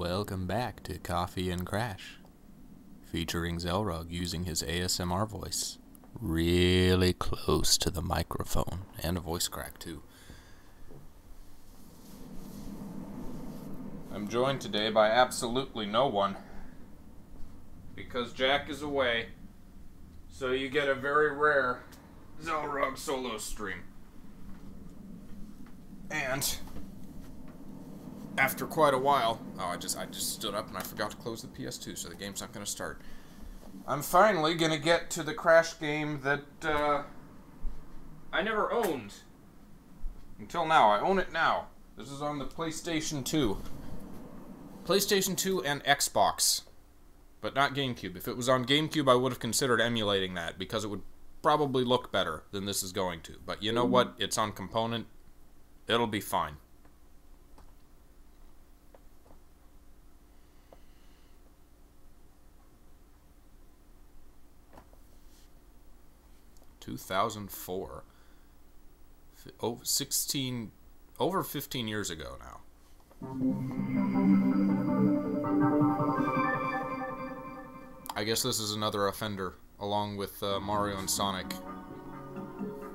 Welcome back to Coffee and Crash, featuring Xelrog using his ASMR voice, really close to the microphone, and a voice crack too. I'm joined today by absolutely no one, because Jak is away, so you get a very rare Xelrog solo stream. And after quite a while, oh, I just stood up and I forgot to close the PS2, so the game's not going to start. I'm finally going to get to the Crash game that I never owned until now. I own it now. This is on the PlayStation 2. PlayStation 2 and Xbox, but not GameCube. If it was on GameCube, I would have considered emulating that because it would probably look better than this is going to. But you know what? It's on component. It'll be fine. ...2004. Oh, 16... over 15 years ago now. I guess this is another offender, along with Mario and Sonic,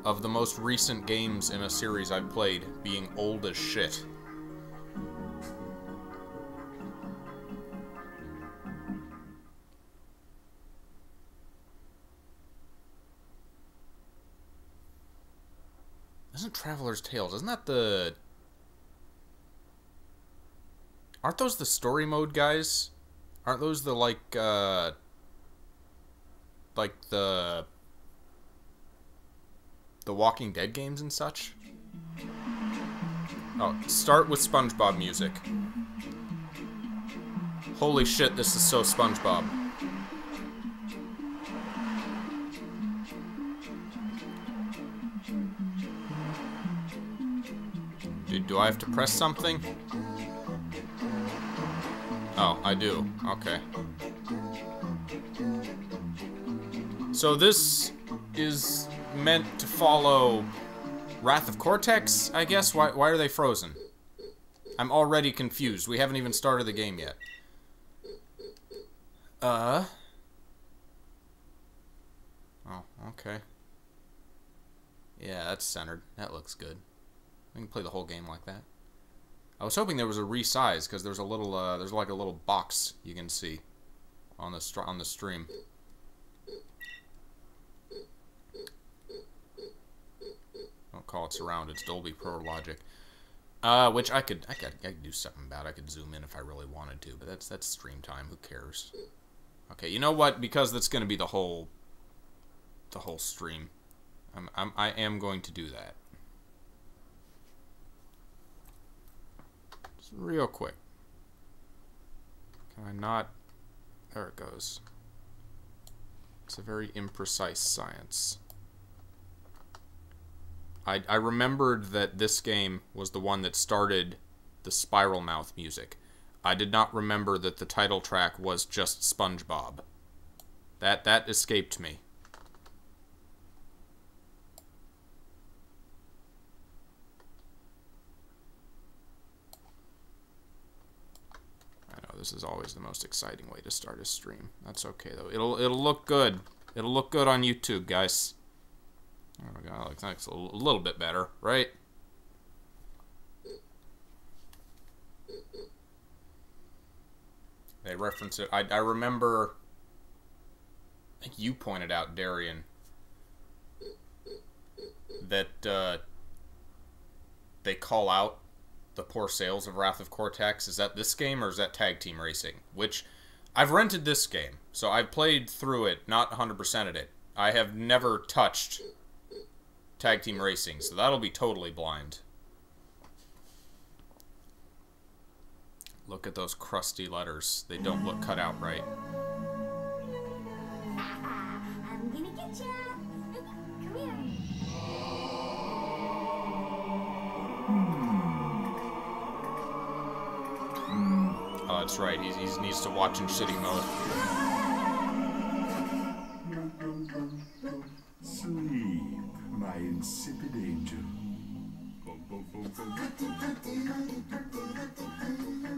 of the most recent games in a series I've played being old as shit. Isn't Traveler's Tales, isn't that the... Aren't those the story mode guys? Aren't those the, like the... The Walking Dead games and such? Oh, start with SpongeBob music. Holy shit, this is so SpongeBob. Dude, do I have to press something? Oh, I do. Okay. So this is meant to follow Wrath of Cortex, I guess? Why are they frozen? I'm already confused. We haven't even started the game yet. Oh, okay. Yeah, that's centered. That looks good. We can play the whole game like that. I was hoping there was a resize, because there's a little, there's like a little box you can see on the stream. Don't call it surround, it's Dolby Pro Logic. Which I could do something about. I could zoom in if I really wanted to, but that's stream time, who cares? Okay, you know what? Because that's gonna be the whole stream. I am going to do that. Just real quick. Can I not? There it goes. It's a very imprecise science. I remembered that this game was the one that started the Spiral Mouth music. I did not remember that the title track was just SpongeBob. That escaped me. I know this is always the most exciting way to start a stream. That's okay though. It'll look good. It'll look good on YouTube, guys. There we go, that looks a little bit better, right? They reference it. I remember, I think you pointed out, Darian, that they call out the poor sales of Wrath of Cortex. Is that this game or is that Tag Team Racing? Which, I've rented this game, so I've played through it, not 100% of it. I have never touched Tag Team Racing, so that'll be totally blind. Look at those crusty letters. They don't look cut out right. I'm gonna get ya. Come here. Oh, that's right. He needs to watch in shitty mode. Insipid angel.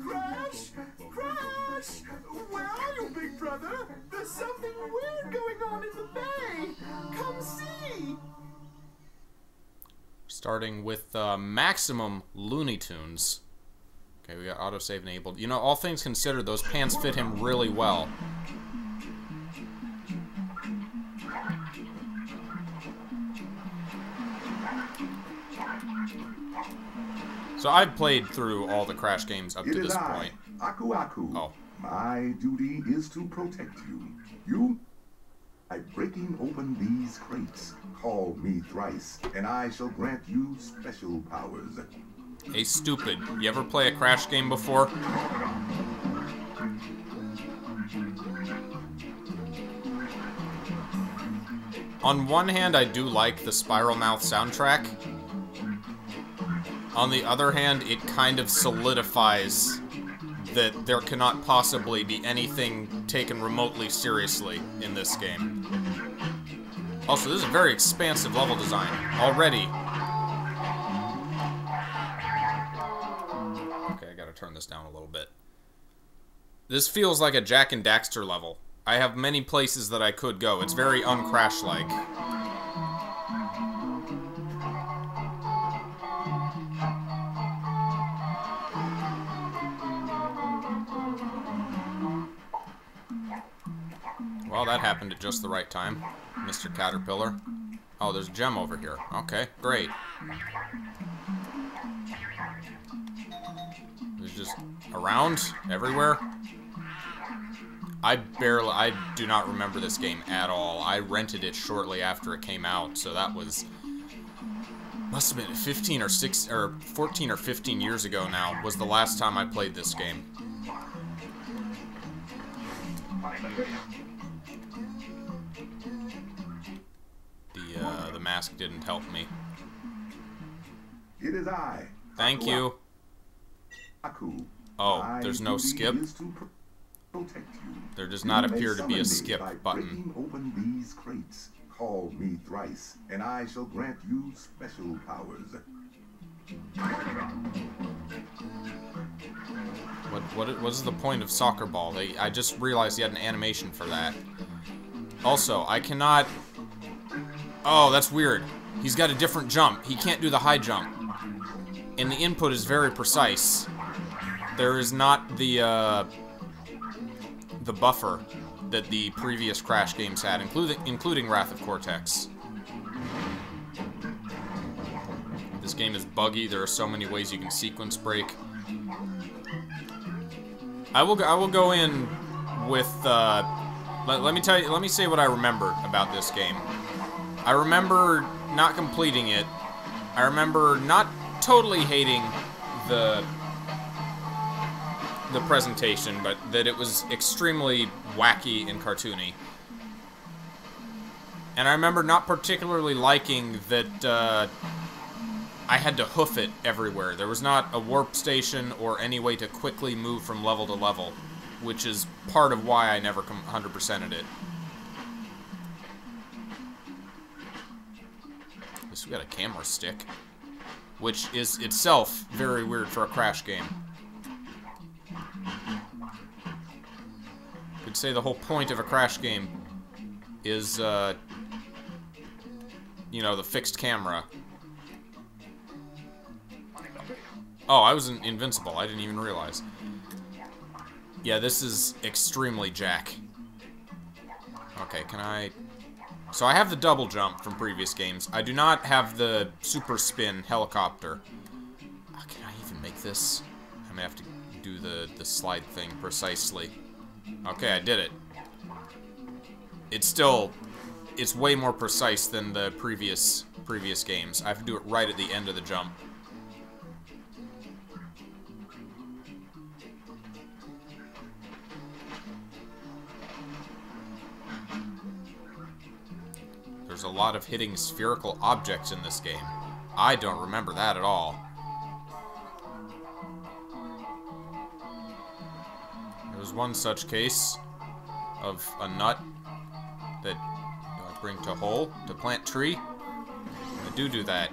Crash! Crash! Crash! Where are you, big brother? There's something weird going on in the bay! Come see! Starting with maximum Looney Tunes. Okay, we got autosave enabled. You know, all things considered, those pants fit him really well. So I've played through all the Crash games up to this point. Aku Aku. Oh. My duty is to protect you. You? By breaking open these crates, call me thrice, and I shall grant you special powers. Hey, stupid. You ever play a Crash game before? On one hand, I do like the Spiral Mouth soundtrack. On the other hand, it kind of solidifies that there cannot possibly be anything taken remotely seriously in this game. Also, this is a very expansive level design already. Okay, I gotta turn this down a little bit. This feels like a Jak and Daxter level. I have many places that I could go. It's very un-Crash-like. Well, that happened at just the right time, Mr. Caterpillar. Oh, there's a gem over here. Okay, great. It's just around, everywhere. I do not remember this game at all. I rented it shortly after it came out, so that was, must have been 14 or 15 years ago now, was the last time I played this game. The mask didn't help me. It is I. Thank you. Aku. Oh, there's no skip? There does not appear to be a skip button. Open these crates. Call me thrice, and I shall grant you special powers. What is the point of soccer ball? I just realized he had an animation for that. Also, I cannot... Oh, that's weird. He's got a different jump. He can't do the high jump. And the input is very precise. There is not the the buffer that the previous Crash games had, including Wrath of Cortex. This game is buggy. There are so many ways you can sequence break. I will go in with let me tell you. Let me say what I remember about this game. I remember not completing it. I remember not totally hating the presentation, but that it was extremely wacky and cartoony. And I remember not particularly liking that I had to hoof it everywhere. There was not a warp station or any way to quickly move from level to level, which is part of why I never 100%ed it. We got a camera stick, which is itself very weird for a Crash game. You could say the whole point of a Crash game is, you know, the fixed camera. Oh, I was invincible. I didn't even realize. Yeah, this is extremely Jak. Okay, can I... So I have the double jump from previous games. I do not have the super spin helicopter. Oh, can I even make this? I'm gonna have to do the slide thing precisely. Okay, I did it. It's still... It's way more precise than the previous games. I have to do it right at the end of the jump. There's a lot of hitting spherical objects in this game. I don't remember that at all. There was one such case of a nut that I bring to hole to plant tree. I do that.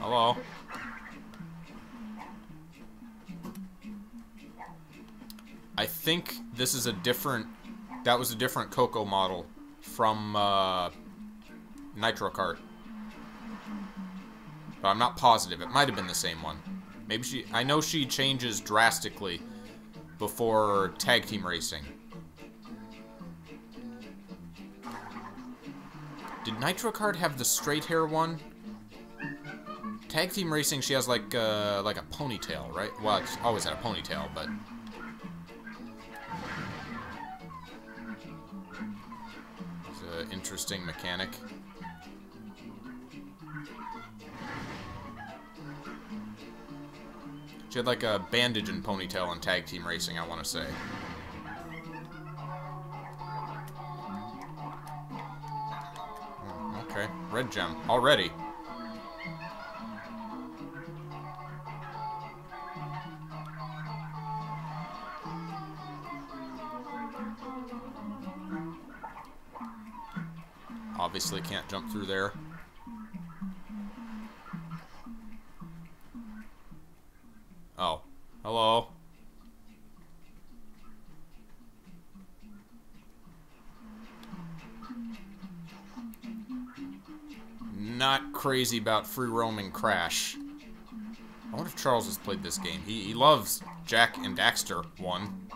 Hello. think this is a different... That was a different Coco model from Nitro Kart. But I'm not positive. It might have been the same one. Maybe she... I know she changes drastically before Tag Team Racing. Did Nitro Kart have the straight hair one? Tag Team Racing, she has like a ponytail, right? Well, she always had a ponytail, but... It's an interesting mechanic. She had like a bandage and ponytail in Tag Team Racing, I want to say. Okay, red gem, already. Obviously can't jump through there. Oh, hello. Not crazy about free roaming Crash. I wonder if Charles has played this game. He loves Jak and Daxter 1.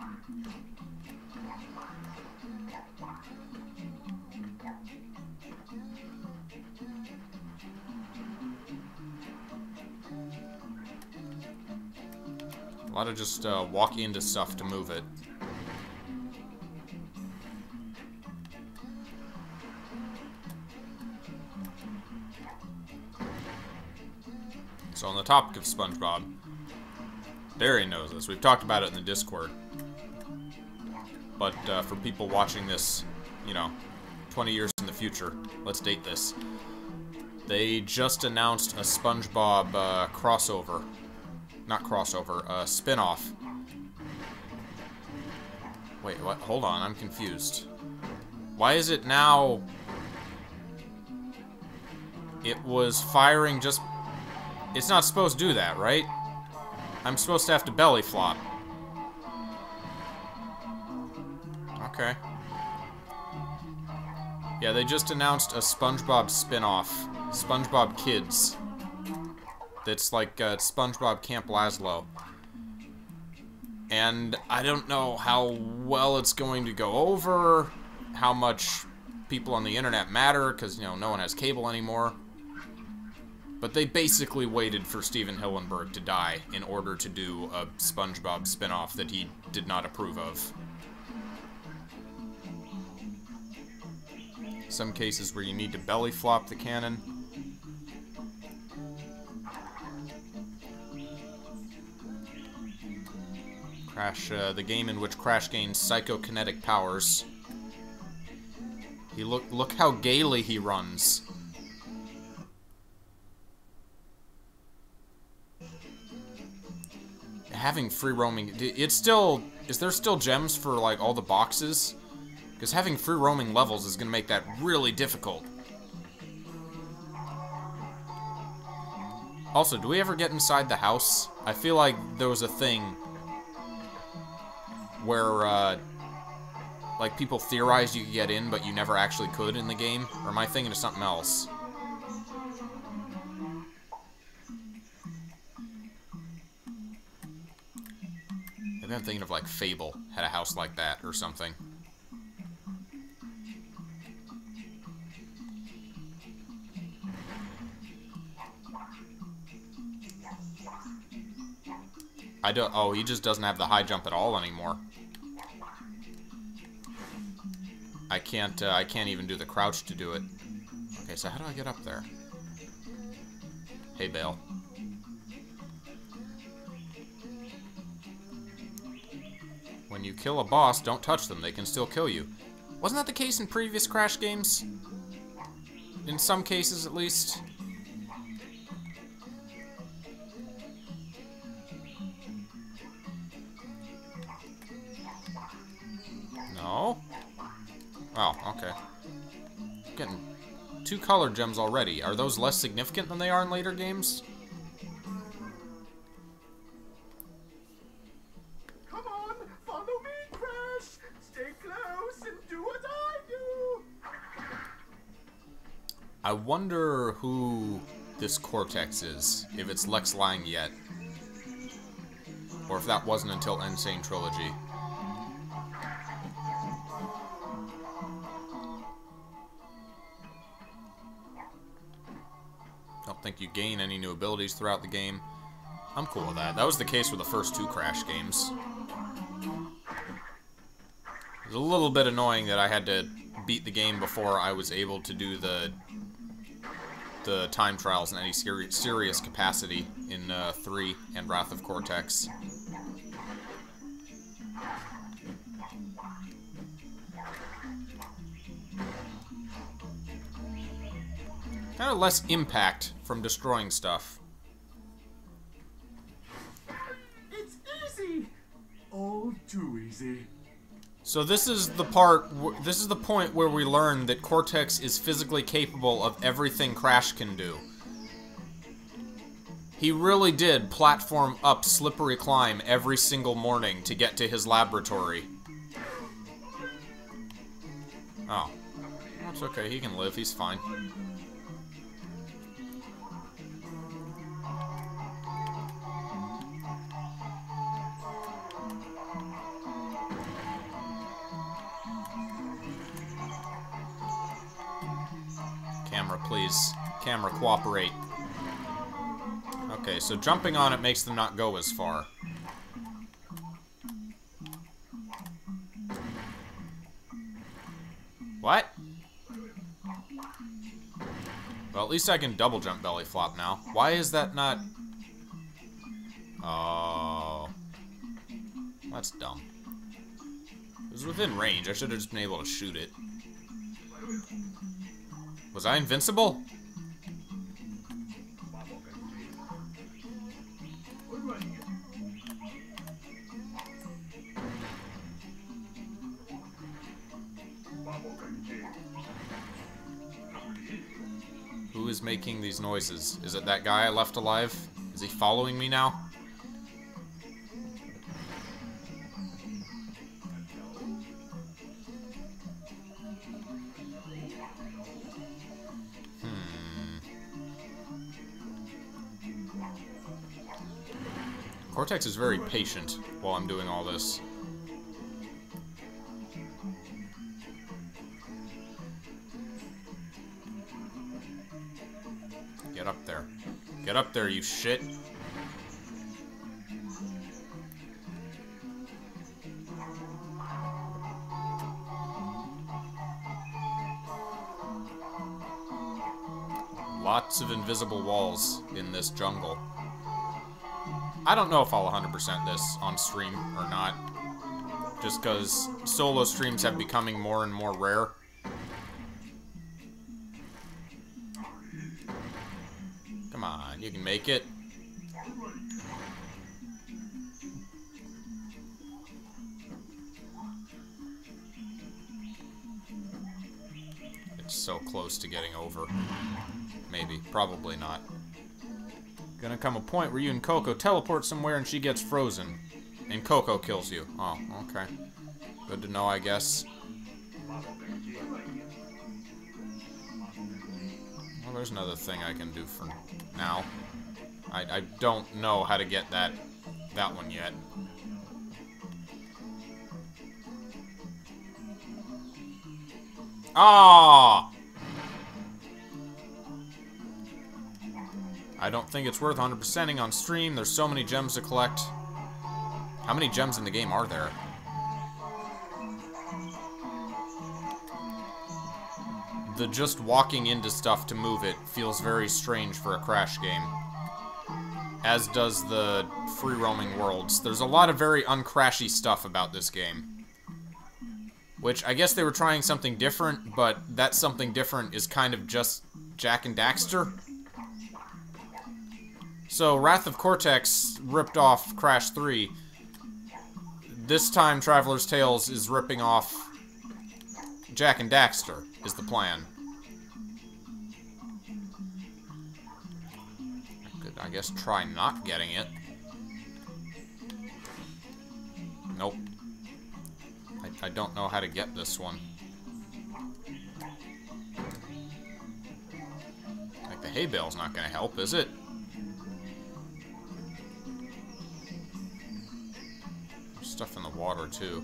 A lot of just walk into stuff to move it. So on the topic of SpongeBob, Derry knows this. We've talked about it in the Discord. But for people watching this, you know, 20 years in the future, let's date this. They just announced a SpongeBob crossover. Not crossover, spin-off. Wait, what? Hold on, I'm confused. Why is it now... It was firing just... It's not supposed to do that, right? I'm supposed to have to belly flop. Okay. Yeah, they just announced a SpongeBob spin-off. SpongeBob Kids. That's like SpongeBob Camp Lazlo. And I don't know how well it's going to go over, how much people on the internet matter, because, you know, no one has cable anymore. But they basically waited for Steven Hillenburg to die in order to do a SpongeBob spinoff that he did not approve of. Some cases where you need to belly flop the cannon. Crash, the game in which Crash gains psychokinetic powers. He look how gaily he runs. Having free roaming, it's still, is there still gems for like all the boxes? Because having free roaming levels is gonna make that really difficult. Also, do we ever get inside the house? I feel like there was a thing where, like, people theorized you could get in, but you never actually could in the game? Or am I thinking of something else? Maybe I'm thinking of, like, Fable had a house like that or something. I don't... Oh, he just doesn't have the high jump at all anymore. I can't even do the crouch to do it. Okay, so how do I get up there? Hey, Bale. When you kill a boss, don't touch them. They can still kill you. Wasn't that the case in previous Crash games? In some cases, at least. No? Oh, okay. Getting two color gems already. Are those less significant than they are in later games? Come on, follow me, I wonder who this Cortex is, if it's Lex Lang yet, or if that wasn't until Insane Trilogy. Don't think you gain any new abilities throughout the game. I'm cool with that. That was the case with the first two Crash games. It was a little bit annoying that I had to beat the game before I was able to do the time trials in any serious capacity in 3 and Wrath of Cortex. Kind of less impact from destroying stuff. It's easy. Oh, too easy. So this is the part, this is the point where we learn that Cortex is physically capable of everything Crash can do. He really did platform up slippery climb every single morning to get to his laboratory. Oh. That's okay, he can live, he's fine. Camera, please. Camera, cooperate. Okay, so jumping on it makes them not go as far. What? Well, at least I can double jump belly flop now. Why is that not... Oh. That's dumb. It was within range. I should have just been able to shoot it. Was I invincible? Who is making these noises? Is it that guy I left alive? Is he following me now? Cortex is very patient while I'm doing all this. Get up there. Get up there, you shit. Lots of invisible walls in this jungle. I don't know if I'll 100% this on stream or not, just because solo streams have becoming more and more rare. Come on, you can make it. It's so close to getting over. Maybe, probably not. Gonna come a point where you and Coco teleport somewhere and she gets frozen. And Coco kills you. Oh, okay. Good to know, I guess. Well, there's another thing I can do for now. I don't know how to get that one yet. Ah! I don't think it's worth 100%ing on stream. There's so many gems to collect. How many gems in the game are there? The just walking into stuff to move it feels very strange for a Crash game. As does the free roaming worlds. There's a lot of very uncrashy stuff about this game. Which I guess they were trying something different, but that something different is kind of just Jak and Daxter. So, Wrath of Cortex ripped off Crash 3. This time, Traveler's Tales is ripping off Jak and Daxter, is the plan. I could, I guess, try not getting it. Nope. I don't know how to get this one. hay bale's not going to help, is it? There's stuff in the water too.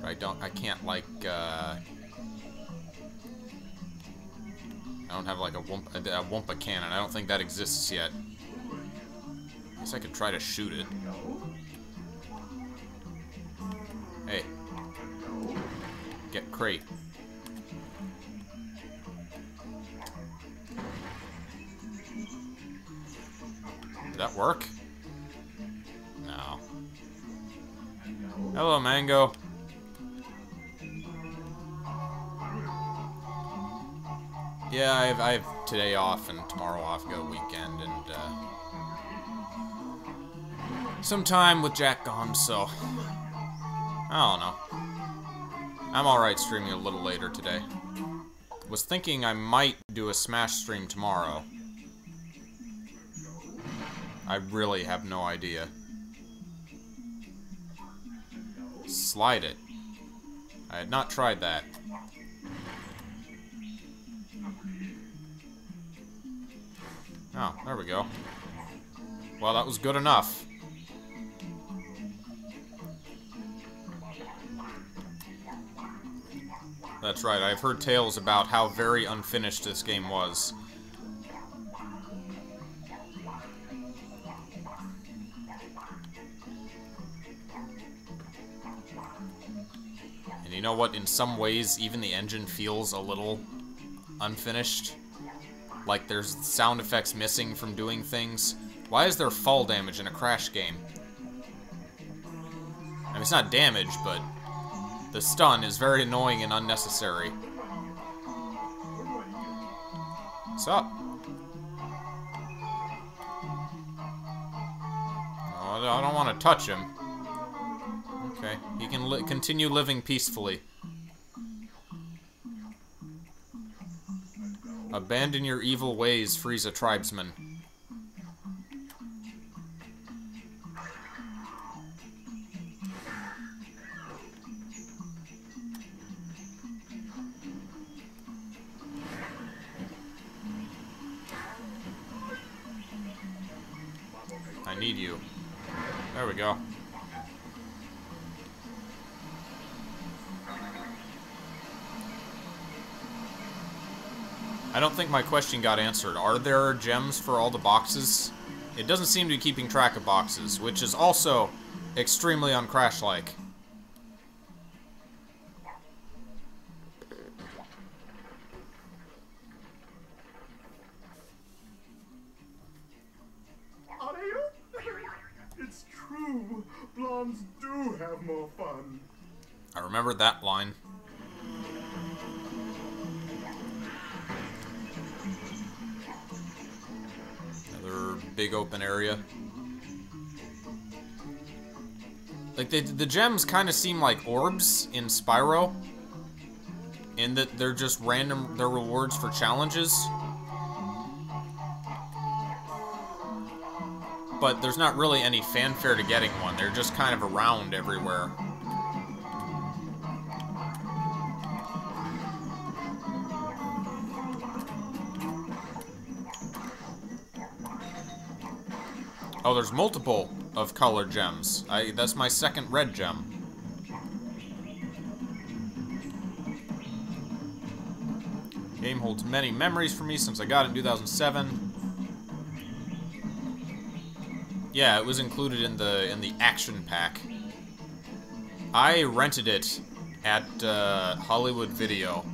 But I can't like, I don't have like a Wumpa cannon. I don't think that exists yet. I guess I could try to shoot it. Hey. Get crate. Did that work? No. Hello, Mango. Yeah, I have today off and tomorrow off, go weekend, and some time with Jak gone, so I don't know. I'm alright streaming a little later today. Was thinking I might do a Smash stream tomorrow. I really have no idea. Slide it. I had not tried that. Oh, there we go. Well, that was good enough. That's right, I've heard tales about how very unfinished this game was. And you know what? In some ways, even the engine feels a little unfinished. Like, there's sound effects missing from doing things. Why is there fall damage in a Crash game? I mean, it's not damage, but the stun is very annoying and unnecessary. What's up? Oh, I don't want to touch him. Okay, he can continue living peacefully. Abandon your evil ways, Frieza tribesman. I need you. There we go. I don't think my question got answered. Are there gems for all the boxes? It doesn't seem to be keeping track of boxes, which is also extremely un-Crash-like. It's true. Blondes do have more fun. I remember that line. Big open area. Like, the gems kind of seem like orbs in Spyro, in that they're just random, they're rewards for challenges. But there's not really any fanfare to getting one, they're just kind of around everywhere. Oh, there's multiple of colored gems. That's my second red gem. Game holds many memories for me since I got it in 2007. Yeah, it was included in the action pack. I rented it at Hollywood Video.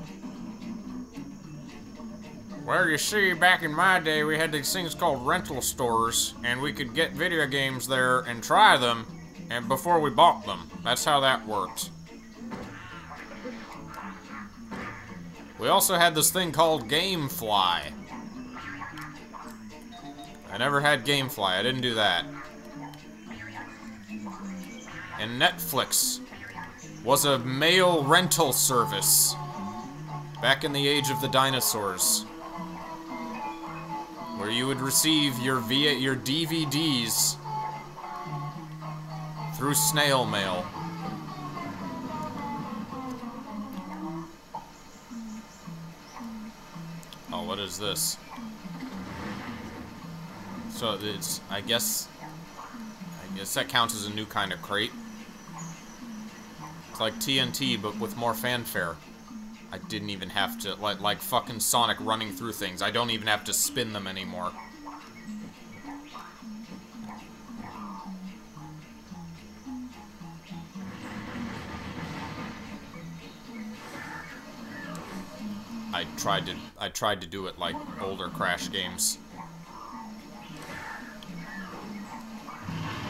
Well, you see, back in my day, we had these things called rental stores, and we could get video games there and try them, and before we bought them. That's how that worked. We also had this thing called GameFly. I never had GameFly, I didn't do that. And Netflix was a mail rental service back in the age of the dinosaurs, where you would receive your DVDs through snail mail. Oh, what is this? So it's, I guess that counts as a new kind of crate. It's like TNT, but with more fanfare. I didn't even have to, like fucking Sonic running through things. I don't even have to spin them anymore. I tried to do it like older Crash games.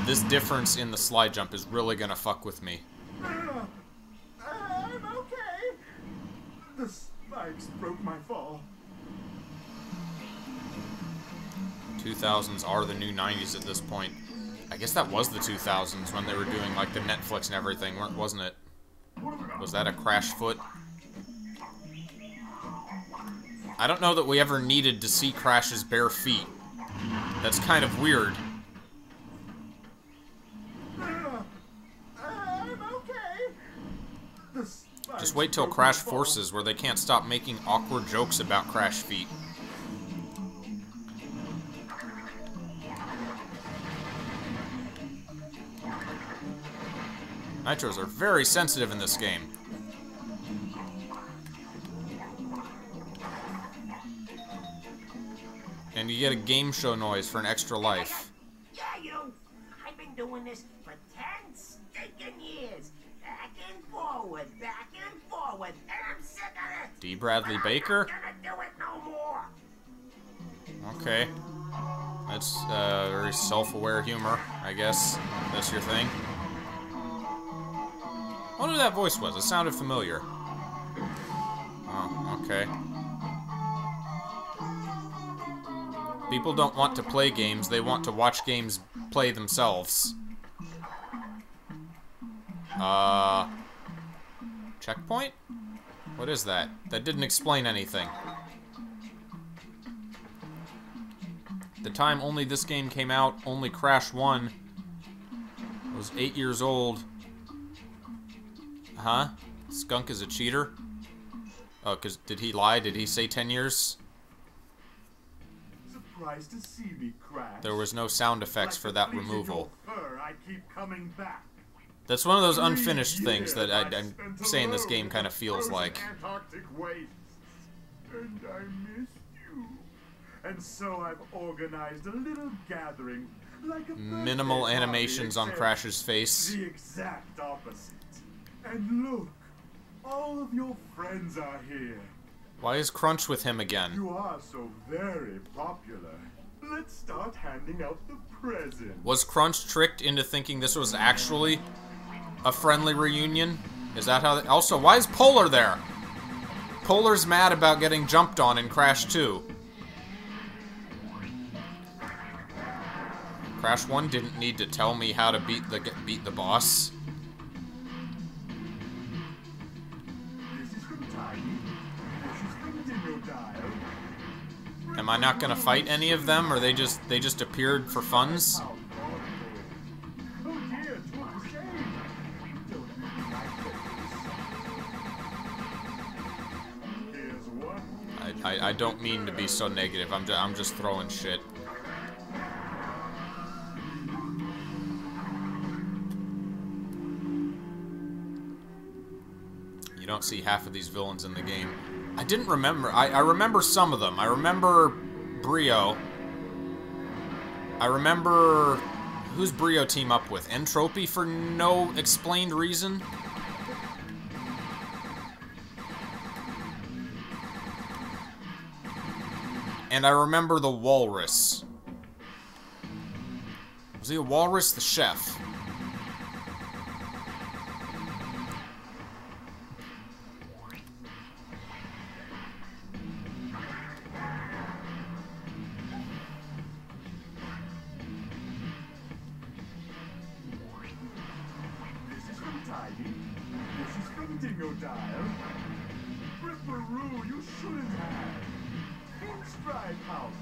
This difference in the slide jump is really gonna fuck with me. I'm okay. The spikes broke my fall. 2000s are the new 90s at this point. I guess that was the 2000s when they were doing like the Netflix and everything, wasn't it? Was that a Crash foot? I don't know that we ever needed to see Crash's bare feet. That's kind of weird. I'm okay. Just wait till Crash Forces, where they can't stop making awkward jokes about Crash feet. Nitros are very sensitive in this game. And you get a game show noise for an extra life. Yeah, you! I've been doing this for 10 stinking years. Back and forward, and I'm sick of it! Dee Bradley Baker? I'm not gonna do it no more. Okay. That's very self-aware humor, I guess. That's your thing. I wonder who that voice was. It sounded familiar. Oh, okay. People don't want to play games, they want to watch games play themselves. Checkpoint? What is that? That didn't explain anything. The time only this game came out, only Crash 1, I was 8 years old. Huh? Skunk is a cheater? Oh, cause did he lie? Did he say 10 years? To see me, Crash. There was no sound effects for that removal. I keep coming back. That's one of those unfinished things that I'm saying this game kind of feels like. And I missed you. And so I've organized a little gathering, like a minimal animations on Crash's face. The exact opposite. And look, all of your friends are here. Why is Crunch with him again? You are so very popular. Let's start handing out the presents. Was Crunch tricked into thinking this was actually a friendly reunion? Is that how? Also, why is Polar there? Polar's mad about getting jumped on in Crash 2. Crash 1 didn't need to tell me how to beat the boss. Am I not gonna fight any of them, or they just appeared for funs? I don't mean to be so negative. I'm just throwing shit. You don't see half of these villains in the game. I didn't remember. I remember some of them. I remember Brio. I remember... Who's Brio team up with? Entropy for no explained reason? And I remember the Walrus. Was he a Walrus? The chef. Dingodile. Rilla Roo, you shouldn't have. Pinstripe house.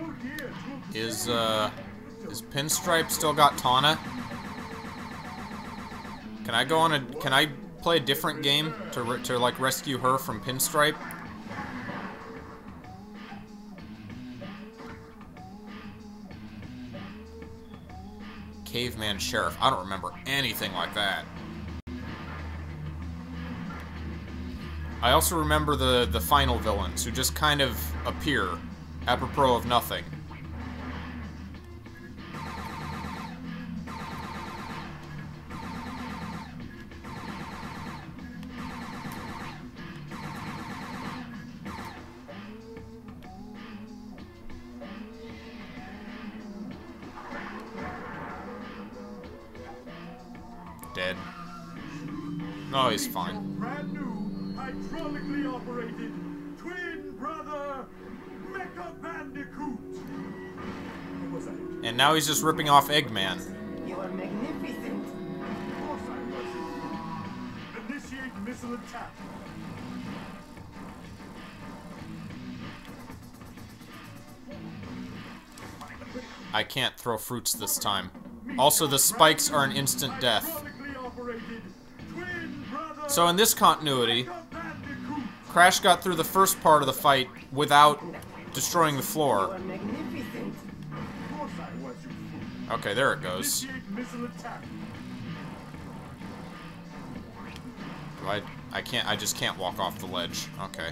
Oh dear. Is Pinstripe still got Tana? Can I go on a? Can I play a different game to like rescue her from Pinstripe? Caveman Sheriff. I don't remember anything like that. I also remember the final villains, who just kind of appear, apropos of nothing. Dead. Oh, he's fine. Brand new, hydraulically operated, twin brother, Mecha Bandicoot. And now he's just ripping off Eggman. You're magnificent. Of course I was. Initiate missile attack. I can't throw fruits this time. Also, the spikes are an instant death. So in this continuity, Crash got through the first part of the fight without destroying the floor. Okay, there it goes. I just can't walk off the ledge. Okay.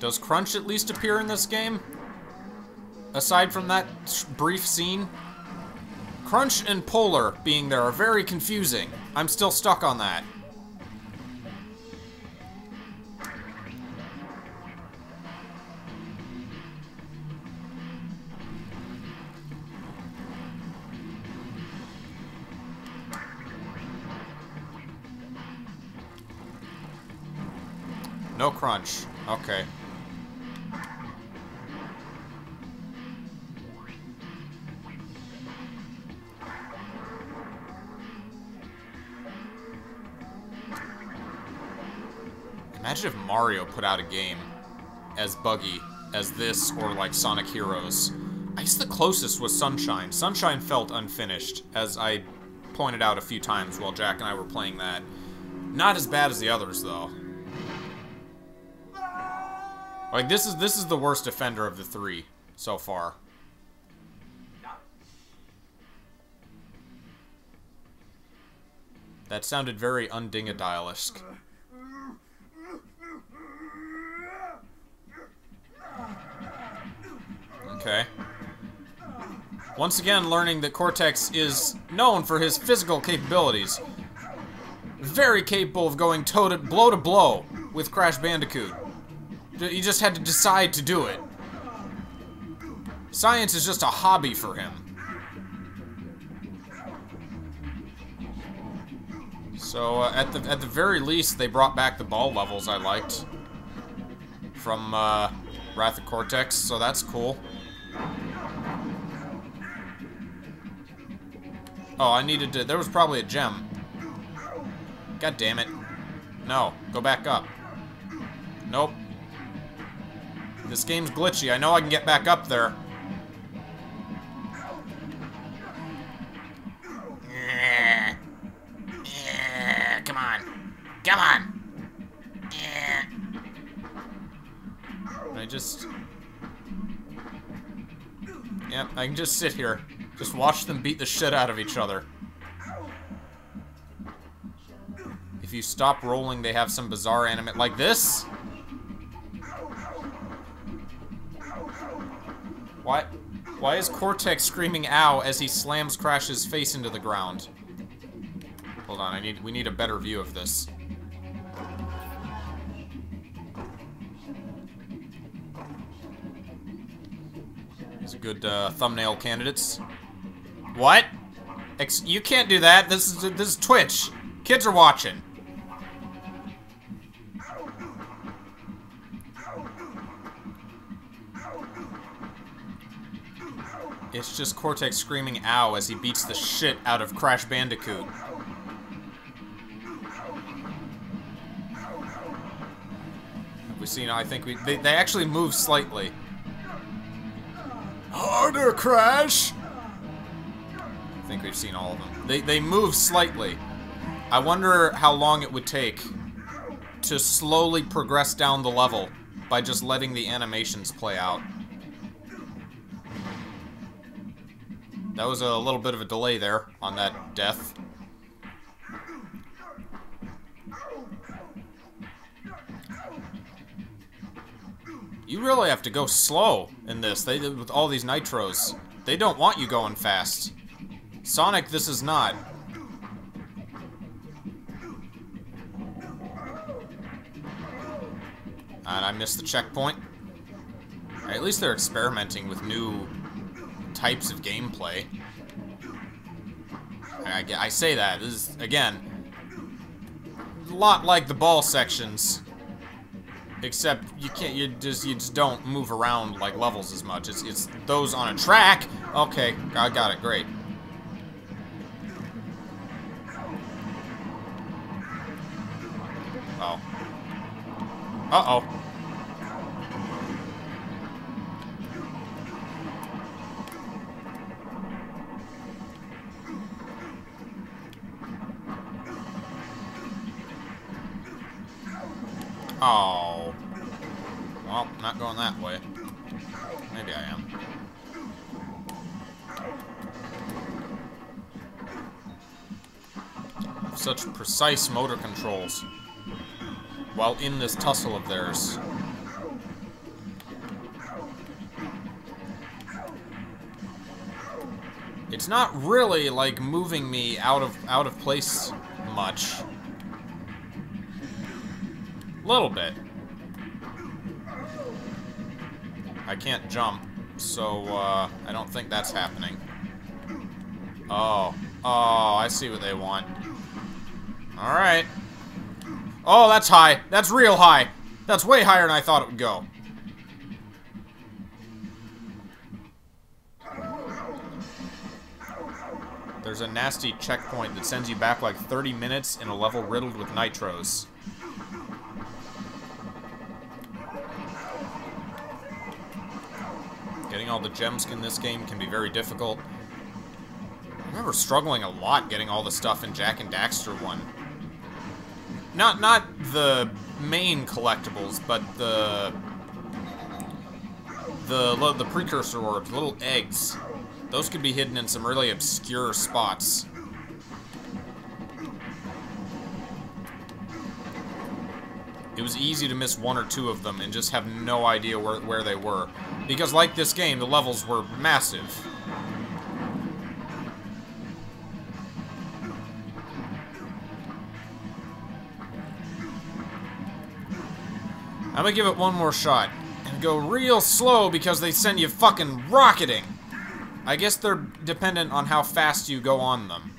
Does Crunch at least appear in this game? Aside from that brief scene? Crunch and Polar being there are very confusing. I'm still stuck on that. No Crunch. Okay. Imagine if Mario put out a game as Buggy, as this, or like Sonic Heroes. I guess the closest was Sunshine. Sunshine felt unfinished, as I pointed out a few times while Jak and I were playing that. Not as bad as the others, though. Like, this is the worst offender of the three so far. That sounded very un-Dingodile-esque. Okay. Once again, learning that Cortex is known for his physical capabilities. Very capable of going toe to blow with Crash Bandicoot. He just had to decide to do it. Science is just a hobby for him. So, at the very least, they brought back the ball levels I liked from Wrath of Cortex, so that's cool. Oh, I needed to... There was probably a gem. God damn it. No. Go back up. Nope. This game's glitchy. I know I can get back up there. Come on. Come on. I just... Yep, I can just sit here. Just watch them beat the shit out of each other. If you stop rolling, they have some bizarre animate like this? What? Why is Cortex screaming ow as he slams Crash's face into the ground? Hold on, we need a better view of this. These are good thumbnail candidates. What? You can't do that. This is Twitch. Kids are watching. It's just Cortex screaming ow as he beats the shit out of Crash Bandicoot. We've seen, I think they actually move slightly. Harder, Crash! I think we've seen all of them. They move slightly. I wonder how long it would take to slowly progress down the level by just letting the animations play out. That was a little bit of a delay there on that death. You really have to go slow in this. They with all these nitros. They don't want you going fast. Sonic, this is not. And I missed the checkpoint. At least they're experimenting with new types of gameplay. I say that. This is, again, a lot like the ball sections. Except you can't, you just don't move around like levels as much. It's those on a track. Okay, I got it, great. Oh. Uh-oh. Oh. Well, not going that way. Maybe I am. Such precise motor controls while in this tussle of theirs. It's not really like moving me out of place much. Little bit. I can't jump, so I don't think that's happening. Oh. Oh, I see what they want. Alright. Oh, that's high. That's real high. That's way higher than I thought it would go. There's a nasty checkpoint that sends you back like 30 minutes in a level riddled with nitros. Getting all the gems in this game can be very difficult. I remember struggling a lot getting all the stuff in Jak and Daxter 1. Not the main collectibles, but the precursor orbs, little eggs. Those could be hidden in some really obscure spots. It was easy to miss one or two of them and just have no idea where they were. Because like this game, the levels were massive. I'm gonna give it one more shot and go real slow because they send you fucking rocketing. I guess they're dependent on how fast you go on them.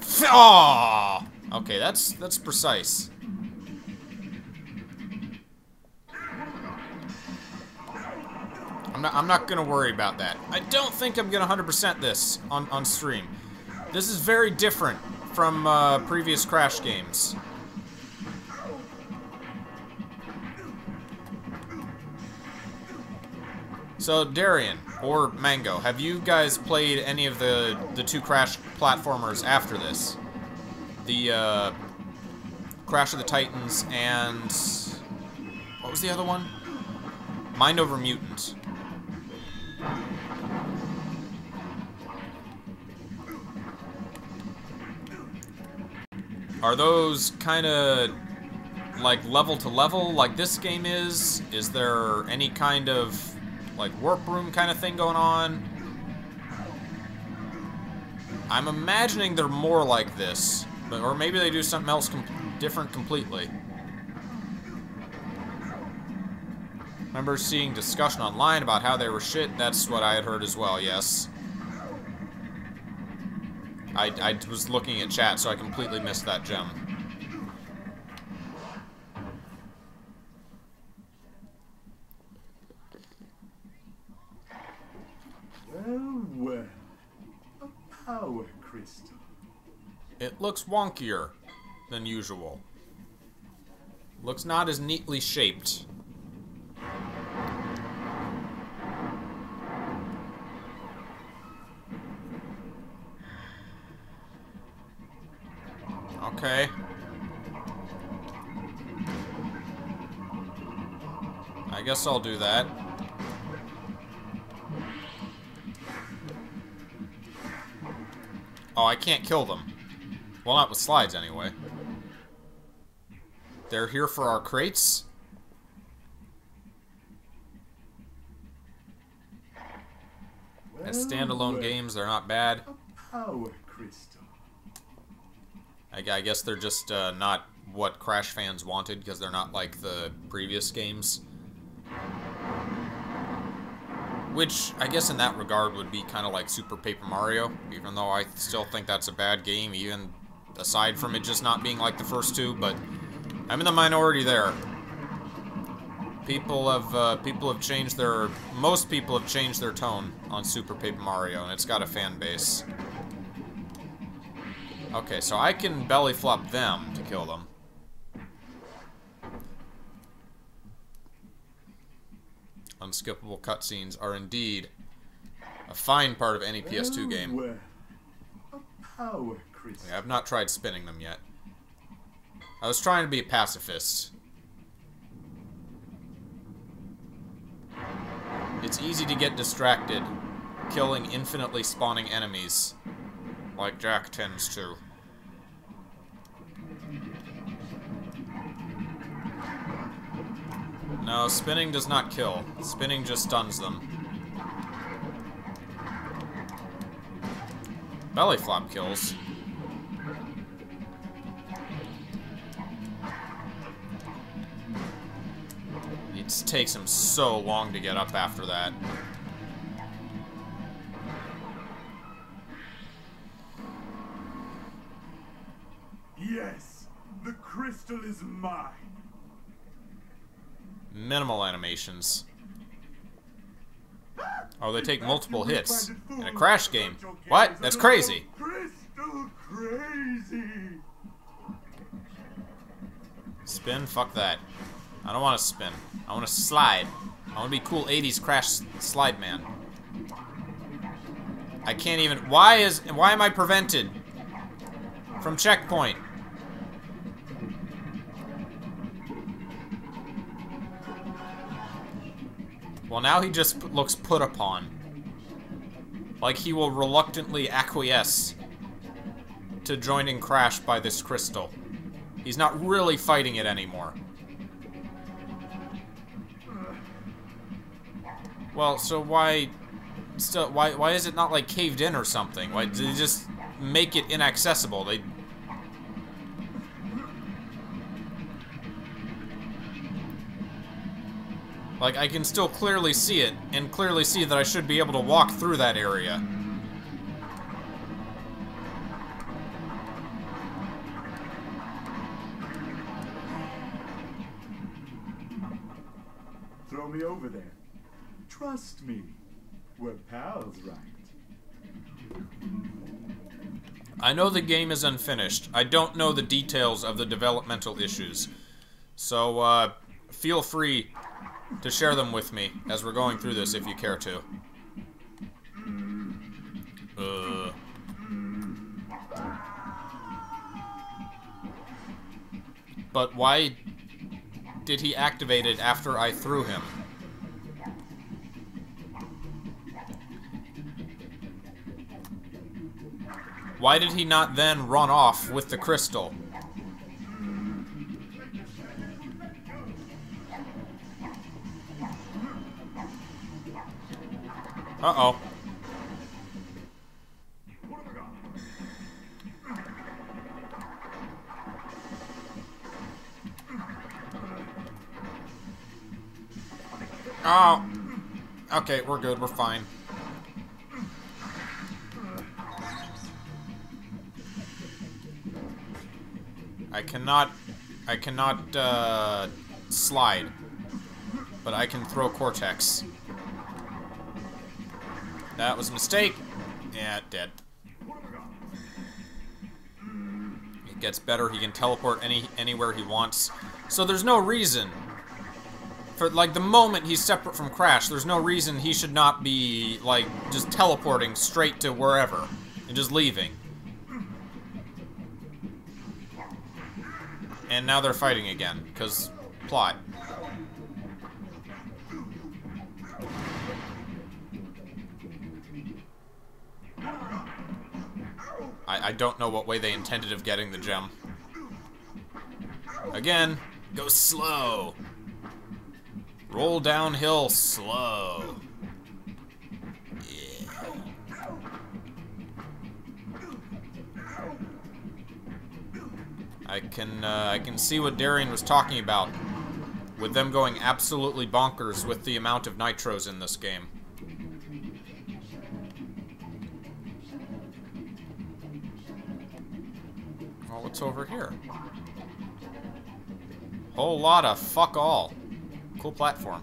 Aww! Okay, that's precise. I'm not gonna worry about that. I don't think I'm gonna 100% this on stream. This is very different from previous Crash games. So Darian or Mango, have you guys played any of the two Crash platformers after this? The Crash of the Titans and what was the other one? Mind Over Mutant. Are those kind of like level to level like this game is? Is there any kind of like warp room kind of thing going on? I'm imagining they're more like this. Or maybe they do something else different completely. Remember seeing discussion online about how they were shit? That's what I had heard as well, yes. I was looking at chat, so I completely missed that gem. Well, well. A power crystal. It looks wonkier than usual. Looks not as neatly shaped. Okay. I guess I'll do that. Oh, I can't kill them. Well, not with slides, anyway. They're here for our crates. Well, as standalone games, they're not bad. Power crystal. I guess they're just not what Crash fans wanted, because they're not like the previous games. Which, I guess in that regard, would be kind of like Super Paper Mario, even though I still think that's a bad game, even aside from it just not being like the first two, but I'm in the minority there. Most people have changed their tone on Super Paper Mario, and it's got a fan base. Okay, so I can belly flop them to kill them. Unskippable cutscenes are indeed a fine part of any PS2 game. Yeah, I've not tried spinning them yet. I was trying to be a pacifist. It's easy to get distracted, killing infinitely spawning enemies, like Jak tends to. No, spinning does not kill. Spinning just stuns them. Belly flop kills. It takes him so long to get up after that. Yes, the crystal is mine. Minimal animations. Oh, they take multiple hits in a Crash game. What? That's crazy. Crystal crazy. Spin? Fuck that. I don't want to spin. I want to slide. I want to be cool 80s Crash slide man. I can't even... Why am I prevented from checkpoint? Well, now he just looks put upon. Like he will reluctantly acquiesce to joining Crash by this crystal. He's not really fighting it anymore. Well, so why is it not like caved in or something? Why did they just make it inaccessible? They... Like, I can still clearly see it, and clearly see that I should be able to walk through that area. Throw me over there. Trust me, we're pals, right? I know the game is unfinished. I don't know the details of the developmental issues. So, feel free to share them with me as we're going through this if you care to. But why did he activate it after I threw him? Why did he not then run off with the crystal? Uh-oh. Oh. Okay, we're good. We're fine. I cannot slide, but I can throw Cortex. That was a mistake. Yeah, dead. It gets better. He can teleport anywhere he wants. So there's no reason for, like, the moment he's separate from Crash, there's no reason he should not be, like, just teleporting straight to wherever and just leaving. And now they're fighting again, because plot. I don't know what way they intended of getting the gem. Again, go slow. Roll downhill slow. Yeah. I can see what Darian was talking about with them going absolutely bonkers with the amount of nitros in this game. Oh, what's over here? Whole lot of fuck all. Cool platform.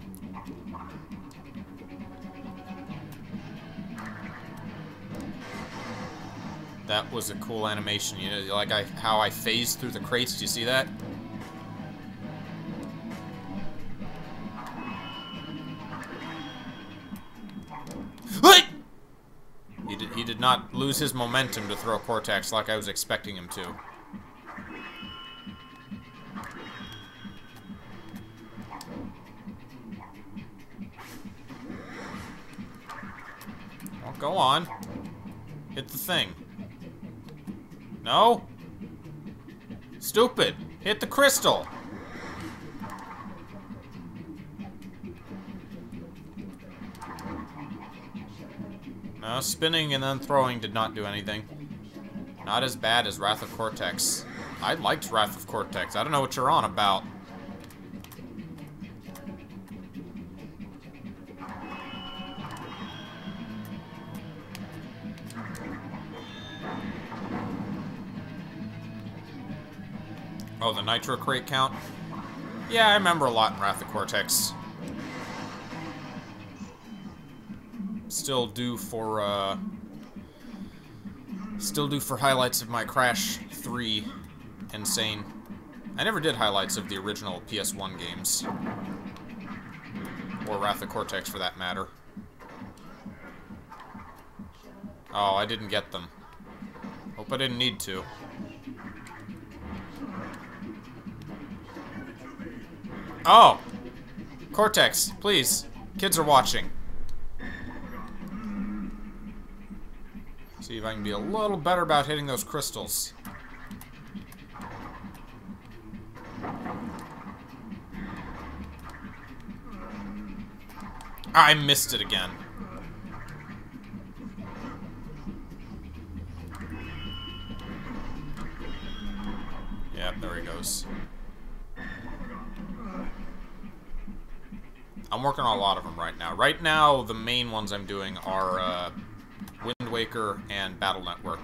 That was a cool animation. You know, like how I phased through the crates. Do you see that? He did not lose his momentum to throw Cortex like I was expecting him to. Go on. Hit the thing. No? Stupid. Hit the crystal. No, spinning and then throwing did not do anything. Not as bad as Wrath of Cortex. I liked Wrath of Cortex. I don't know what you're on about. Oh, the Nitro Crate count? Yeah, I remember a lot in Wrath of Cortex. Still due for, still due for highlights of my Crash 3 Insane. I never did highlights of the original PS1 games. Or Wrath of Cortex, for that matter. Oh, I didn't get them. Hope I didn't need to. Oh! Cortex, please. Kids are watching. See if I can be a little better about hitting those crystals. I missed it again. Yeah, there he goes. I'm working on a lot of them right now. Right now, the main ones I'm doing are Wind Waker and Battle Network.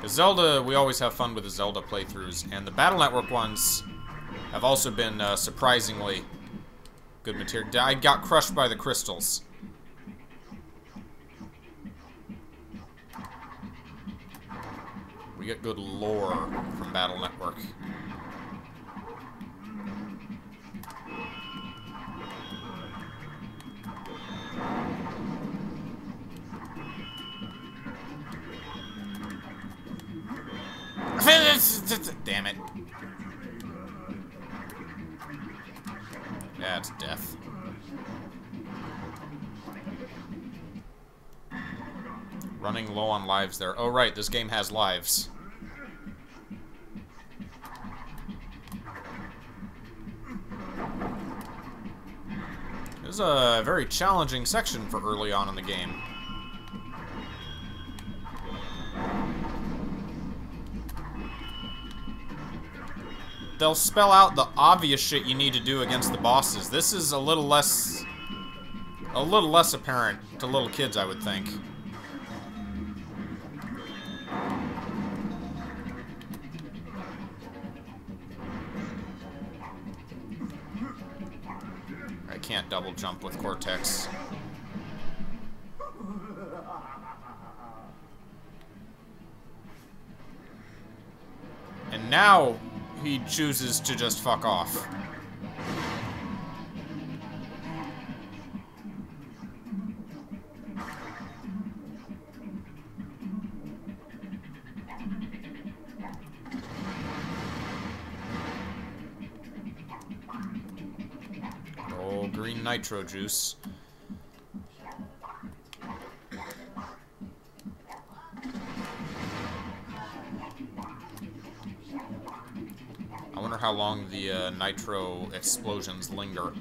The Zelda, we always have fun with the Zelda playthroughs, and the Battle Network ones have also been surprisingly good material. I got crushed by the crystals. We get good lore from Battle Network. Damn it. That's death. Running low on lives there. Oh, right, this game has lives. This is a very challenging section for early on in the game. They'll spell out the obvious shit you need to do against the bosses. This is a little less apparent to little kids, I would think. I can't double jump with Cortex. And now he chooses to just fuck off. nitro juice. I wonder how long the nitro explosions linger.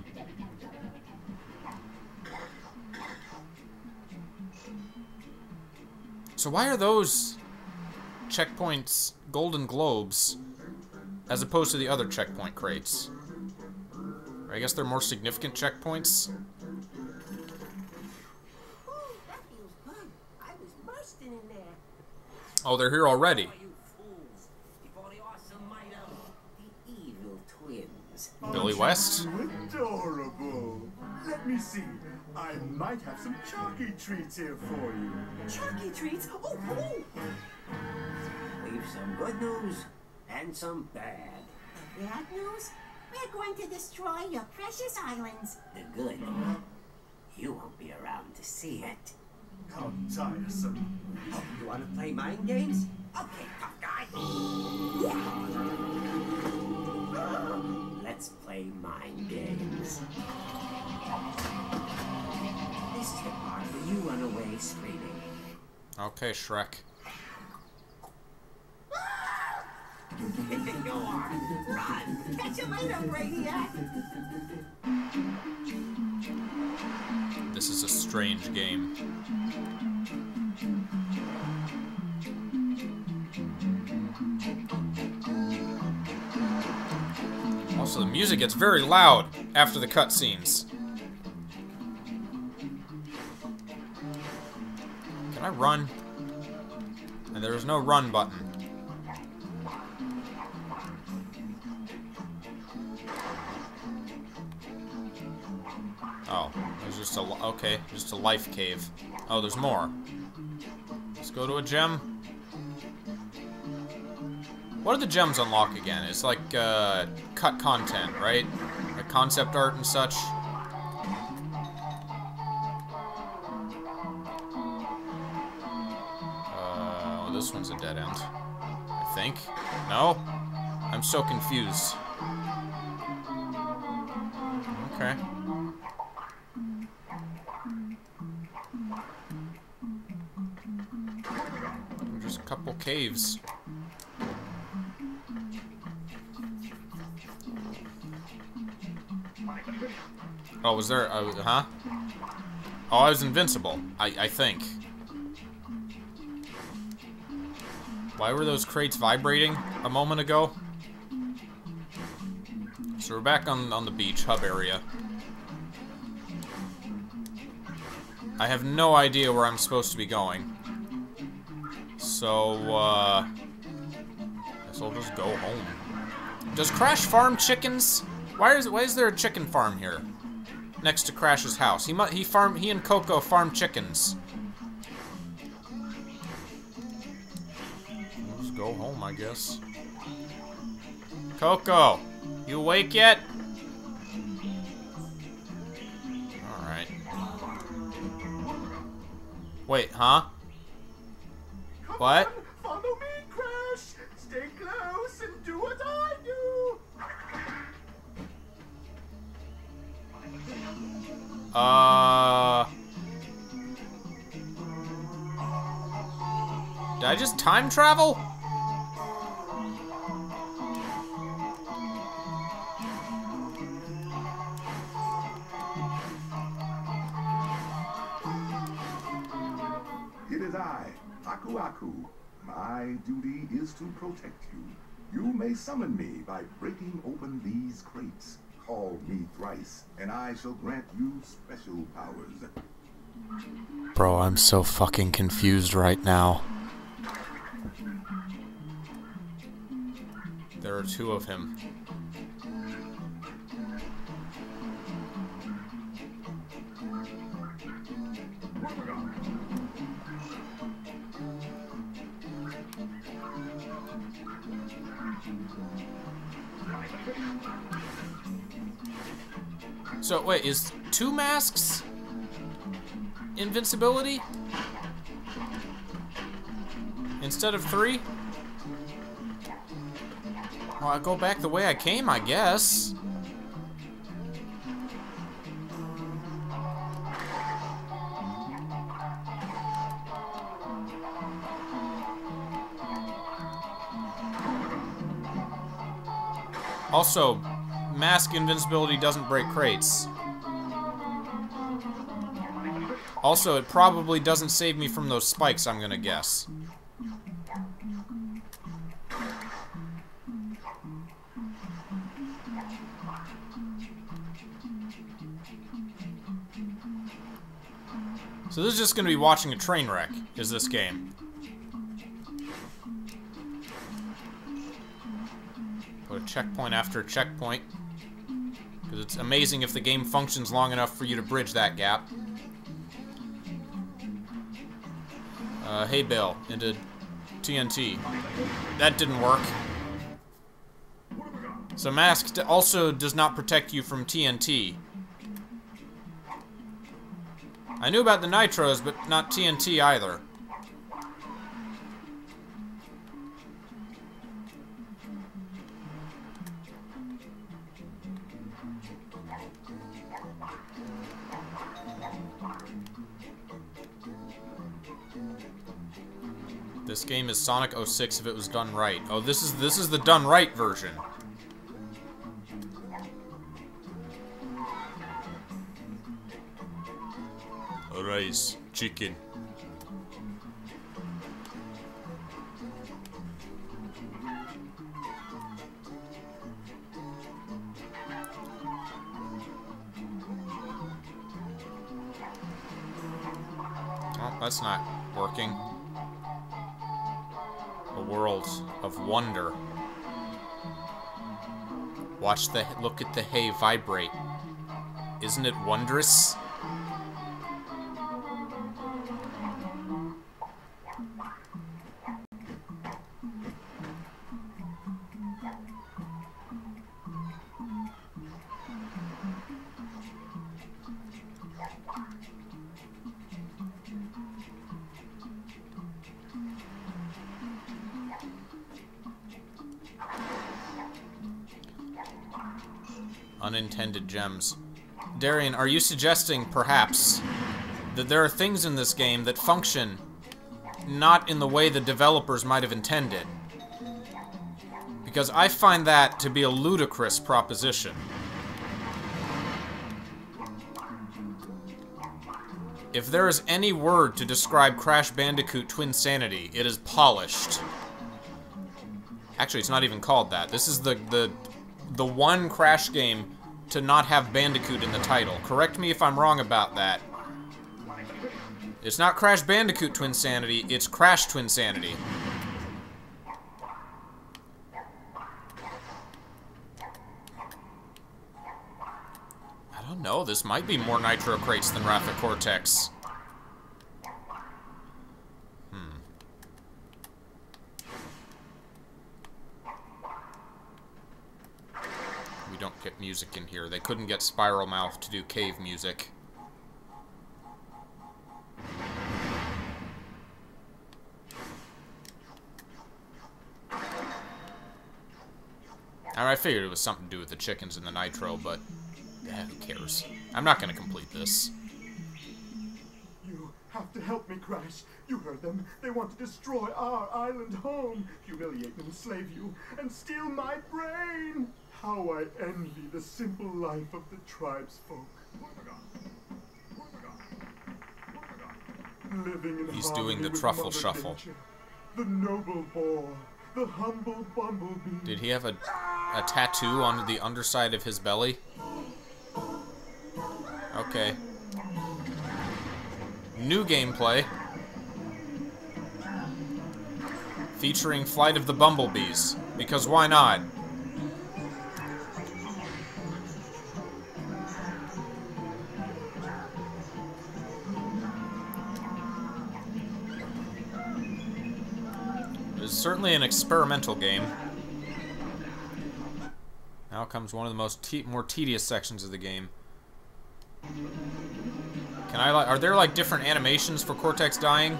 So why are those checkpoints golden globes as opposed to the other checkpoint crates? Or I guess they're more significant checkpoints. Oh, they're here already. Billy West? Adorable. Let me see. I might have some chalky treats here for you. Chalky treats? Oh, oh! We've some good news and some bad. The bad news? We're going to destroy your precious islands. The good. You won't be around to see it. How tiresome. Oh, you want to play mind games? Okay, tough guy. Yeah. Let's play mind games. This is the part where you run away screaming. Okay, Shrek. Go on, run! Catch you later, Brainiac! This is a strange game. Also, the music gets very loud after the cutscenes. Can I run? And there is no run button. Oh, there's just a, okay, just a life cave. Oh, there's more. Let's go to a gem. What do the gems unlock again? It's like, cut content, right? Like concept art and such. Well, this one's a dead end, I think. No? I'm so confused. Okay. Just a couple caves. Oh, was there? Huh? Oh, I was invincible. I think. Why were those crates vibrating a moment ago? So we're back on the beach hub area. I have no idea where I'm supposed to be going. So, I guess I'll just go home. Does Crash farm chickens? Why is there a chicken farm here? Next to Crash's house. He and Coco farm chickens. Let's go home, I guess. Coco, you awake yet? All right. Wait, huh? What? Follow me, Crash. Stay close and do what I do. Did I just time travel? It is I, Aku Aku. My duty is to protect you. You may summon me by breaking open these crates. Call me thrice, and I shall grant you special powers. Bro, I'm so fucking confused right now. There are two of him. So, wait, is two masks invincibility? Instead of three? Well, I go back the way I came, I guess. Also, mask invincibility doesn't break crates. Also, it probably doesn't save me from those spikes, I'm gonna guess. So this is just gonna be watching a train wreck, is this game. Put a checkpoint after a checkpoint. Because it's amazing if the game functions long enough for you to bridge that gap. Hay bale into TNT. That didn't work. So mask also does not protect you from TNT. I knew about the nitros, but not TNT either. This game is Sonic 06 if it was done right. Oh, this is the done right version. Rice, chicken. Oh, that's not working. A world of wonder. Watch the look at the hay vibrate. Isn't it wondrous? Unintended gems. Darian, are you suggesting, perhaps, that there are things in this game that function not in the way the developers might have intended? Because I find that to be a ludicrous proposition. If there is any word to describe Crash Bandicoot Twinsanity, it is polished. Actually, it's not even called that. This is the one Crash game to not have Bandicoot in the title. Correct me if I'm wrong about that. It's not Crash Bandicoot Twinsanity, it's Crash Twinsanity. I don't know, this might be more Nitro Crates than Wrath of Cortex. Don't get music in here. They couldn't get Spiral Mouth to do cave music. I figured it was something to do with the chickens and the nitro, but who cares? I'm not gonna complete this. You have to help me, Crash. You heard them. They want to destroy our island home, humiliate and enslave you, and steal my brain! How I envy the simple life of the tribesfolk. Living in He's doing the truffle shuffle. Nature, the noble boar, the humble bumblebee. Did he have a tattoo on the underside of his belly? Okay. New gameplay. Featuring Flight of the Bumblebees. Because why not? Certainly an experimental game. Now comes one of the more tedious sections of the game. Are there like different animations for Cortex dying?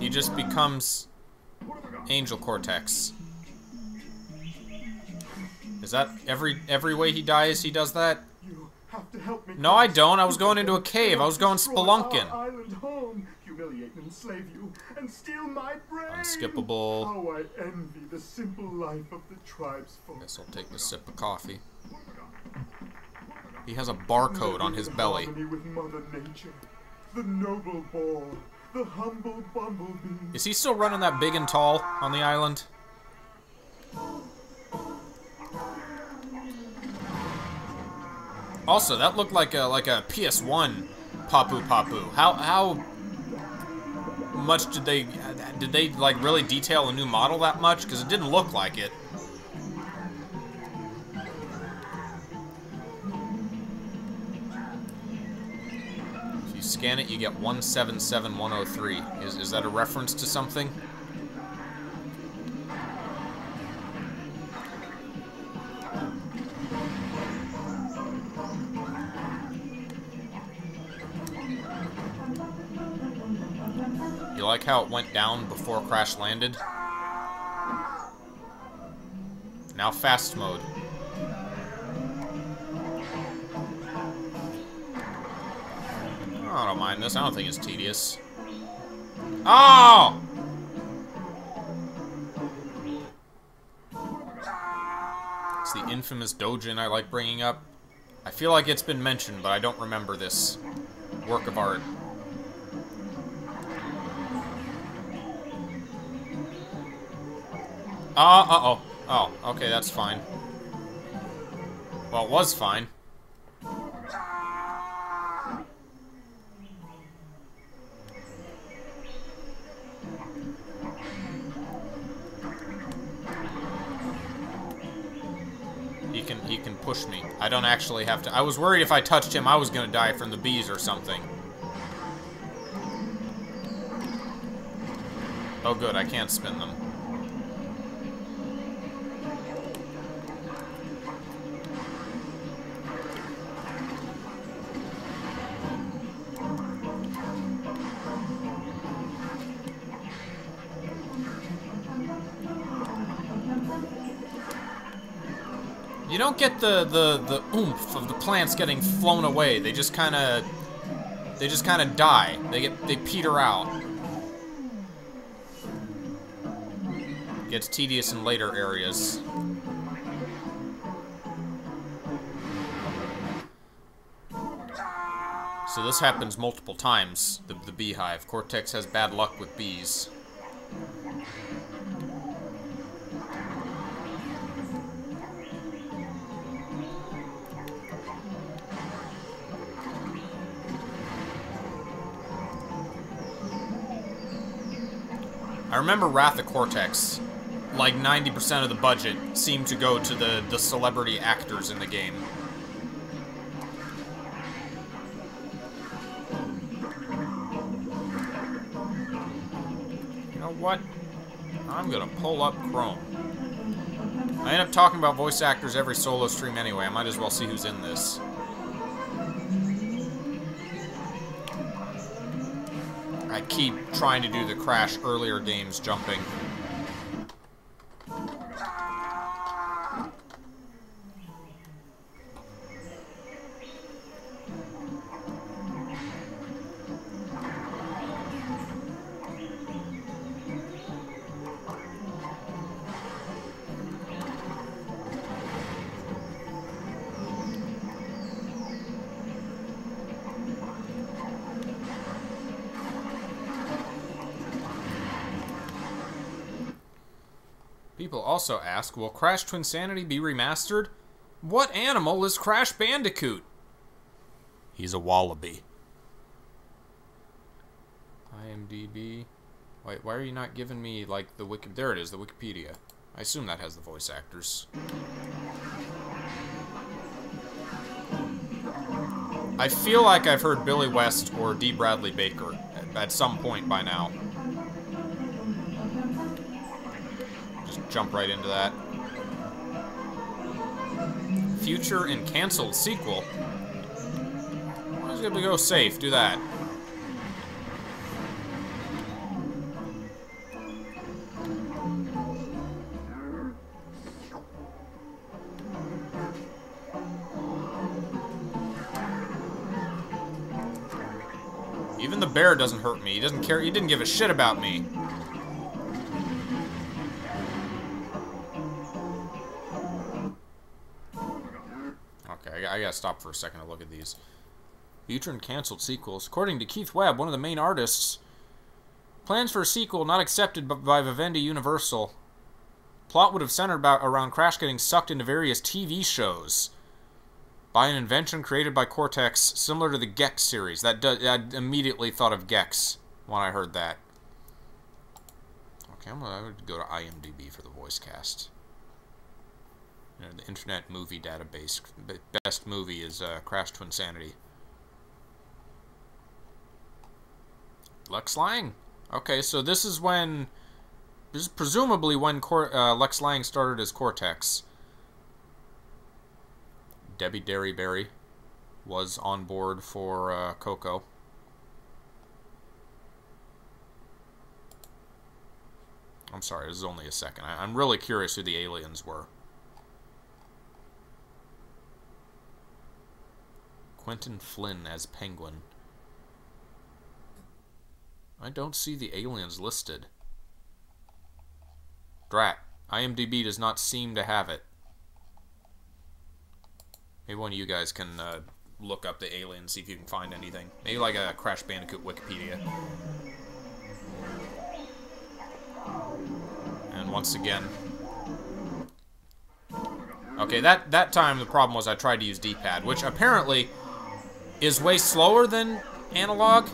He just becomes Angel Cortex. Is that every way he dies? He does that? No, I don't. I was going into a cave. I was going spelunking. home, humiliate and enslave you, and steal my brain. Unskippable. How I envy the simple life of the tribesfolk. Guess I'll take the sip of coffee. He has a barcode on his belly. With Mother Nature, the noble boar, the humble bumblebee. Is he still running that big and tall on the island? Also, that looked like a PS1 Papu Papu. How much did they like really detail a new model that much? Because it didn't look like it. If you scan it, you get 177103. Is that a reference to something? Like how it went down before Crash landed. Now fast mode. I don't mind this. I don't think it's tedious. Oh! It's the infamous doujin I like bringing up. I feel like it's been mentioned, but I don't remember this work of art. Uh-oh. Oh, okay, that's fine. Well, it was fine. He can push me. I don't actually have to. I was worried if I touched him, I was gonna die from the bees or something. Oh, good, I can't spin them. You don't get the oomph of the plants getting flown away. They just kind of die. They peter out. Gets tedious in later areas. So this happens multiple times. The beehive. Cortex has bad luck with bees. I remember Wrath of Cortex, like 90% of the budget seemed to go to the celebrity actors in the game. You know what? I'm gonna pull up Chrome. I end up talking about voice actors every solo stream anyway. I might as well see who's in this. I keep trying to do the Crash earlier games jumping. People also ask, will Crash Twinsanity be remastered? What animal is Crash Bandicoot? He's a wallaby. IMDb. Wait, why are you not giving me, like, the wiki? There it is, the Wikipedia. I assume that has the voice actors. I feel like I've heard Billy West or Dee Bradley Baker at some point by now. Jump right into that. Future and canceled sequel. I'm just gonna go safe, do that. Even the bear doesn't hurt me. He doesn't care. He didn't give a shit about me. Okay, I gotta stop for a second to look at these. Butrin canceled sequels. According to Keith Webb, one of the main artists, plans for a sequel not accepted by Vivendi Universal. Plot would have centered around Crash getting sucked into various TV shows by an invention created by Cortex, similar to the Gex series. I immediately thought of Gex when I heard that. Okay, I'm going to go to IMDb for the voice cast. You know, the Internet Movie Database. Best movie is Crash Twinsanity. Lex Lang. Okay, so this is when... This is presumably when Lex Lang started as Cortex. Debbie Derryberry was on board for Coco. I'm sorry, this is only a second. I'm really curious who the aliens were. Quinton Flynn as Penguin. I don't see the aliens listed. Drat. IMDb does not seem to have it. Maybe one of you guys can look up the aliens, see if you can find anything. Maybe like a Crash Bandicoot Wikipedia. And once again... Okay, that time the problem was I tried to use D-pad, which apparently is way slower than analog.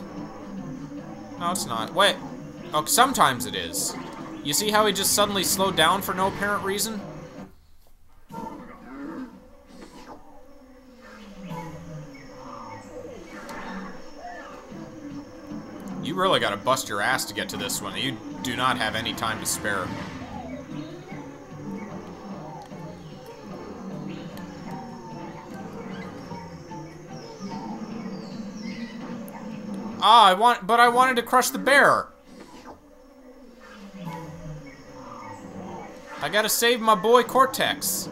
No, it's not. Wait. Oh, sometimes it is. You see how he just suddenly slowed down for no apparent reason? You really gotta bust your ass to get to this one. You do not have any time to spare. Ah, but I wanted to crush the bear. I gotta save my boy Cortex.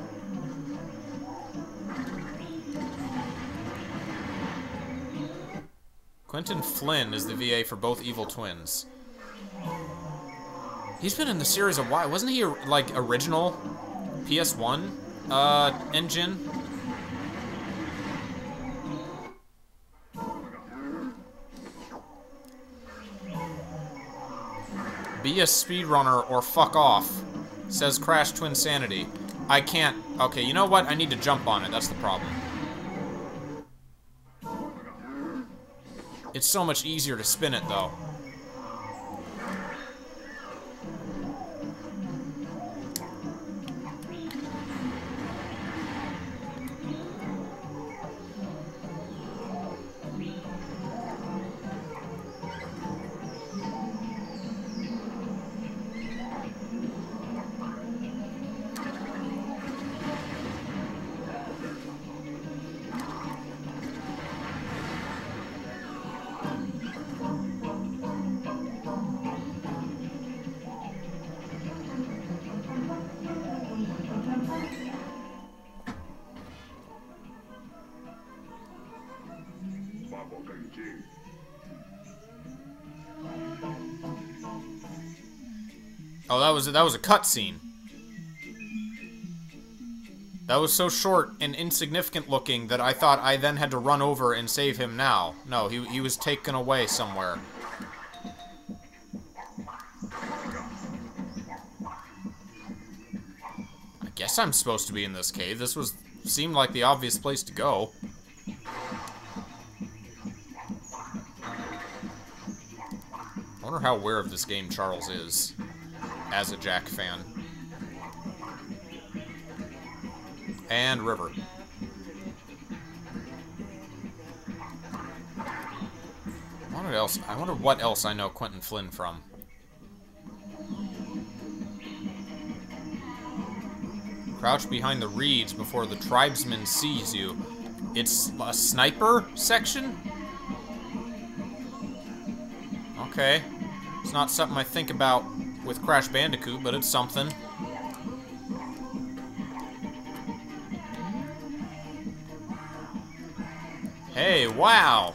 Quinton Flynn is the VA for both evil twins. He's been in the series a while. Wasn't he, like, original PS1 engine? Be a speedrunner or fuck off. Says Crash Twinsanity. I can't... Okay, you know what? I need to jump on it. That's the problem. It's so much easier to spin it, though. Oh, that was a cutscene. That was so short and insignificant looking that I thought I then had to run over and save him now. No, he was taken away somewhere. I guess I'm supposed to be in this cave. This seemed like the obvious place to go. I wonder how aware of this game Charles is. As a Jak fan. And River. I wonder what else I know Quinton Flynn from. Crouch behind the reeds before the tribesman sees you. It's a sniper section? Okay. It's not something I think about with Crash Bandicoot, but it's something. Hey, wow!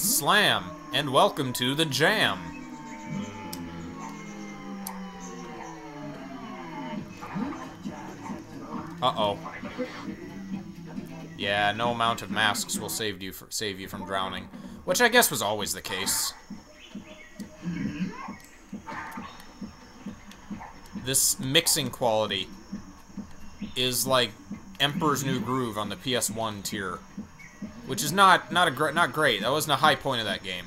Slam, and welcome to the jam. Uh-oh. Yeah, no amount of masks will save you from drowning, which I guess was always the case. This mixing quality is like Emperor's New Groove on the PS1 tier, which is not great. That wasn't a high point of that game.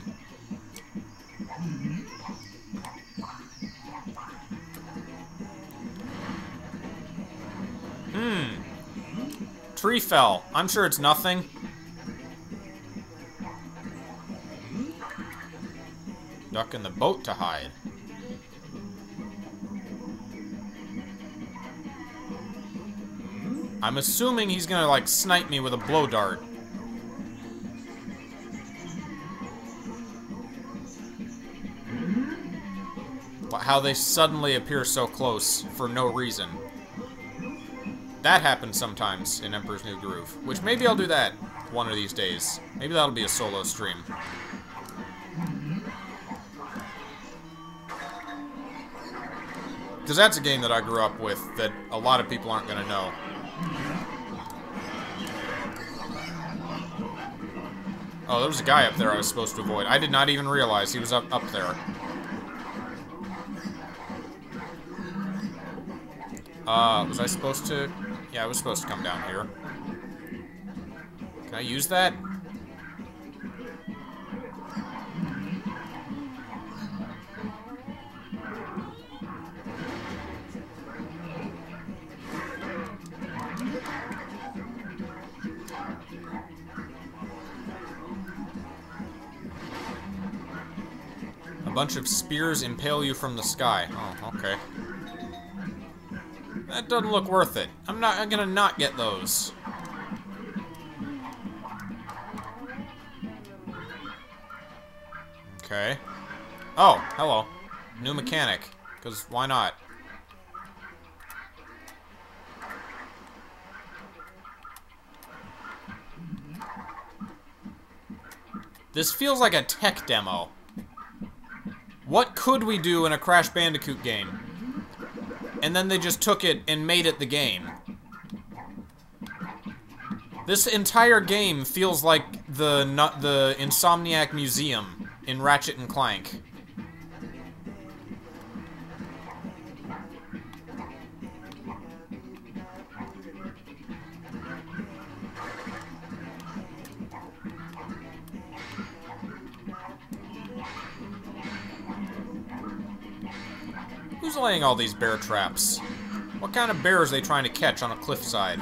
Tree fell. I'm sure it's nothing. Duck in the boat to hide. I'm assuming he's gonna, like, snipe me with a blow dart. How they suddenly appear so close for no reason. That happens sometimes in Emperor's New Groove, which maybe I'll do that one of these days. Maybe that'll be a solo stream. Because that's a game that I grew up with that a lot of people aren't gonna know. Oh, there was a guy up there I was supposed to avoid. I did not even realize he was up there. Was I supposed to? Yeah, I was supposed to come down here. Can I use that? A bunch of spears impale you from the sky. Oh, okay. That doesn't look worth it. I'm gonna not get those. Okay. Oh, hello. New mechanic. Because why not? This feels like a tech demo. What could we do in a Crash Bandicoot game? And then they just took it and made it the game. This entire game feels like the Insomniac Museum in Ratchet and Clank. Who's laying all these bear traps? What kind of bears are they trying to catch on a cliffside?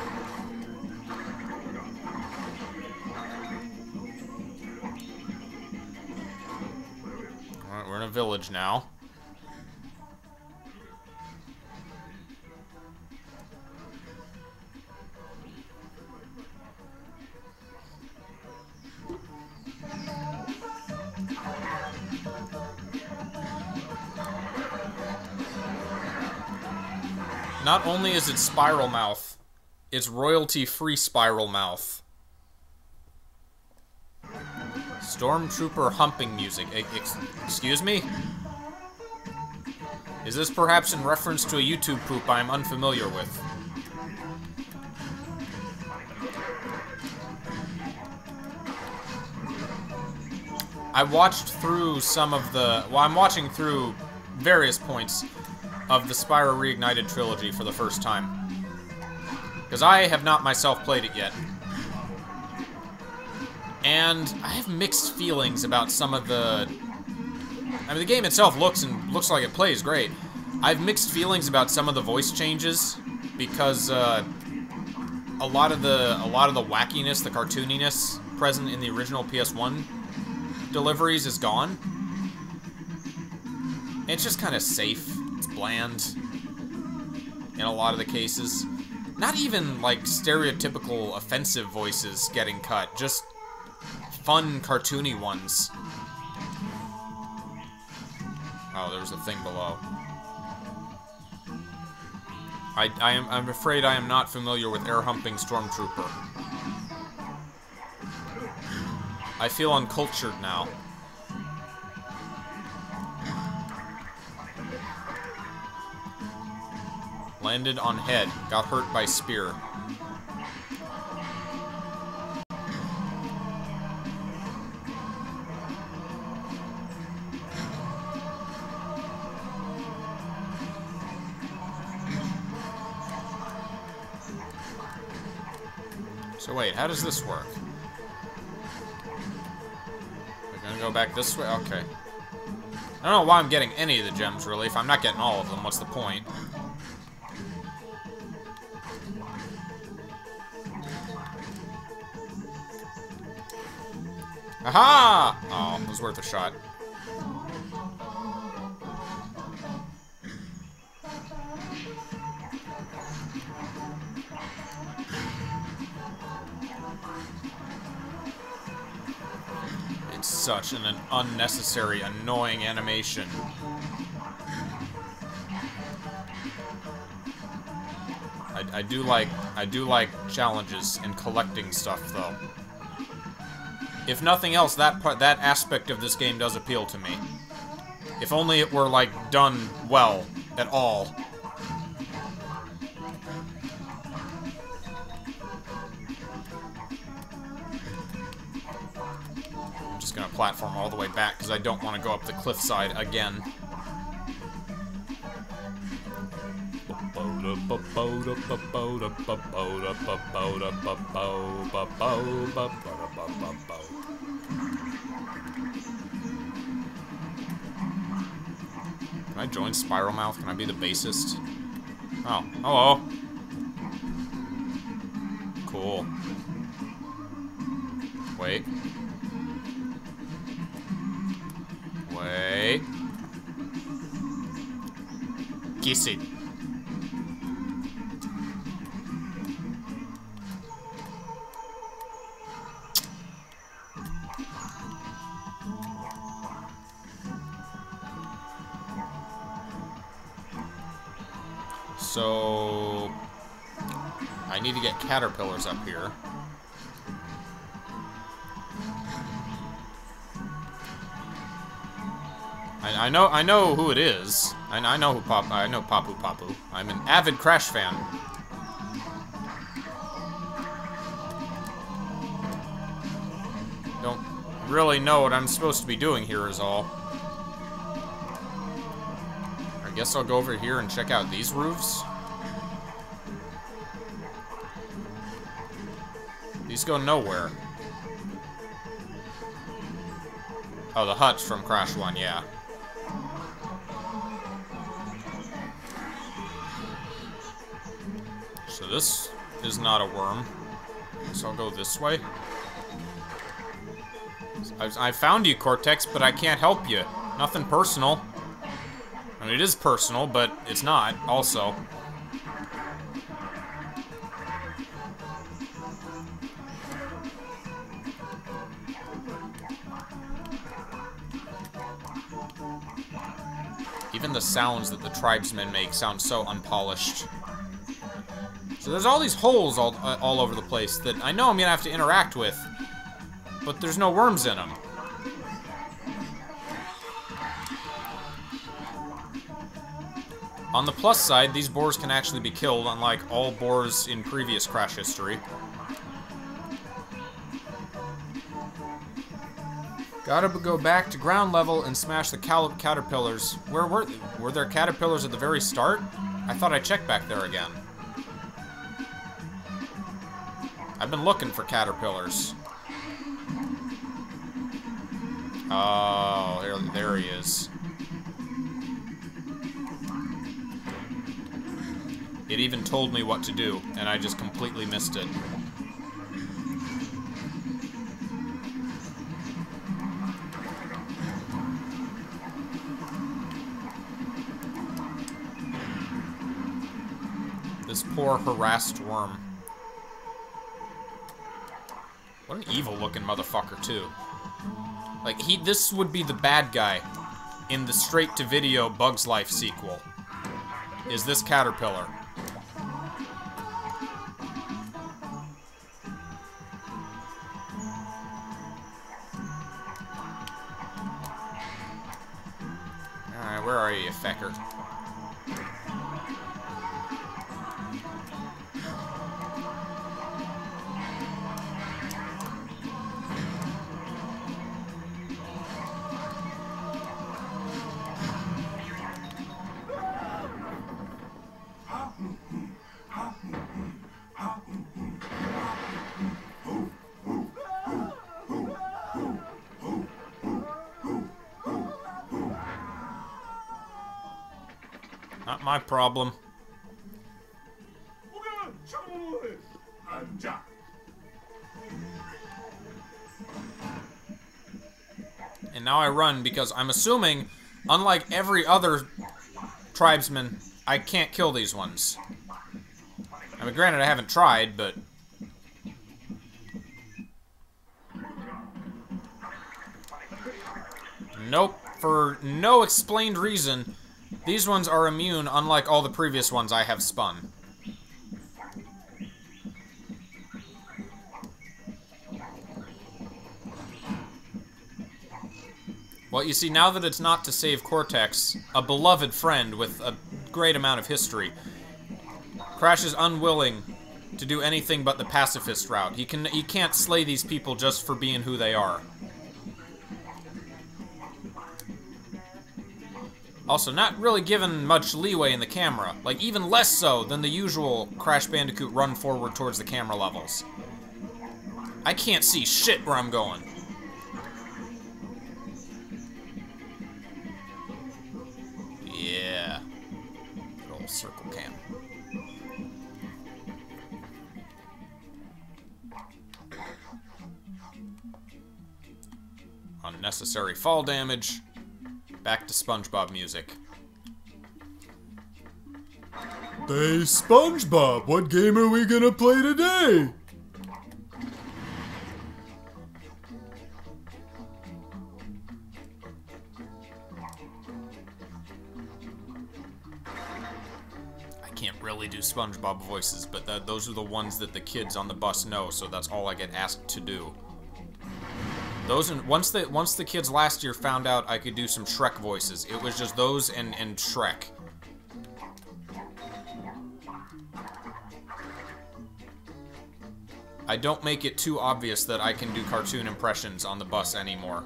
Alright, we're in a village now. Not only is it Spiral Mouth, it's royalty-free Spiral Mouth. Stormtrooper humping music. Excuse me? Is this perhaps in reference to a YouTube poop I am unfamiliar with? I watched through some of the... Well, I'm watching through various points of the Spyro Reignited trilogy for the first time. Because I have not myself played it yet. And I have mixed feelings about some of the... I mean, the game itself looks like it plays great. I have mixed feelings about some of the voice changes, because a lot of the wackiness, the cartooniness present in the original PS1 deliveries is gone. It's just kind of safe. Bland in a lot of the cases. Not even like stereotypical offensive voices getting cut, just fun cartoony ones. Oh, there's a thing below. I'm afraid I am not familiar with air humping stormtrooper. I feel uncultured now. Landed on head. Got hurt by spear. So wait, how does this work? We're gonna go back this way? Okay. I don't know why I'm getting any of the gems, really. If I'm not getting all of them, what's the point? Aha! Oh, it was worth a shot. It's such an unnecessary, annoying animation. I do like challenges and collecting stuff, though. If nothing else, that aspect of this game does appeal to me. If only it were, like, done well at all. I'm just gonna platform all the way back because I don't want to go up the cliffside again. Can I join Spiral Mouth? Can I be the bassist? Oh, hello. Cool. Wait. Wait. Kiss it. So, I need to get caterpillars up here. I know who it is. I know Papu Papu. I'm an avid Crash fan. Don't really know what I'm supposed to be doing here is all. I guess I'll go over here and check out these roofs. These go nowhere. Oh, the huts from Crash 1, yeah. So this is not a worm. So I'll go this way. I found you, Cortex, but I can't help you. Nothing personal. I mean, it is personal, but it's not, also. Even the sounds that the tribesmen make sound so unpolished. So there's all these holes all over the place that I know I'm gonna have to interact with, but there's no worms in them. On the plus side, these boars can actually be killed, unlike all boars in previous Crash history. Gotta go back to ground level and smash the caterpillars. Where were they? Were there caterpillars at the very start? I thought I checked back there again. I've been looking for caterpillars. Oh, there he is. It even told me what to do, and I just completely missed it. This poor harassed worm. What an evil-looking motherfucker, too. Like, this would be the bad guy in the straight-to-video Bugs Life sequel. Is this caterpillar. Alright, where are you, fecker? Not my problem. I'm Jak. And now I run because I'm assuming, unlike every other tribesman, I can't kill these ones. I mean, granted, I haven't tried, but... Nope. For no explained reason, these ones are immune, unlike all the previous ones I have spun. Well, you see, now that it's not to save Cortex, a beloved friend with a great amount of history, Crash is unwilling to do anything but the pacifist route. He can't slay these people just for being who they are. Also, not really given much leeway in the camera. Like, even less so than the usual Crash Bandicoot run forward towards the camera levels. I can't see shit where I'm going. Yeah. Good old circle cam. Unnecessary fall damage. Back to SpongeBob music. Hey, SpongeBob, what game are we gonna play today? I can't really do SpongeBob voices, but those are the ones that the kids on the bus know, so that's all I get asked to do. Those and once the kids last year found out I could do some Shrek voices, it was just those and Shrek. I don't make it too obvious that I can do cartoon impressions on the bus anymore.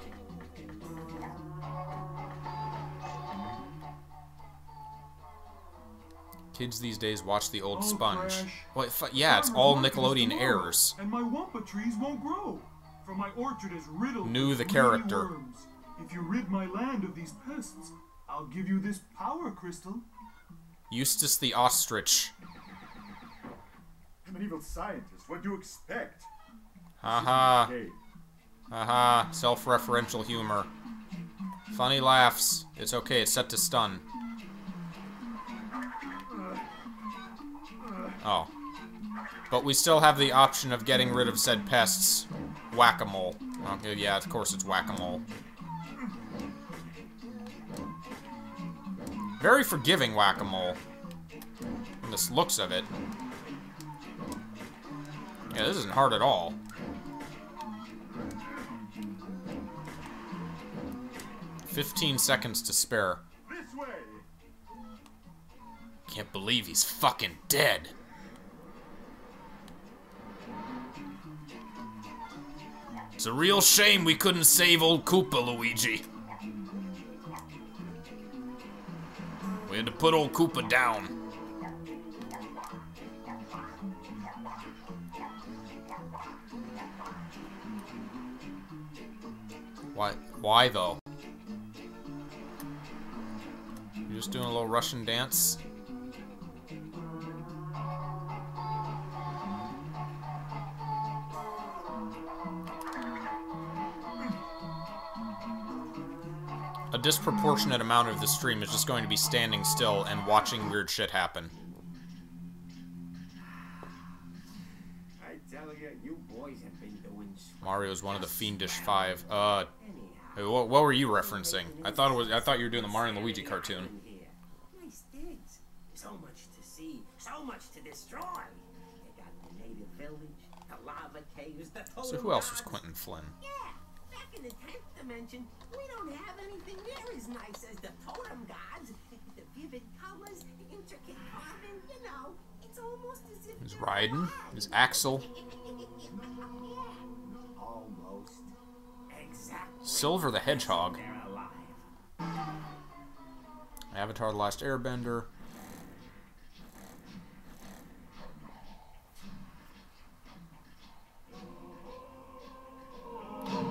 Kids these days watch the old Sponge. Well, yeah, it's all Nickelodeon errors. And my wampa trees won't grow. From my orchard is riddled with the character. Worms. If you rid my land of these pests, I'll give you this power crystal. Eustace the Ostrich. I'm an evil scientist. What do you expect? Haha. Haha. Self-referential humor. Funny laughs. It's okay. It's set to stun. Oh. But we still have the option of getting rid of said pests. Whack-a-mole. Okay, yeah, of course it's whack-a-mole. Very forgiving whack-a-mole. From the looks of it. Yeah, this isn't hard at all. $15 seconds to spare. This way. Can't believe he's fucking dead. It's a real shame we couldn't save old Koopa, Luigi. We had to put old Koopa down. Why though? You're just doing a little Russian dance? A disproportionate amount of the stream is just going to be standing still and watching weird shit happen. I tell ya, you boys have been doing Mario's one of the Fiendish Five. What were you referencing? I thought you were doing the Mario and Luigi cartoon. Nice digs. So much to see, so much to destroy. You got the native village, the lava caves, the total. So who else was Quinton Flynn? Yeah, back in the 10th dimension, we don't have anything near as nice as the totem gods. The vivid colors, the intricate carving, you know. It's almost as if... He's riding. His axle. Almost. Exactly. Silver the Hedgehog. Avatar The Last Airbender.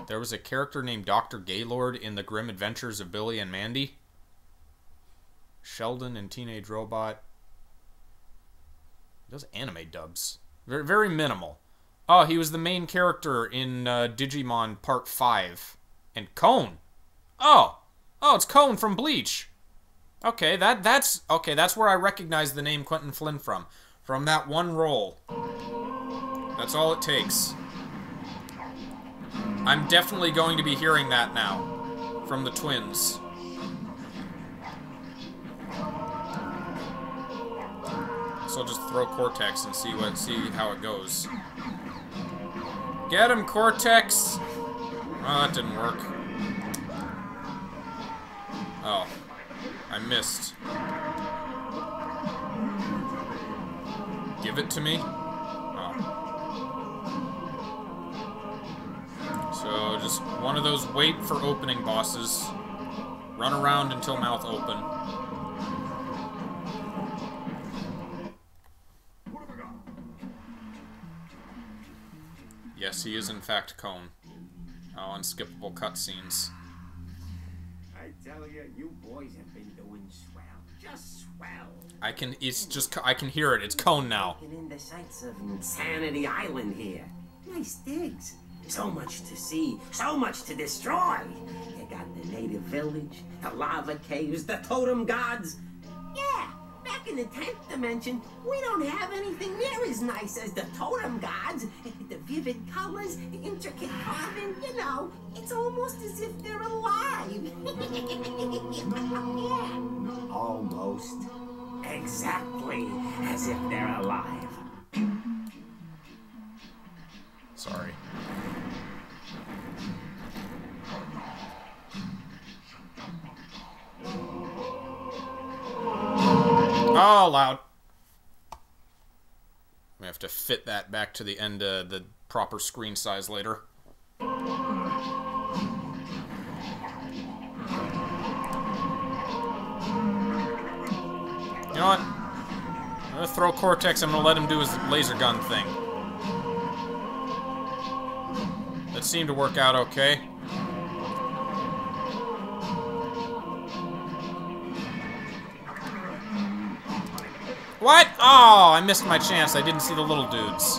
There was a character named Dr. Gaylord in The Grim Adventures of Billy and Mandy. Sheldon and Teenage Robot. Those anime dubs. Very, very minimal. Oh, he was the main character in Digimon Part 5. And Kon. Oh. Oh, it's Kon from Bleach. Okay, that's where I recognize the name Quinton Flynn from. From that one role. That's all it takes. I'm definitely going to be hearing that now from the twins. So I'll just throw Cortex and see how it goes. Get him, Cortex! Oh, that didn't work. Oh, I missed. Give it to me. So, just one of those wait for opening bosses. Run around until mouth open. Yes, he is in fact Kon. Oh, unskippable cutscenes. I tell you, you boys have been doing swell. Just swell. I can hear it. It's Kon now. Taking in the sights of Insanity Island here. Nice digs. So much to see, so much to destroy. You got the native village, the lava caves, the totem gods. Yeah, back in the 10th dimension, we don't have anything near as nice as the totem gods. The vivid colors, the intricate carving, you know. It's almost as if they're alive. Yeah. Almost. Exactly as if they're alive. Sorry. Oh, loud. We have to fit that back to the end of the proper screen size later. You know what? I'm gonna throw Cortex. I'm gonna let him do his laser gun thing. That seemed to work out okay. What? Oh, I missed my chance. I didn't see the little dudes.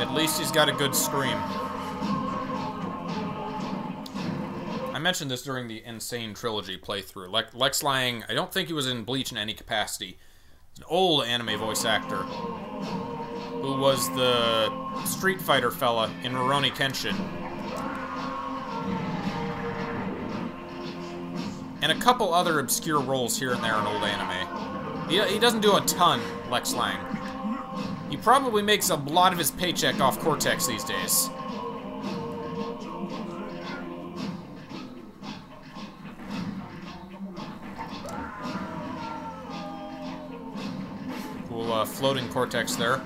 At least he's got a good scream. I mentioned this during the Insane Trilogy playthrough. Lex Lang, I don't think he was in Bleach in any capacity. He's an old anime voice actor. Who was the Street Fighter fella in Rurouni Kenshin. And a couple other obscure roles here and there in old anime. He doesn't do a ton, Lex Lang. He probably makes a lot of his paycheck off Cortex these days. Cool floating Cortex there.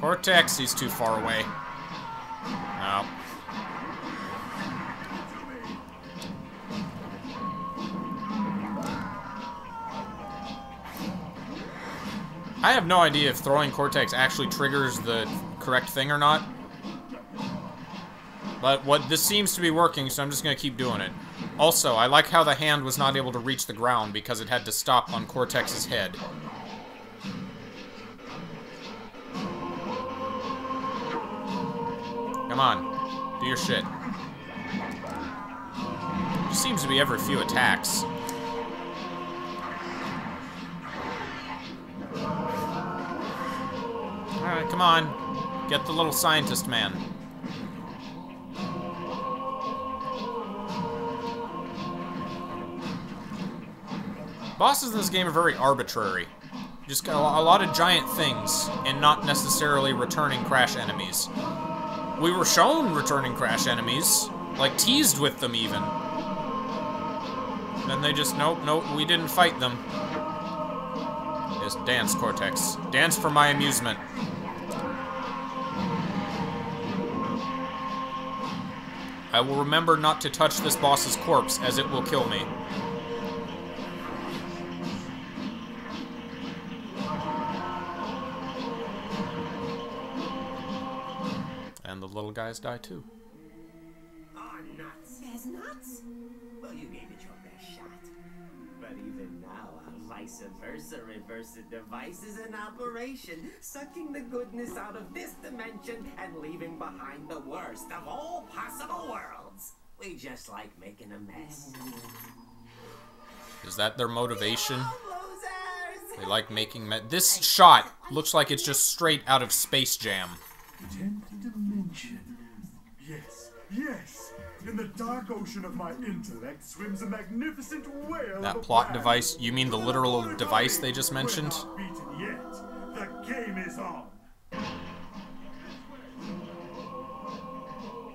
Cortex, he's too far away. No. I have no idea if throwing Cortex actually triggers the correct thing or not. But what this seems to be working, so I'm just gonna keep doing it. Also, I like how the hand was not able to reach the ground because it had to stop on Cortex's head. Come on, do your shit. It seems to be every few attacks. Alright, come on. Get the little scientist man. Bosses in this game are very arbitrary. You just got a lot of giant things and not necessarily returning Crash enemies. We were shown returning Crash enemies, like teased with them even. Then they just, nope, we didn't fight them. Just dance, Cortex. Dance for my amusement. I will remember not to touch this boss's corpse, as it will kill me. And the little guys die too. Oh, nuts. There's nuts? Well, you gave it your best shot. But even now, our vice versa reverse device is in operation, sucking the goodness out of this dimension and leaving behind the worst of all possible worlds. We just like making a mess. Is that their motivation? They like making mess. This shot looks like it's just straight out of Space Jam. 10th dimension. Yes, yes. In the dark ocean of my intellect swims a magnificent whale. That plot device? You mean the literal device they just mentioned? We're not beaten yet. The game is on.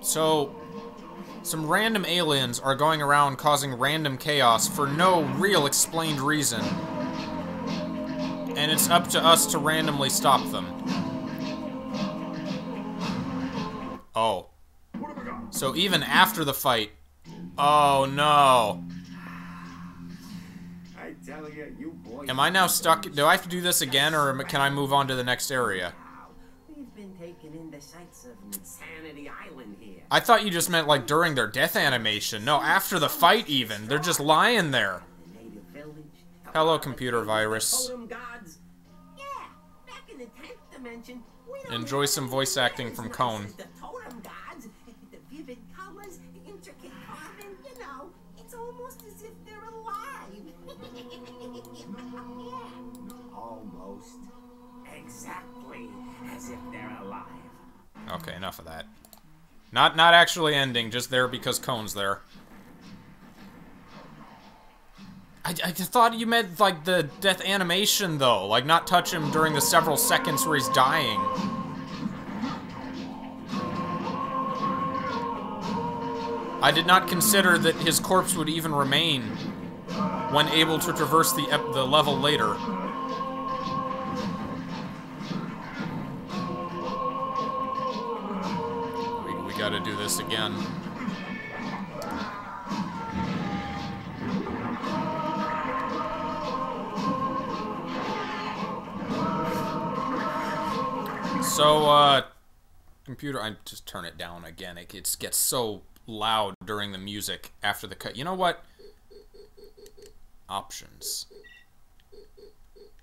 So, some random aliens are going around causing random chaos for no real explained reason, and it's up to us to randomly stop them. Oh. So even after the fight... Oh, no. I tell you, you boys... Am I now stuck? Do I have to do this again, or can I move on to the next area? We've been taking in the sights of Insanity Island here. I thought you just meant, like, during their death animation. No, after the fight, even. They're just lying there. Hello, computer virus. Yeah, back in the 10th dimension... Enjoy some voice acting from Kon. The totem gods, the vivid colors, the intricate carving, you know, it's almost as if they're alive. Yeah. Almost. Exactly as if they're alive. Okay, enough of that. Not actually ending, just there because Kon's there. I thought you meant, like, the death animation, though. Like, not touch him during the several seconds where he's dying. I did not consider that his corpse would even remain when able to traverse the level later. We gotta do this again. So, computer, I just turn it down again. It gets so loud during the music after the cut. You know what? Options.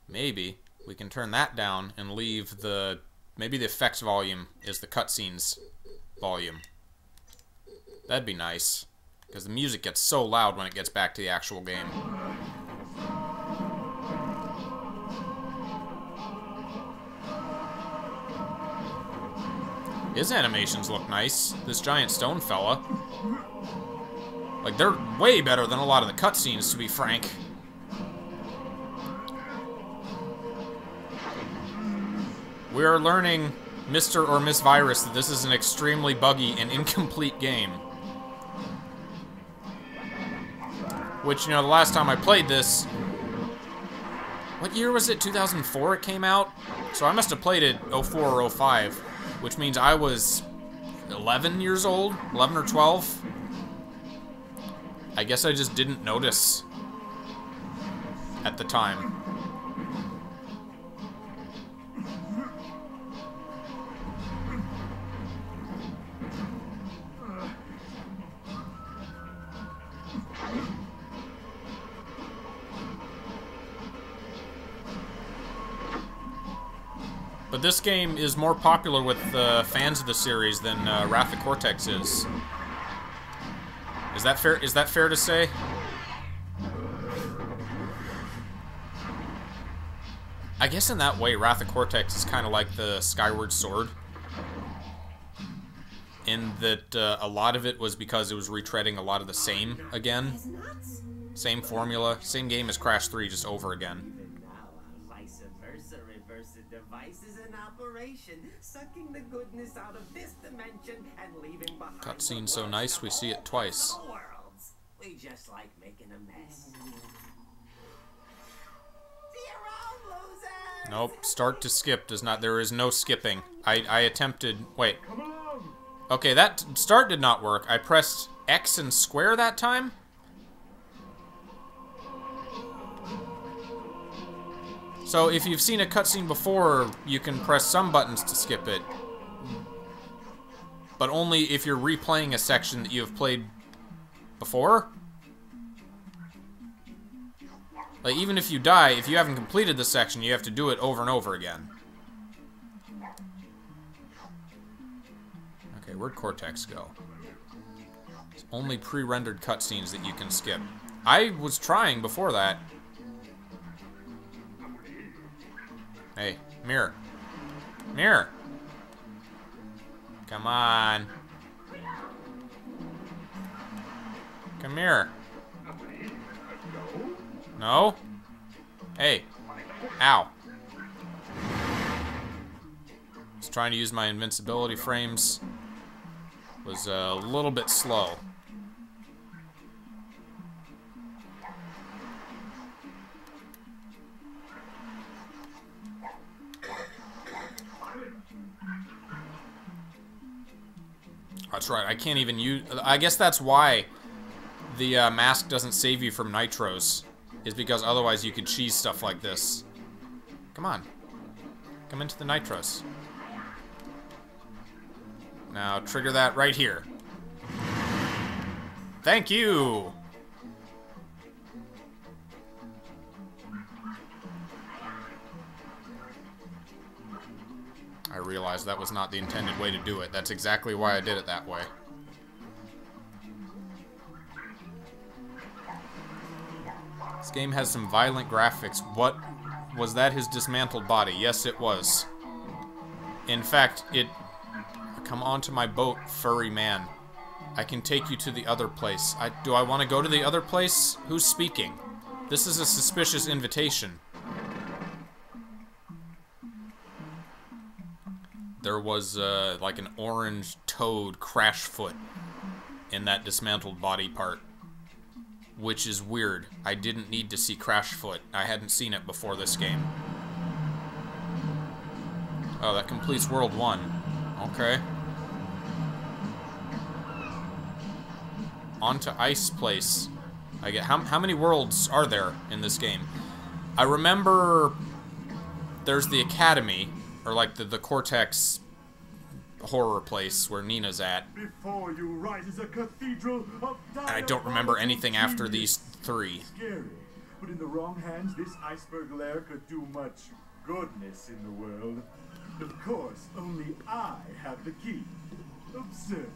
Maybe we can turn that down and leave the... Maybe the effects volume is the cutscenes volume. That'd be nice. Because the music gets so loud when it gets back to the actual game. His animations look nice. This giant stone fella. Like, they're way better than a lot of the cutscenes, to be frank. We are learning, Mr. or Miss Virus, that this is an extremely buggy and incomplete game. Which, you know, the last time I played this... What year was it? 2004 it came out? So I must have played it 04 or 05. Which means I was 11 years old, 11 or 12. I guess I just didn't notice at the time. But this game is more popular with fans of the series than Wrath of Cortex is. Is that fair? Is that fair to say? I guess in that way, Wrath of Cortex is kind of like the Skyward Sword. In that a lot of it was because it was retreading a lot of the same again. Same formula, same game as Crash 3, just over again. Even now, our vice versa reversa device is in operation, sucking the goodness out of this dimension and leaving behind. Cutscene so nice, we see it twice. We just like making a mess. Nope, start to skip does not, there is no skipping. I attempted, wait. Okay, that start did not work. I pressed X and square that time. So if you've seen a cutscene before, you can press some buttons to skip it. But only if you're replaying a section that you have played before. Like, even if you die, if you haven't completed this section, you have to do it over and over again. Okay, where'd Cortex go? It's only pre-rendered cutscenes that you can skip. I was trying before that. Hey, mirror. Mirror! Come on. Come here. No? Hey. Ow. Was trying to use my invincibility frames. Was a little bit slow. That's right, I can't even use... I guess that's why the mask doesn't save you from nitros. Is because otherwise you could cheese stuff like this. Come on. Come into the nitros. Now, trigger that right here. Thank you! I realized that was not the intended way to do it. That's exactly why I did it that way. This game has some violent graphics. What? Was that his dismantled body? Yes, it was. In fact, it... Come onto my boat, furry man. I can take you to the other place. Do I want to go to the other place? Who's speaking? This is a suspicious invitation. There was, like an orange toad crash foot in that dismantled body part. Which is weird. I didn't need to see Crashfoot. I hadn't seen it before this game. Oh, that completes World 1. Okay. Onto Ice Place. I get how many worlds are there in this game? I remember there's the Academy, or like the Cortex horror place where Nina's at. Before you rises a cathedral of and I don't remember anything after these three. Scary, but in the wrong hands, this iceberg lair could do much goodness in the world. Of course, only I have the key. Observe.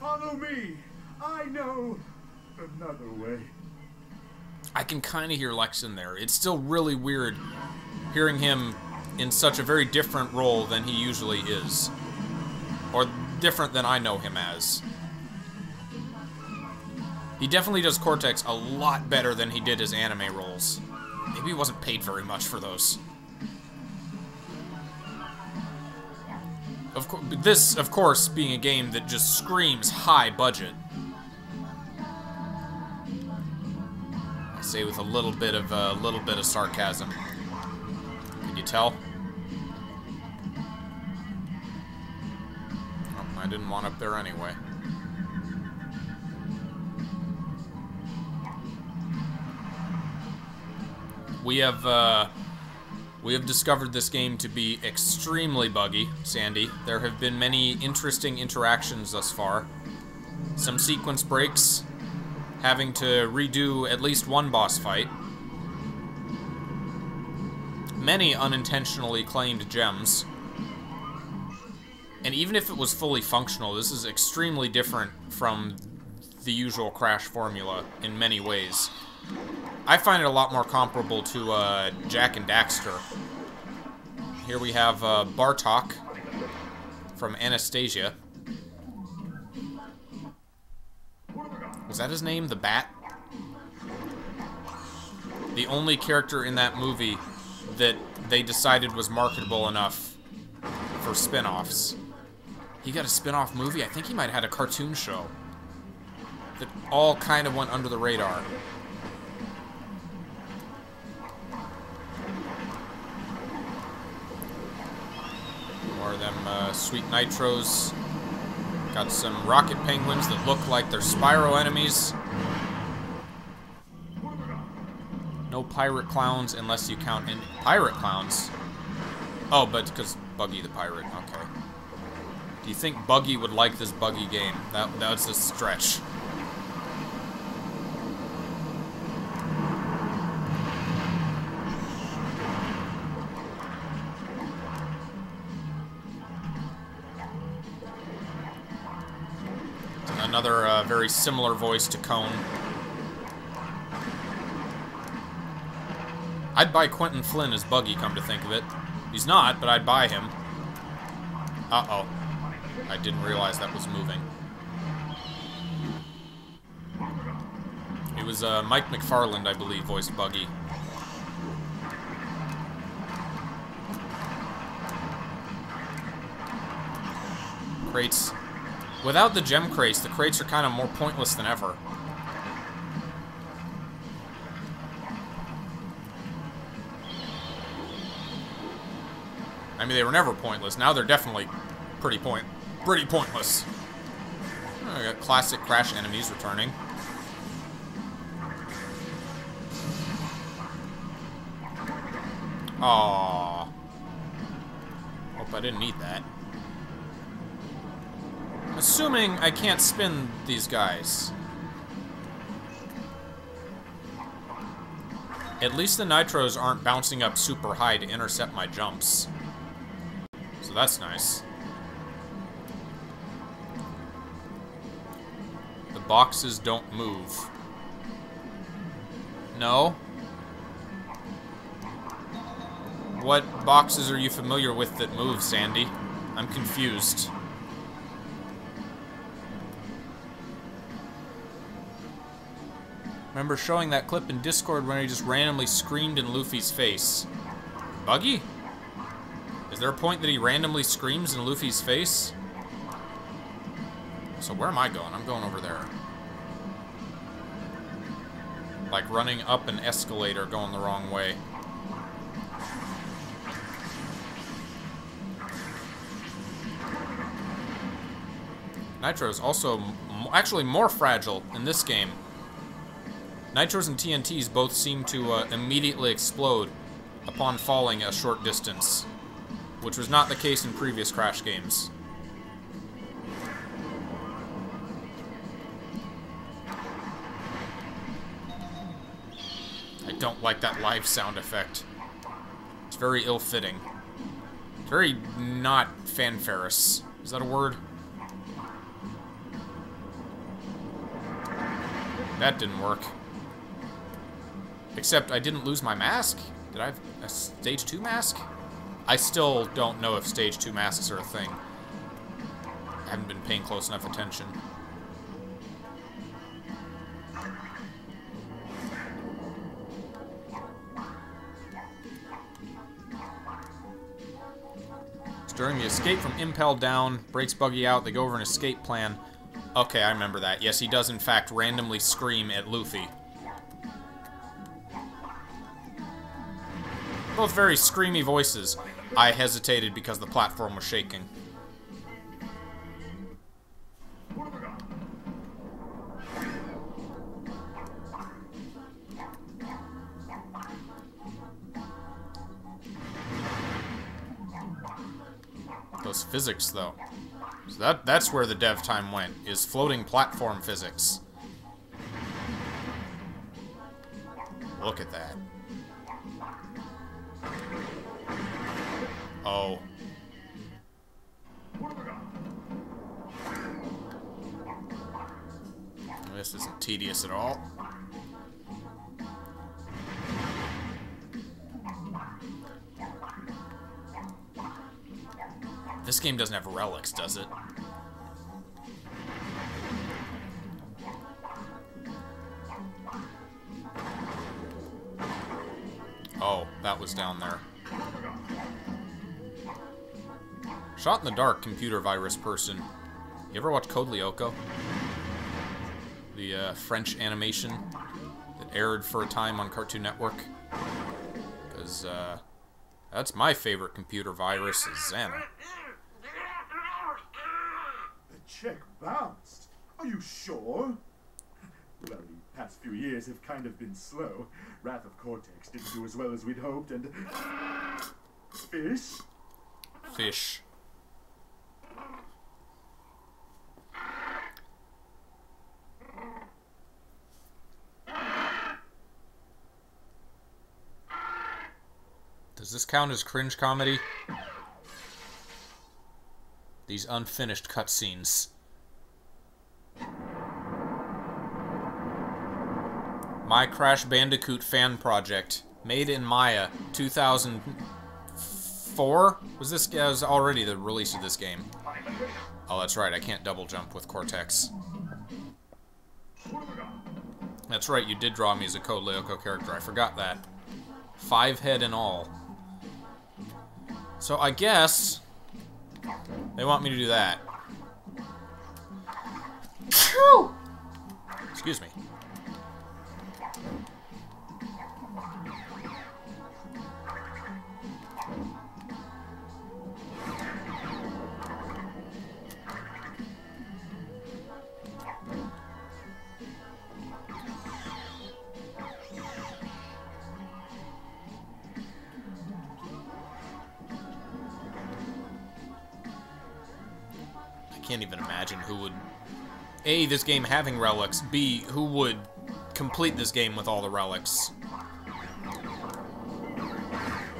Follow me. I know another way. I can kind of hear Lex in there. It's still really weird hearing him in such a very different role than he usually is. Or different than I know him as. He definitely does Cortex a lot better than he did his anime roles. Maybe he wasn't paid very much for those. Of course, this, of course, being a game that just screams high budget. Say with a little bit of sarcasm. Can you tell? Oh, I didn't want up there anyway. We have discovered this game to be extremely buggy, Sandy. There have been many interesting interactions thus far. Some sequence breaks. Having to redo at least one boss fight. Many unintentionally claimed gems. And even if it was fully functional, this is extremely different from the usual Crash formula in many ways. I find it a lot more comparable to Jak and Daxter. Here we have Bartok from Anastasia. Was that his name? The Bat? The only character in that movie that they decided was marketable enough for spin-offs. He got a spin-off movie? I think he might have had a cartoon show. That all kind of went under the radar. More of them sweet nitros. Got some rocket penguins that look like they're Spyro enemies. No pirate clowns unless you count in pirate clowns. Oh, but because Buggy the pirate. Okay. Do you think Buggy would like this Buggy game? That's a stretch. Another very similar voice to Kon. I'd buy Quinton Flynn as Buggy, come to think of it. He's not, but I'd buy him. Uh-oh. I didn't realize that was moving. It was Mike McFarland, I believe, voiced Buggy. Crates. Without the gem crates, the crates are kind of more pointless than ever. I mean, they were never pointless. Now they're definitely pretty pointless. I got classic Crash enemies returning. Aww. Hope I didn't need that. Assuming I can't spin these guys. At least the nitros aren't bouncing up super high to intercept my jumps. So that's nice. The boxes don't move. No? What boxes are you familiar with that move, Sandy? I'm confused. Remember showing that clip in Discord when he just randomly screamed in Luffy's face. Buggy? Is there a point that he randomly screams in Luffy's face? So where am I going? I'm going over there. Like running up an escalator going the wrong way. Nitro is also actually more fragile in this game. Nitros and TNTs both seem to immediately explode upon falling a short distance, which was not the case in previous Crash games. I don't like that live sound effect. It's very ill-fitting. It's very not fanfarous. Is that a word? That didn't work. Except I didn't lose my mask? Did I have a Stage 2 mask? I still don't know if Stage 2 masks are a thing. I haven't been paying close enough attention. It's during the escape from Impel Down, breaks Buggy out, they go over an escape plan. Okay, I remember that. Yes, he does in fact randomly scream at Luffy. Both very screamy voices. I hesitated because the platform was shaking. Those physics, though. So that's where the dev time went, is floating platform physics. Look at that. Oh. This isn't tedious at all. This game doesn't have relics, does it? Oh, that was down there. Shot in the dark, computer virus person. You ever watch Code Lyoko? The French animation that aired for a time on Cartoon Network? Because that's my favorite computer virus, is Xana. Check bounced. Are you sure? Well, the past few years have kind of been slow. Wrath of Cortex didn't do as well as we'd hoped, and... Fish? Fish. Does this count as cringe comedy? These unfinished cutscenes. My Crash Bandicoot fan project, made in Maya, 2004. Was this? Yeah, it was already the release of this game. Oh, that's right. I can't double jump with Cortex. That's right. You did draw me as a Code Lyoko character. I forgot that. 5 head and all. So I guess. They want me to do that. Excuse me. Can't even imagine who would A, this game having relics, B, who would complete this game with all the relics.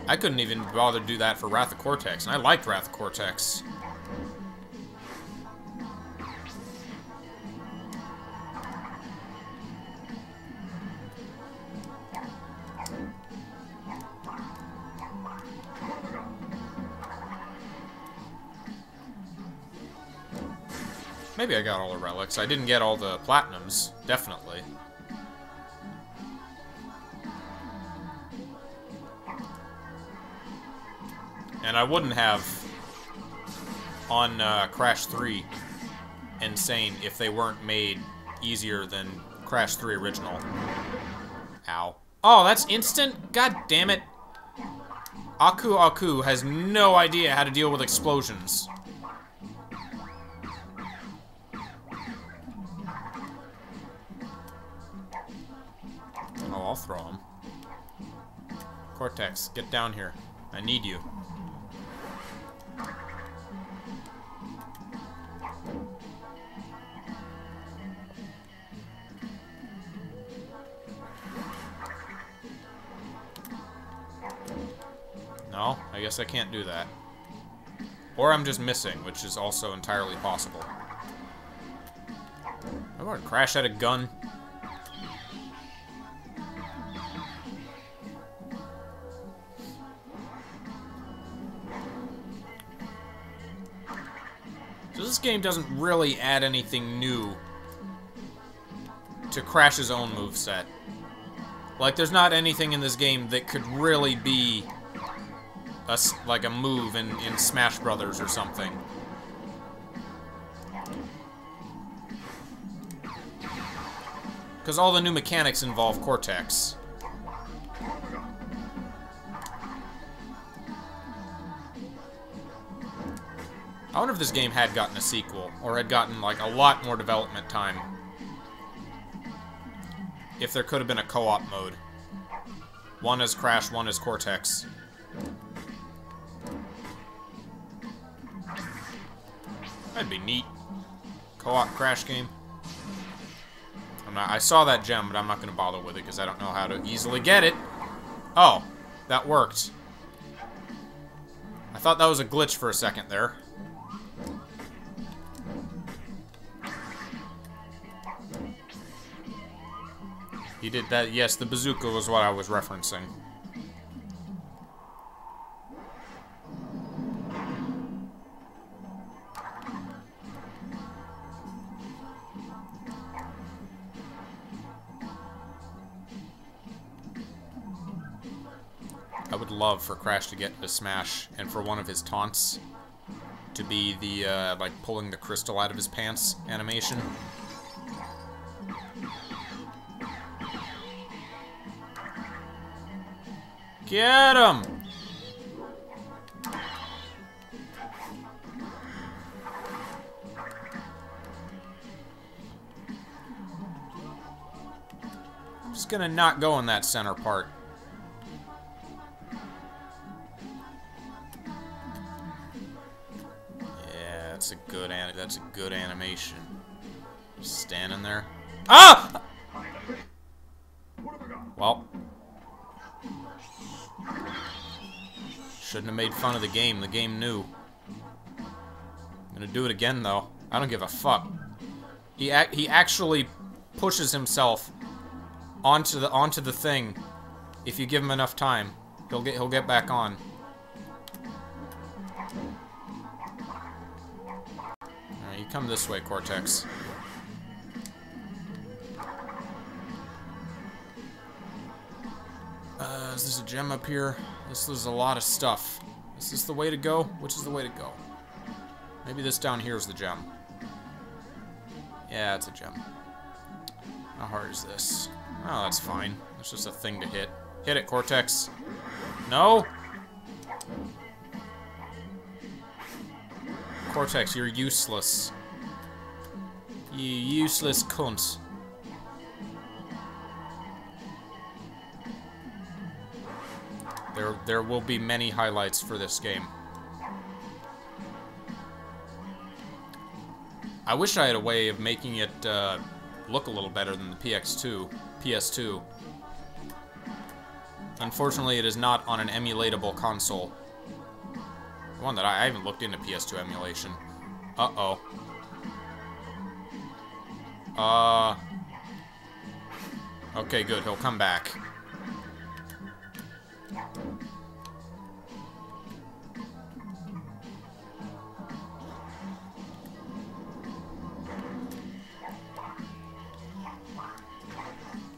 I couldn't even bother to do that for Wrath of Cortex, and I liked Wrath of Cortex. Maybe I got all the relics. I didn't get all the platinums, definitely. And I wouldn't have on Crash 3 Insane if they weren't made easier than Crash 3 Original. Ow. Oh, that's instant? God damn it. Aku Aku has no idea how to deal with explosions. I'll throw him. Cortex, get down here. I need you. No, I guess I can't do that. Or I'm just missing, which is also entirely possible. I'm gonna crash at a gun. This game doesn't really add anything new to Crash's own moveset. Like, there's not anything in this game that could really be a, like a move in Smash Brothers or something. Because all the new mechanics involve Cortex. I wonder if this game had gotten a sequel, or had gotten, like, a lot more development time. If there could have been a co-op mode. One is Crash, one is Cortex. That'd be neat. Co-op Crash game. I saw that gem, but I'm not going to bother with it, because I don't know how to easily get it. Oh, that worked. I thought that was a glitch for a second there. He did that. Yes, the bazooka was what I was referencing. I would love for Crash to get a smash and for one of his taunts to be the, like, pulling the crystal out of his pants animation. Get him! I'm just gonna not go in that center part. That's a good animation. Just standing there. Ah! Well. Shouldn't have made fun of the game. The game knew. I'm gonna do it again, though. I don't give a fuck. He actually pushes himself onto the thing. If you give him enough time, he'll get back on. Come this way, Cortex. Is this a gem up here? This is a lot of stuff. Is this the way to go? Which is the way to go? Maybe this down here is the gem. Yeah, it's a gem. How hard is this? Oh, that's fine. It's just a thing to hit. Hit it, Cortex. No? Cortex, you're useless. You useless cunt. There will be many highlights for this game. I wish I had a way of making it look a little better than the PS2. Unfortunately, it is not on an emulatable console. One that I haven't looked into PS2 emulation. Uh-oh. Okay, good. He'll come back.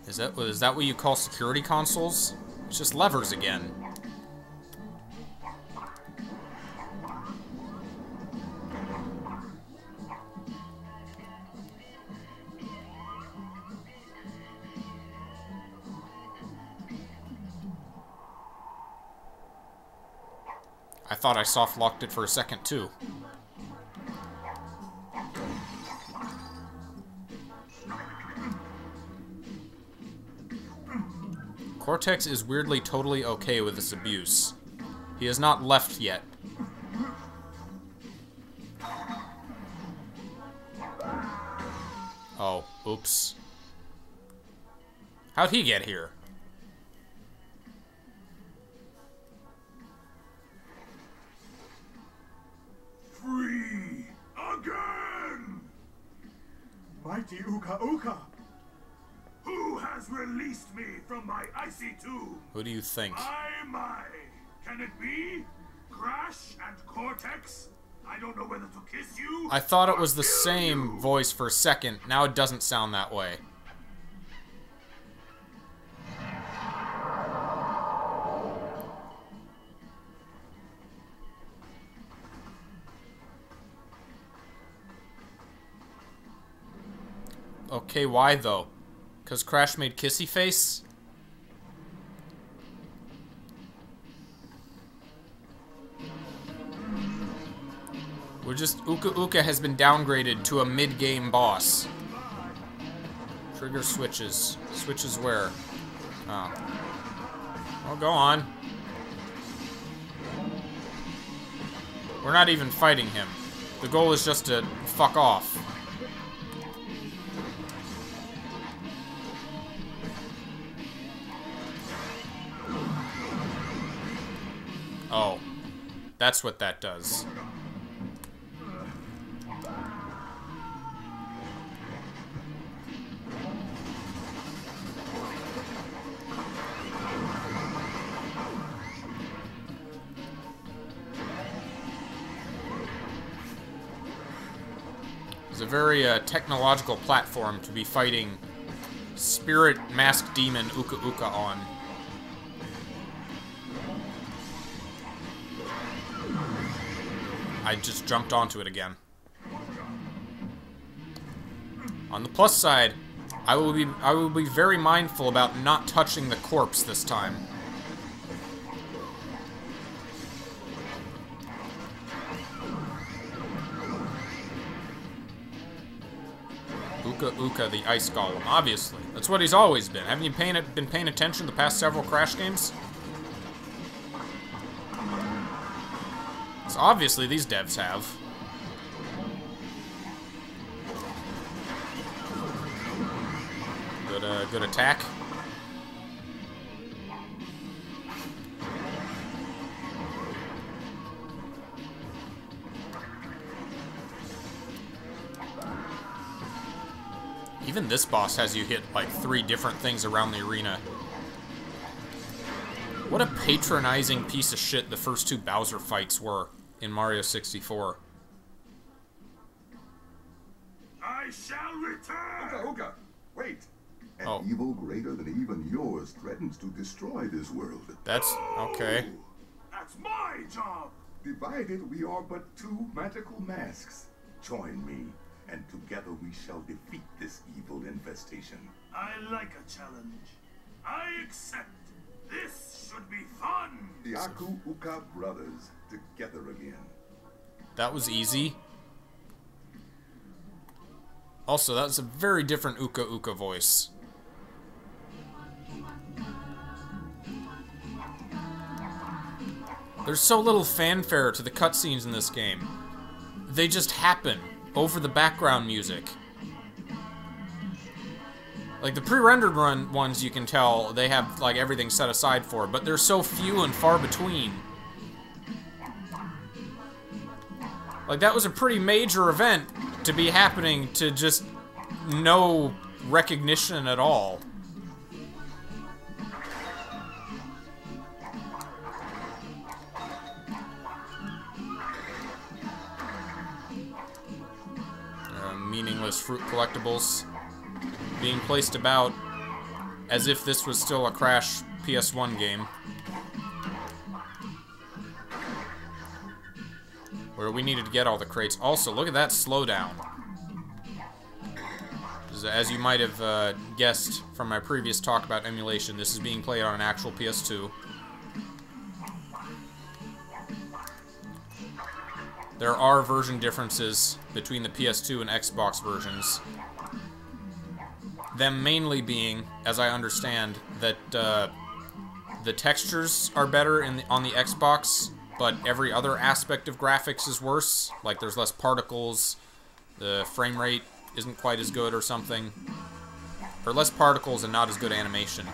Is that what you call security consoles? It's just levers again. I thought I soft locked it for a second too. Cortex is weirdly totally okay with this abuse. He has not left yet. Oh, oops. How'd he get here? Who has released me from my icy tomb? Who do you think? My. Can it be Crash and Cortex? I don't know whether to kiss you. I thought it was the same voice for a second. Now it doesn't sound that way. Okay, why though? Because Crash made kissy face? We're just... Uka Uka has been downgraded to a mid-game boss. Trigger switches. Switches where? Oh. Oh, go on. We're not even fighting him. The goal is just to fuck off. Oh, that's what that does. very technological platform to be fighting Spirit Mask Demon Uka Uka on. I just jumped onto it again. On the plus side, I will be very mindful about not touching the corpse this time. Uka Uka, the ice golem, obviously. That's what he's always been. Haven't you been paying attention the past several Crash games? So obviously these devs have. Good attack. Even this boss has you hit like 3 different things around the arena. What a patronizing piece of shit the first 2 Bowser fights were in Mario 64. I shall return! Uka Uka, wait! An evil greater than even yours threatens to destroy this world. That's... okay. That's my job! Divided we are but 2 magical masks. Join me, and together we shall defeat this evil infestation. I like a challenge. I accept. This should be fun. The Aku Uka brothers together again. That was easy. Also, that was a very different Uka Uka voice. There's so little fanfare to the cutscenes in this game. They just happen over the background music. Like the pre-rendered run ones, you can tell they have like everything set aside for, but they're so few and far between. Like that was a pretty major event to be happening to just no recognition at all. Meaningless fruit collectibles being placed about as if this was still a Crash PS1 game. Where we needed to get all the crates. Also, look at that slowdown. As you might have guessed from my previous talk about emulation, this is being played on an actual PS2. There are version differences between the PS2 and Xbox versions. Them mainly being, as I understand, that the textures are better on the Xbox, but every other aspect of graphics is worse. Like there's less particles, the frame rate isn't quite as good or something. Or less particles and not as good animation.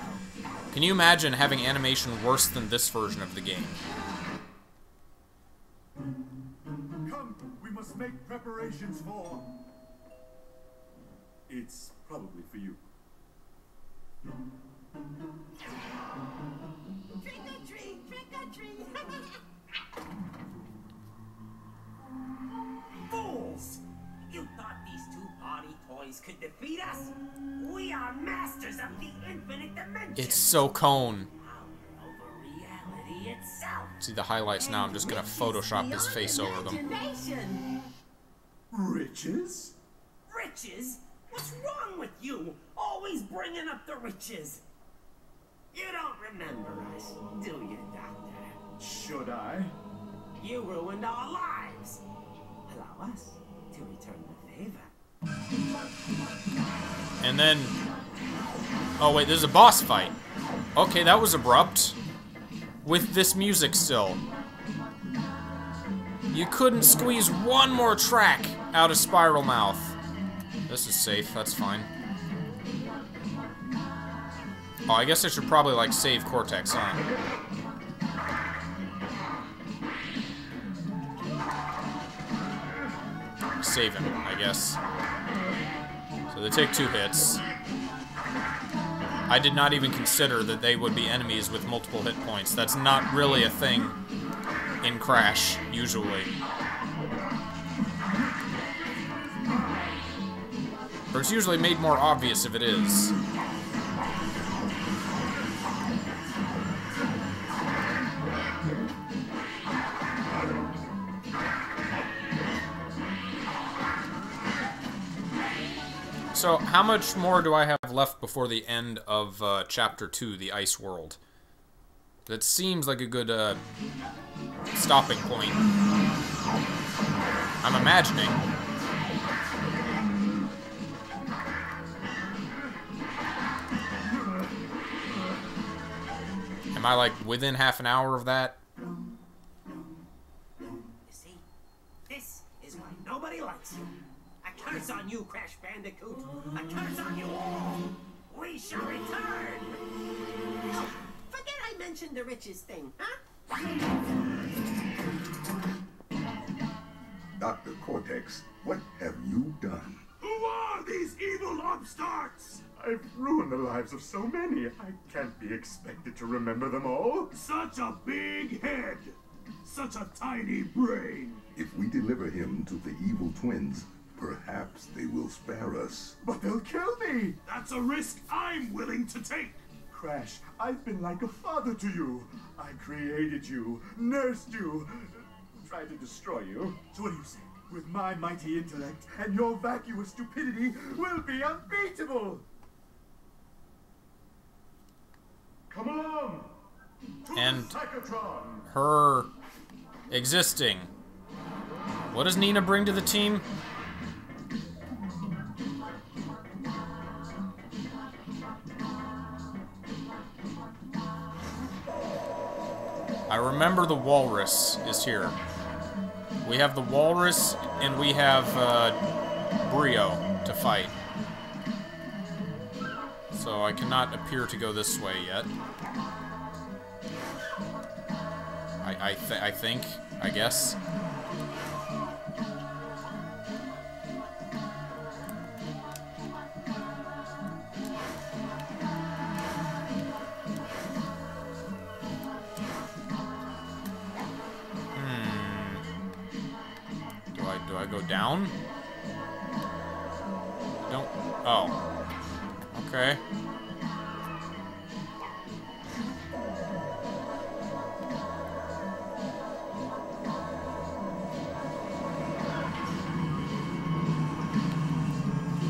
Can you imagine having animation worse than this version of the game? Make preparations for. It's probably for you. Trick or treat! Trick or treat! Fools! You thought these 2 body toys could defeat us? We are masters of the infinite dimension. It's so Kon. Over reality itself. See the highlights and now. I'm just gonna Photoshop his face over them. Riches? Riches? What's wrong with you? Always bringing up the riches. You don't remember us, do you, Doctor? Should I? You ruined our lives. Allow us to return the favor. And then... oh wait, there's a boss fight. Okay, that was abrupt. With this music still. You couldn't squeeze one more track out of Spiral Mouth. This is safe, that's fine. Oh, I guess I should probably, like, save Cortex, huh? Save him, I guess. So they take 2 hits. I did not even consider that they would be enemies with multiple hit points. That's not really a thing in Crash, usually. but it's usually made more obvious if it is. So, how much more do I have left before the end of Chapter 2, The Ice World? That seems like a good stopping point. I'm imagining. Am I, like, within half an hour of that? You see, this is why nobody likes you. A curse on you, Crash Bandicoot. A curse on you all. We shall return. Oh, forget I mentioned the riches thing, huh? Dr. Cortex, what have you done? Who are these evil upstarts? I've ruined the lives of so many. I can't be expected to remember them all. Such a big head. Such a tiny brain. If we deliver him to the evil twins, perhaps they will spare us. But they'll kill me! That's a risk I'm willing to take! Crash, I've been like a father to you. I created you, nursed you, tried to destroy you. So what do you say? With my mighty intellect and your vacuous stupidity, we'll be unbeatable! Come along! And her existing. What does Nina bring to the team? I remember the walrus is here. We have the walrus, and we have Brio to fight. So I cannot appear to go this way yet. I think, I guess. Go down? Don't. Oh. Okay.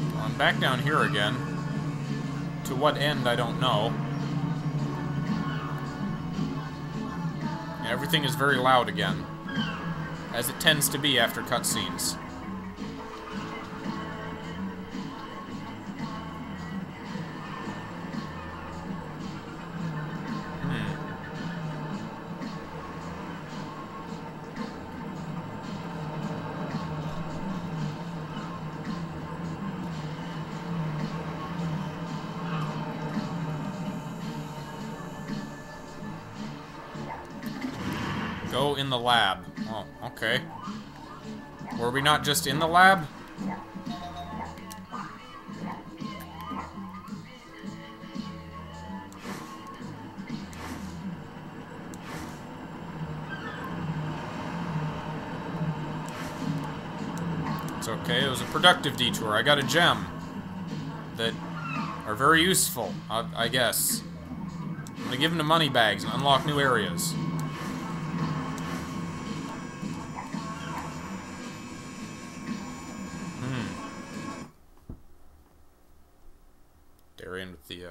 Well, I'm back down here again. To what end, I don't know. Yeah, everything is very loud again. As it tends to be after cutscenes. Go in the lab. Oh, okay. Were we not just in the lab? It's okay, it was a productive detour. I got a gem that are very useful, I guess. I'm gonna give them to money bags and unlock new areas.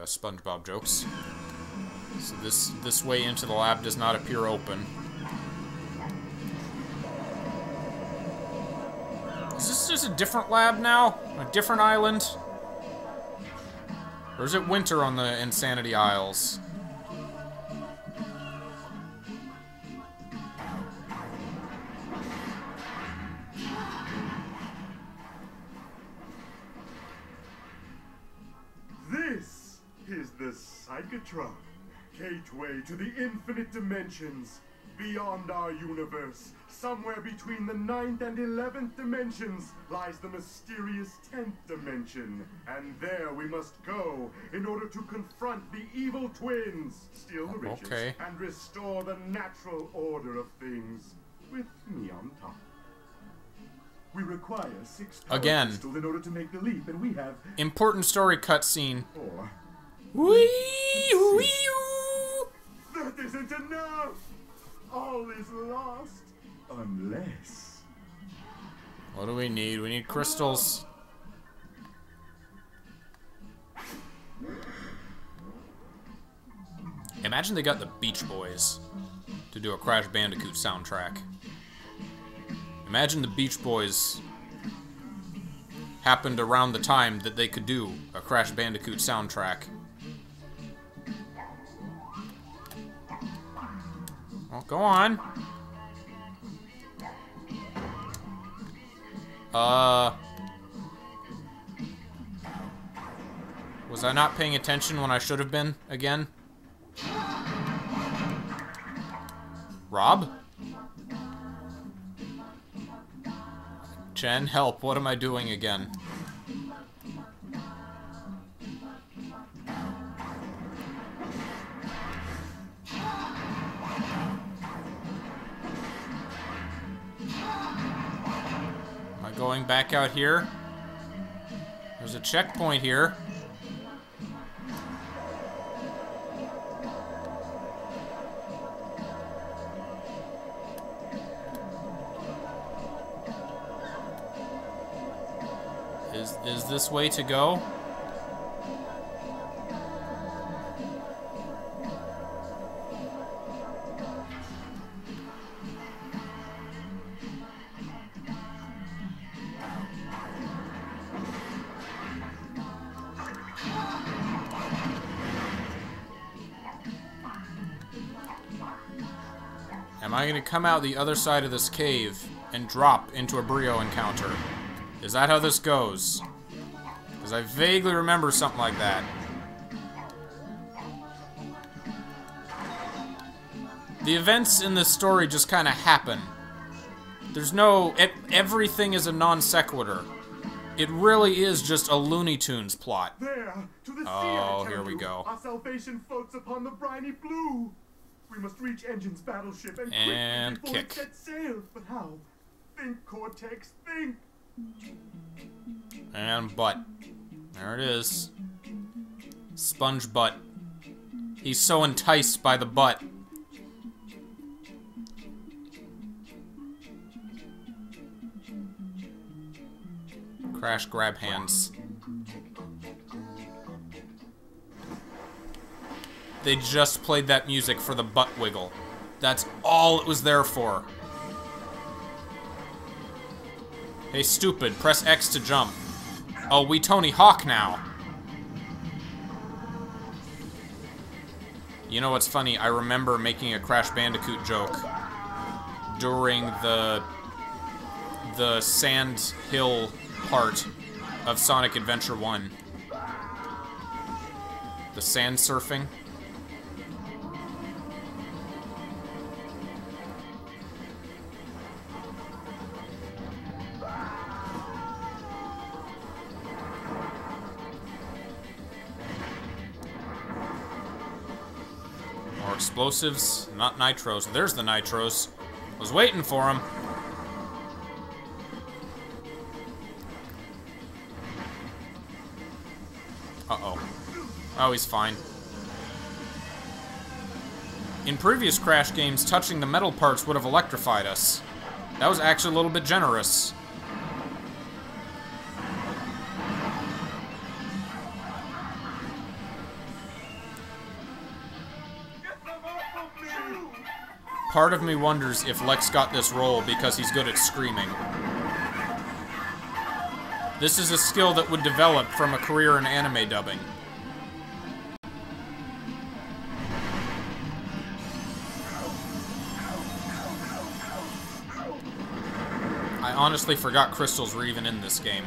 SpongeBob jokes. So this way into the lab does not appear open. Is this just a different lab now? A different island? Or is it winter on the Insanity Isles? Psychotron, gateway to the infinite dimensions, beyond our universe, somewhere between the 9th and 11th dimensions, lies the mysterious 10th dimension, and there we must go in order to confront the evil twins, steal the riches, and restore the natural order of things, with me on top. We require 6 power crystals in order to make the leap, and we have important story cutscene. That isn't enough. All is lost unless. What do we need? We need crystals. Imagine they got the Beach Boys to do a Crash Bandicoot soundtrack. Imagine the Beach Boys happened around the time that they could do a Crash Bandicoot soundtrack. Well, go on. Was I not paying attention when I should have been again? Rob? Chen, help. What am I doing again? Am I going back out here? There's a checkpoint here. Is this way to go? Am I gonna come out the other side of this cave and drop into a Brio encounter? Is that how this goes? Because I vaguely remember something like that. The events in this story just kind of happen. There's no... everything is a non sequitur. It really is just a Looney Tunes plot. There, to the sea, oh, here we go. Our salvation floats upon the briny blue. We must reach Engine's battleship and kick. Set sail. But how? Think, Cortex, think. And butt. There it is. Sponge butt. He's so enticed by the butt. Crash grab hands. They just played that music for the butt wiggle. That's all it was there for. Hey, stupid, press X to jump. Oh, we Tony Hawk now. You know what's funny? I remember making a Crash Bandicoot joke during the Sand Hill part of Sonic Adventure 1. The sand surfing. Explosives, not nitros. There's the nitros. Was waiting for him. Uh-oh. Oh, he's fine. In previous Crash games, touching the metal parts would have electrified us. That was actually a little bit generous. Part of me wonders if Lex got this role because he's good at screaming. This is a skill that would develop from a career in anime dubbing. I honestly forgot crystals were even in this game.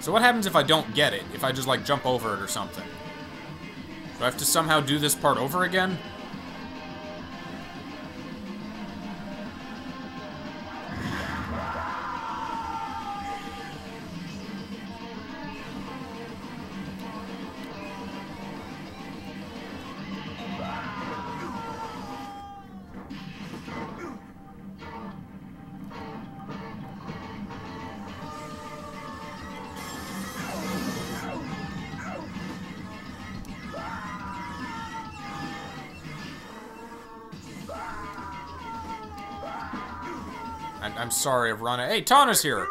So what happens if I don't get it? If I just, like, jump over it or something? Do I have to somehow do this part over again? I'm sorry, Avrana. Hey, Tana's here!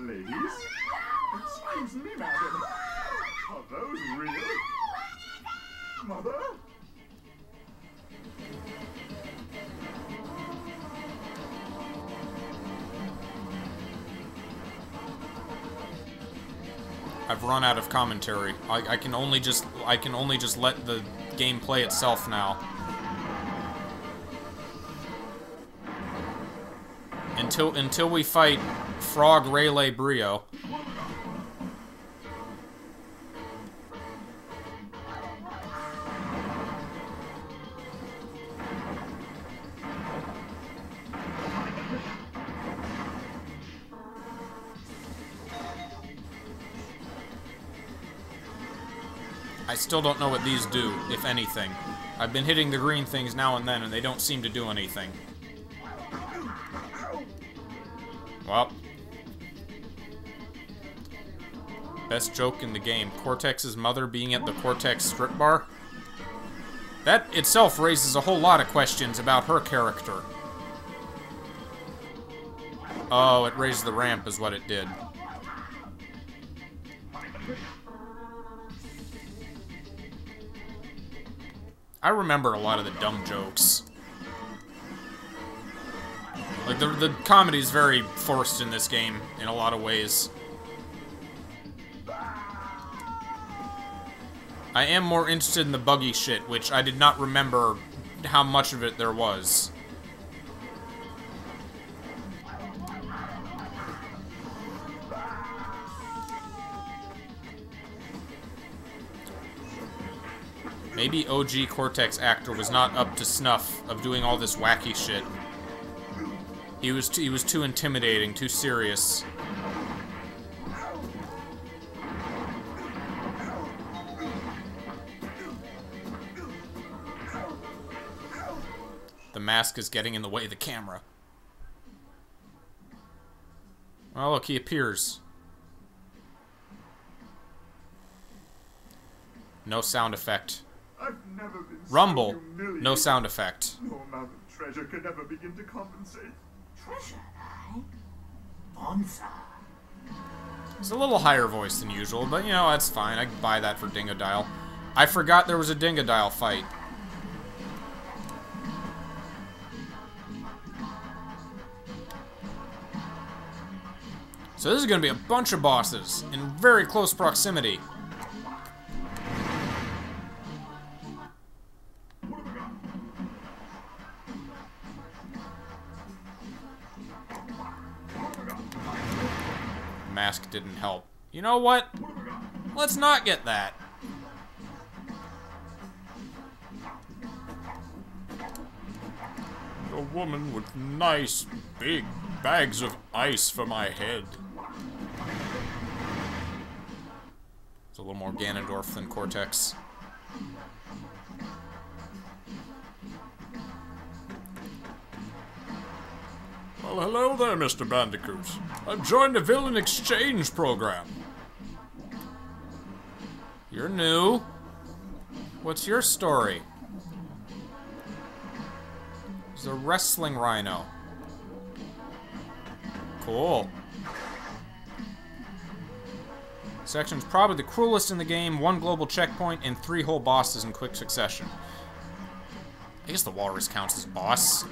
Ladies, excuse me, madam. Are those real? Mother? I've run out of commentary. I can only just let the game play itself now. Until we fight Frog Rayleigh Brio. I still don't know what these do, if anything. I've been hitting the green things now and then, and they don't seem to do anything. Well. Best joke in the game. Cortex's mother being at the Cortex strip bar? That itself raises a whole lot of questions about her character. Oh, it raised the ramp is what it did. I remember a lot of the dumb jokes. Like, the comedy is very forced in this game, in a lot of ways. I am more interested in the Buggy shit, which I did not remember how much of it there was. Maybe OG Cortex actor was not up to snuff of doing all this wacky shit. He was too intimidating, too serious. The mask is getting in the way of the camera. Oh, look, he appears. No sound effect. I've never been Rumble. So no sound effect. No amount of treasure could ever begin to compensate. Treasure, like Bonza. It's a little higher voice than usual, but you know, that's fine. I can buy that for Dingodile. I forgot there was a Dingodile fight. So this is going to be a bunch of bosses in very close proximity. Mask didn't help. You know what? Let's not get that. The woman with nice big bags of ice for my head. It's a little more Ganondorf than Cortex. Well, hello there, Mr. Bandicoot. I've joined the Villain Exchange Program. You're new. What's your story? He's a wrestling rhino. Cool. Section's probably the cruelest in the game, 1 global checkpoint, and 3 whole bosses in quick succession. I guess the walrus counts as boss.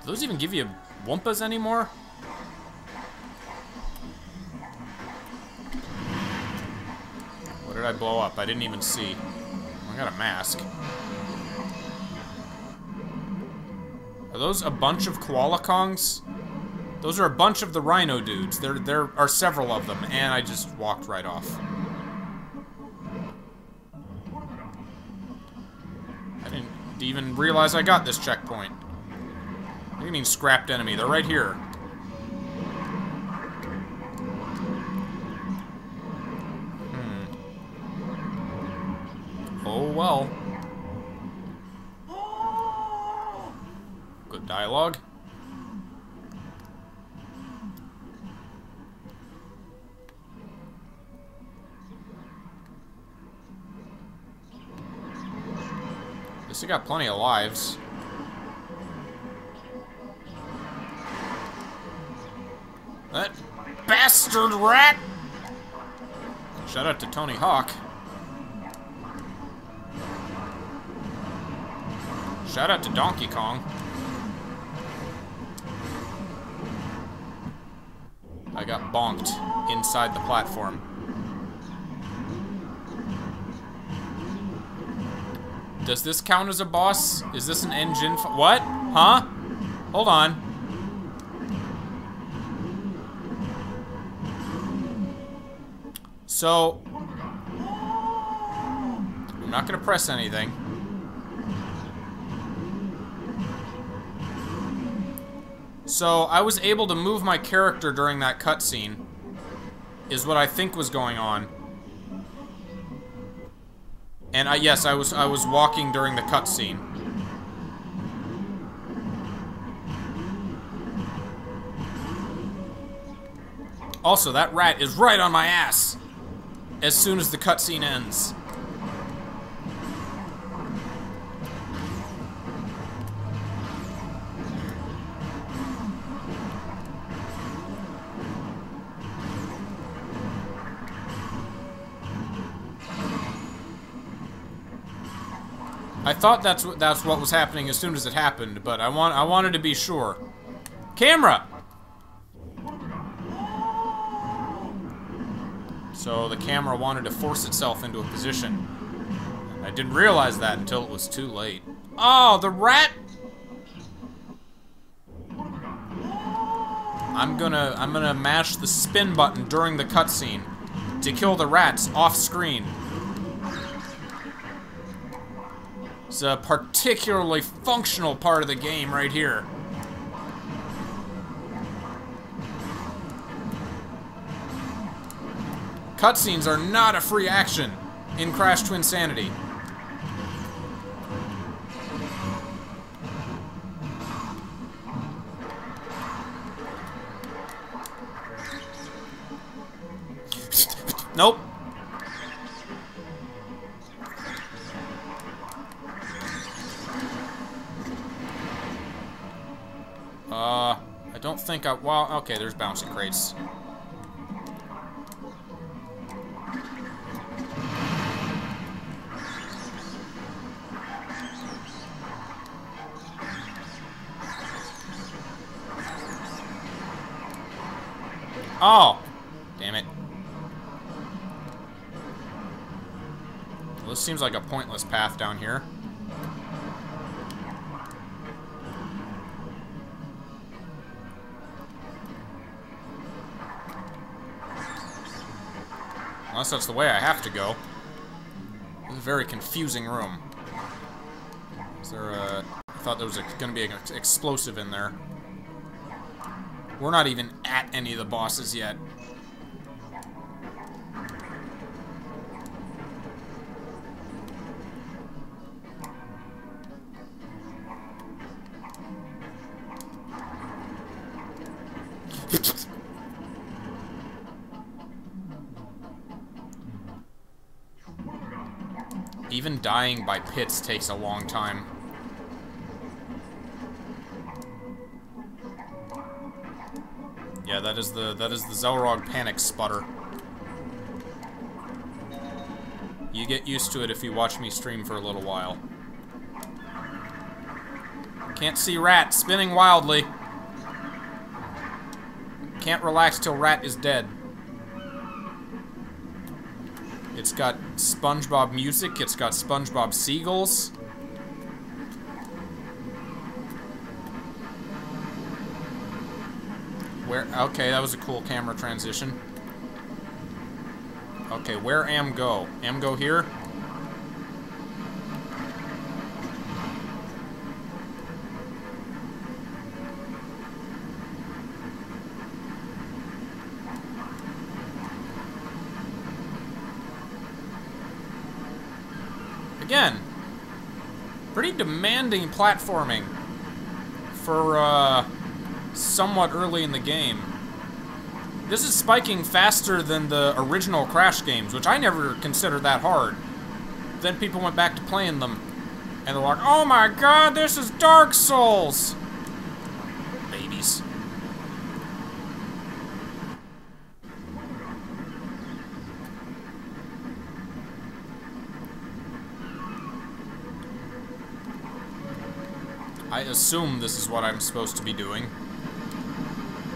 Do those even give you Wumpas anymore? What did I blow up? I didn't even see. I got a mask. Are those a bunch of Koala Kongs? Those are a bunch of the Rhino dudes. There are several of them, and I just walked right off. I didn't even realize I got this checkpoint. What do you mean scrapped enemy? They're right here. Hmm. Oh well. Good dialogue. still got plenty of lives. That bastard rat! Shout out to Tony Hawk. Shout out to Donkey Kong. I got bonked inside the platform. Does this count as a boss? Is this an engine? What? Huh? Hold on. So, I'm not gonna press anything. So, I was able to move my character during that cutscene, is what I think was going on. And yes, I was walking during the cutscene. Also, that rat is right on my ass as soon as the cutscene ends. I thought that's what was happening as soon as it happened, but I wanted to be sure. Camera. So the camera wanted to force itself into a position. I didn't realize that until it was too late. Oh, the rat! I'm gonna mash the spin button during the cutscene to kill the rats off screen. It's a particularly functional part of the game right here. Cutscenes are not a free action in Crash Twinsanity. Nope. I don't think I... Well, okay, there's bouncing crates. Oh! Damn it. Well, this seems like a pointless path down here. Unless that's the way I have to go. This is a very confusing room. Is there a... I thought there was going to be an explosive in there. We're not even at any of the bosses yet. Even dying by pits takes a long time. Yeah, that is the Xelrog panic sputter. You get used to it if you watch me stream for a little while. Can't see rat spinning wildly. Can't relax till rat is dead. It's got SpongeBob music, it's got SpongeBob seagulls. Where, okay, that was a cool camera transition. Okay, where am go? Am go here? Again, pretty demanding platforming for, somewhat early in the game. This is spiking faster than the original Crash games, which I never considered that hard. Then people went back to playing them, And they're like, oh my god, this is Dark Souls! Babies. I assume this is what I'm supposed to be doing.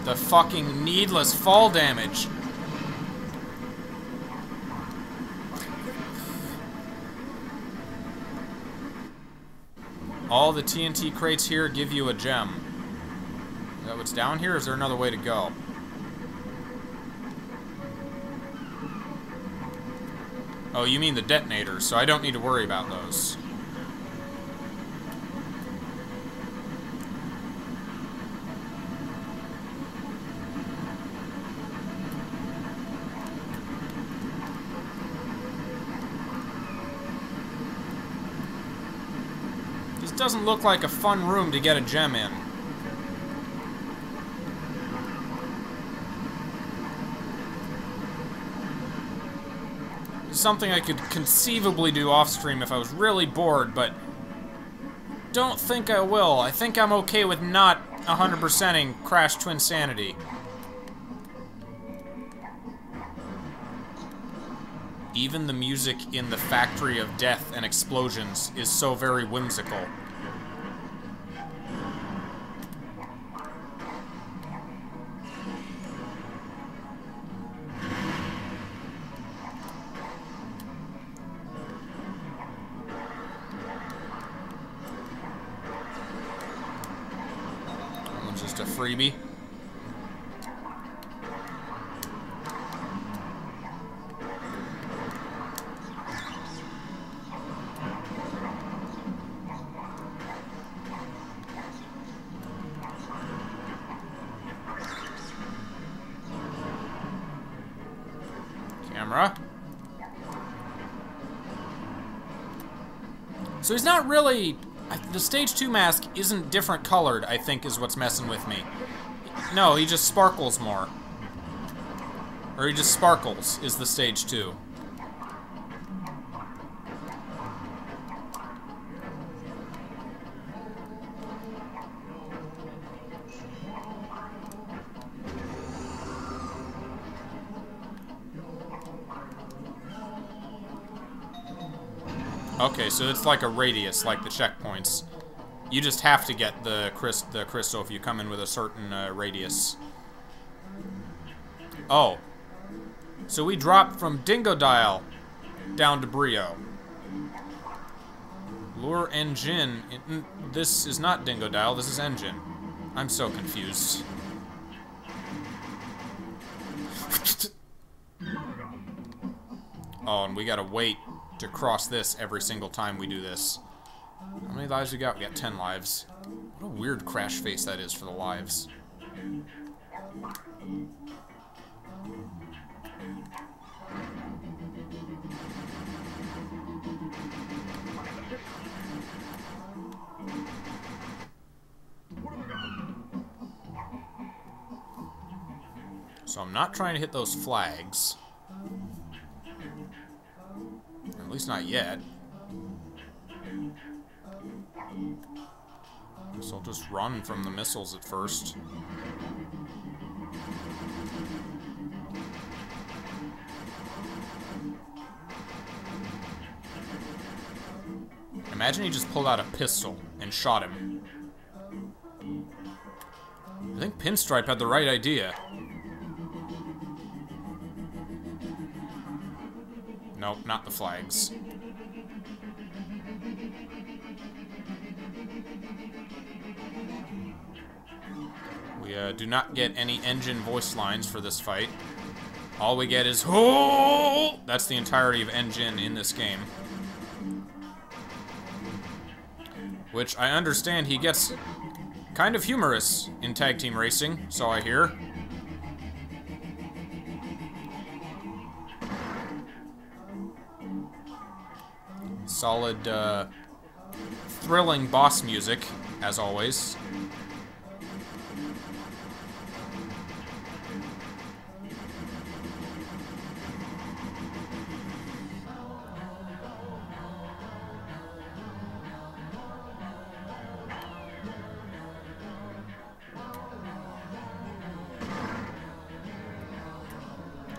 The fucking needless fall damage. All the TNT crates here give you a gem. Is that what's down here? Or is there another way to go? Oh, you mean the detonators, so I don't need to worry about those. Doesn't look like a fun room to get a gem in. It's something I could conceivably do off stream if I was really bored, but don't think I will. I think I'm okay with not 100%ing Crash Twinsanity. Even the music in the Factory of Death and Explosions is so very whimsical. Just a freebie. Camera. So he's not really... The Stage 2 mask isn't different colored, I think, is what's messing with me. No, he just sparkles more. Or he just sparkles, is the Stage 2. Okay, so it's like a radius, like the checkpoints. You just have to get the crystal if you come in with a certain radius. Oh. So we dropped from Dingodile down to Brio. Lure Engine. This is not Dingodile, this is Engine. I'm so confused. Oh, and we gotta wait to cross this every single time we do this. How many lives we got? We got 10 lives. What a weird crash face that is for the lives. So I'm not trying to hit those flags. At least not yet. So I'll just run from the missiles at first. Imagine he just pulled out a pistol and shot him. I think Pinstripe had the right idea. Nope, not the flags. We do not get any engine voice lines for this fight. All we get is "Ho!" That's the entirety of engine in this game. Which I understand he gets kind of humorous in Tag Team Racing, so I hear. Solid, thrilling boss music, as always.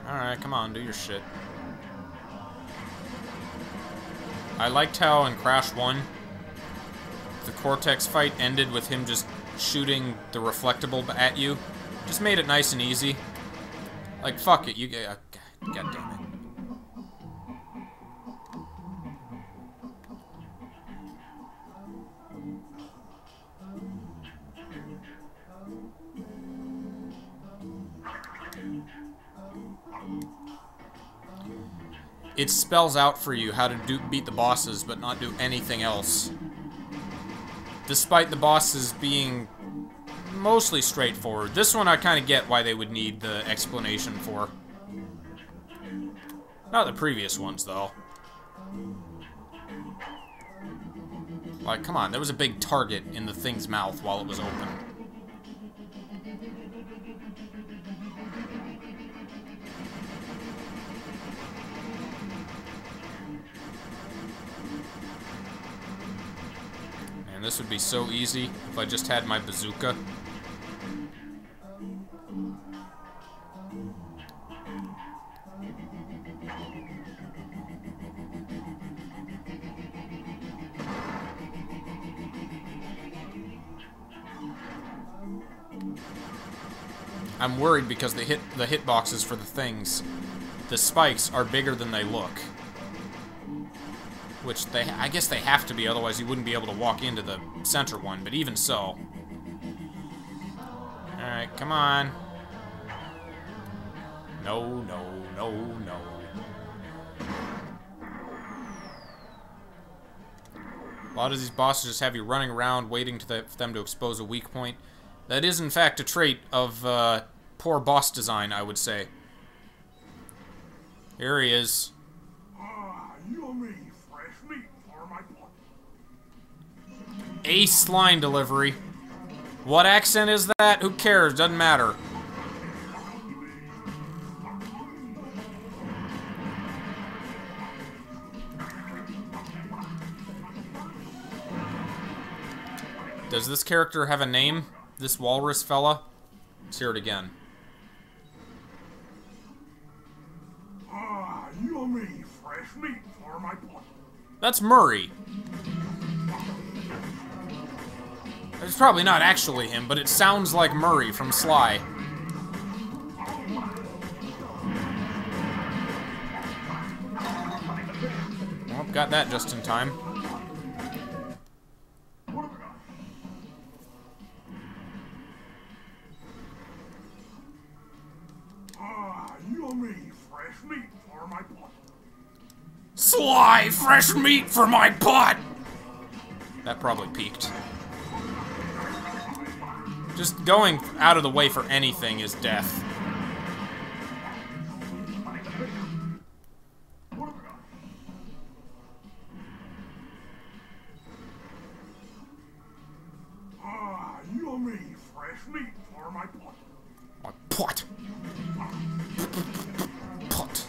Alright, come on, do your shit. I liked how in Crash 1, the Cortex fight ended with him just shooting the reflectable at you. Just made it nice and easy. Like, fuck it, you get... God damn it. It spells out for you how to beat the bosses, but not do anything else. Despite the bosses being mostly straightforward. This one I kind of get why they would need the explanation for. Not the previous ones, though. Like, come on, there was a big target in the thing's mouth while it was open. This would be so easy if I just had my bazooka. I'm worried because the hitboxes for the things, the spikes are bigger than they look. Which, I guess they have to be, otherwise you wouldn't be able to walk into the center one, but even so. Alright, come on. No, no, no, no. A lot of these bosses just have you running around waiting for them to expose a weak point. That is, in fact, a trait of poor boss design, I would say. Here he is. Ace line delivery. What accent is that? Who cares? Doesn't matter. Does this character have a name? This walrus fella? Let's hear it again. Ah, yummy fresh meat for my pot. That's Murray. It's probably not actually him, but it sounds like Murray from Sly. Well, got that just in time. Ah, yummy fresh meat for my pot. Sly, fresh meat for my pot! That probably peaked. Just going out of the way for anything is death. Ah, yummy fresh meat for my pot. My pot. Pot.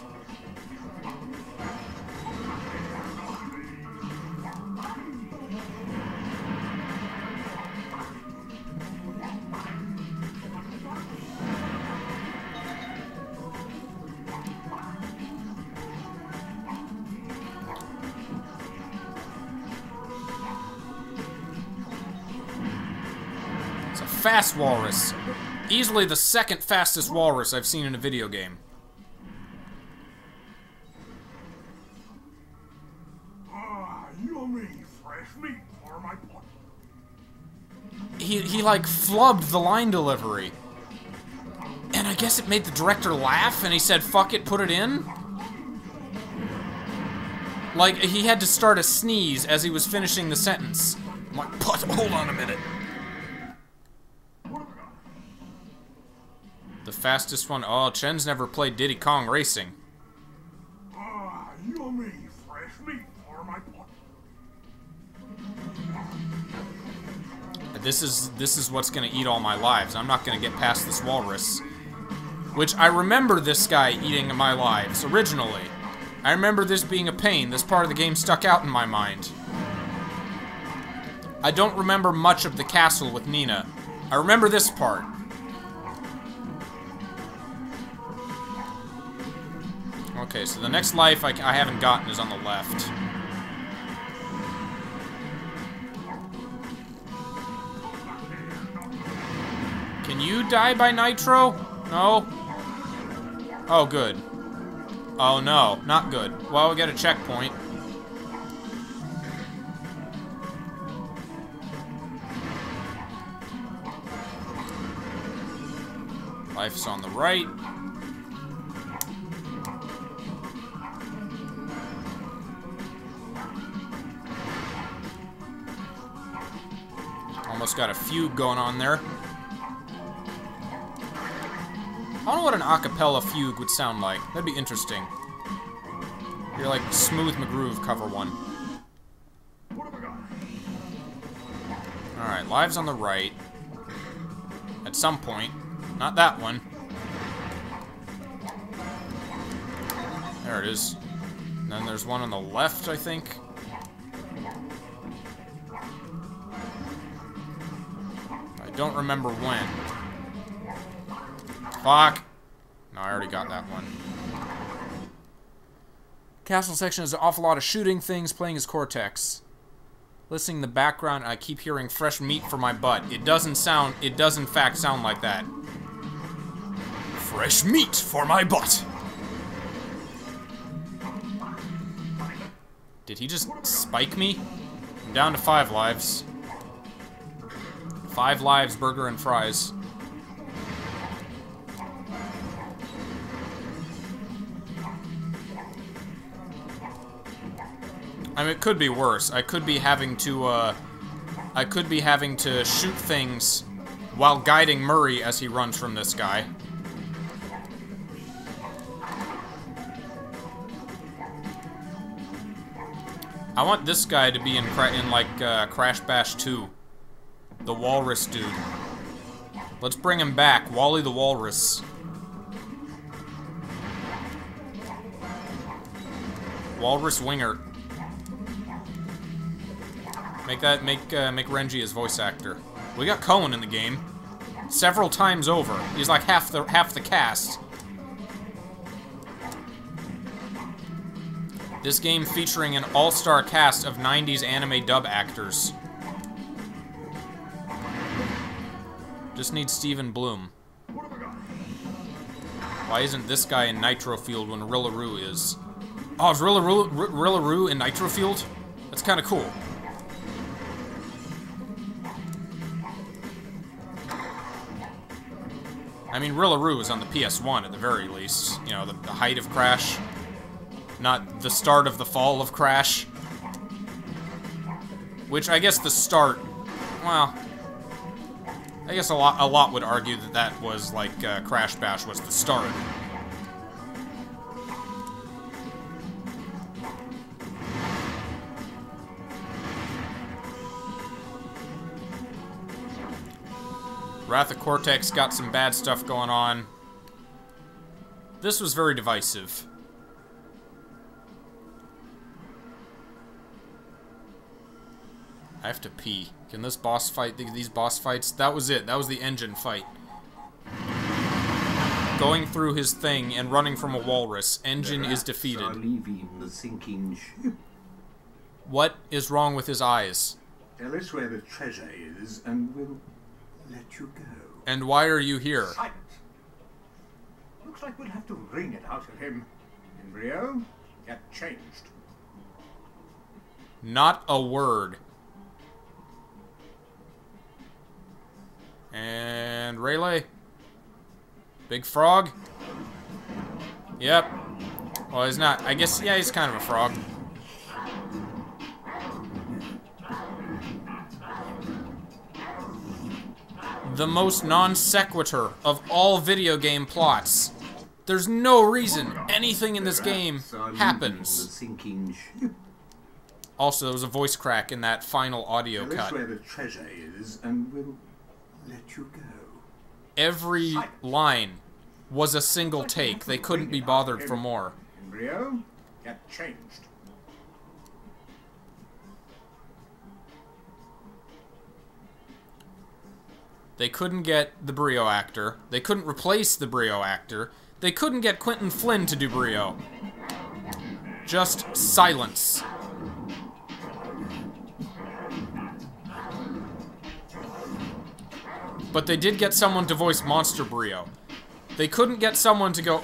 Fast walrus. Easily the second fastest walrus I've seen in a video game. Ah, yummy fresh meat for my pot. He like flubbed the line delivery. And I guess it made the director laugh and he said, fuck it, put it in? Like, he had to start a sneeze as he was finishing the sentence. I'm like, put, hold on a minute. The fastest one. Oh, Chen's never played Diddy Kong Racing. Ah, yummy fresh meat for my pot. This is what's gonna eat all my lives. I'm not gonna get past this walrus. Which I remember this guy eating my lives originally. I remember this being a pain. This part of the game stuck out in my mind. I don't remember much of the castle with Nina. I remember this part. Okay, so the next life I haven't gotten is on the left. Can you die by Nitro? No? Oh, good. Oh, no. Not good. Well, we got a checkpoint. Life's on the right. Almost got a fugue going on there. I don't know what an acapella fugue would sound like. That'd be interesting. You're like Smooth McGroove cover one. Alright, lives on the right. At some point. Not that one. There it is. And then there's one on the left, I think. I don't remember when. Fuck! No, I already got that one. Castle section is an awful lot of shooting things, playing as Cortex. Listening to the background, I keep hearing fresh meat for my butt. It does in fact sound like that. Fresh meat for my butt! Did he just spike me? I'm down to 5 lives. 5 lives, burger and fries. I mean, it could be worse. I could be having to, shoot things while guiding Murray as he runs from this guy. I want this guy to be in Crash Bash 2. The Walrus dude. Let's bring him back. Wally the Walrus. Walrus Winger. Make Renji his voice actor. We got Cohen in the game. Several times over. He's like half the cast. This game featuring an all-star cast of 90s anime dub actors. Just need Steven Bloom. Why isn't this guy in Nitro Field when Rilla Roo is? Oh, is Rilla Roo in Nitro Field? That's kind of cool. I mean, Rilla Roo is on the PS1 at the very least. You know, the height of Crash. Not the start of the fall of Crash. Which I guess the start, well, I guess a lot would argue that that was like Crash Bash was the start. Wrath of Cortex got some bad stuff going on. This was very divisive. I have to pee. Can this boss fight, these boss fights? That was it. That was the engine fight. Going through his thing and running from a walrus. Engine is defeated. Are leaving the sinking ship. What is wrong with his eyes? Tell us where the treasure is and we'll let you go. And why are you here? Sight. Looks like we'll have to wring it out of him. Embryo, get changed. Not a word. And Rayleigh. Big frog. Yep. Well, he's not. I guess, yeah, he's kind of a frog. The most non sequitur of all video game plots. There's no reason anything in this game happens. Also, there was a voice crack in that final audio cut. Where the treasure is, and we'll let you go. Every line was a single take. They couldn't be bothered for more. Embryo, get changed. They couldn't get the Brio actor. They couldn't replace the Brio actor. They couldn't get Quinton Flynn to do Brio. Just silence. But they did get someone to voice Monster Brio. They couldn't get someone to go,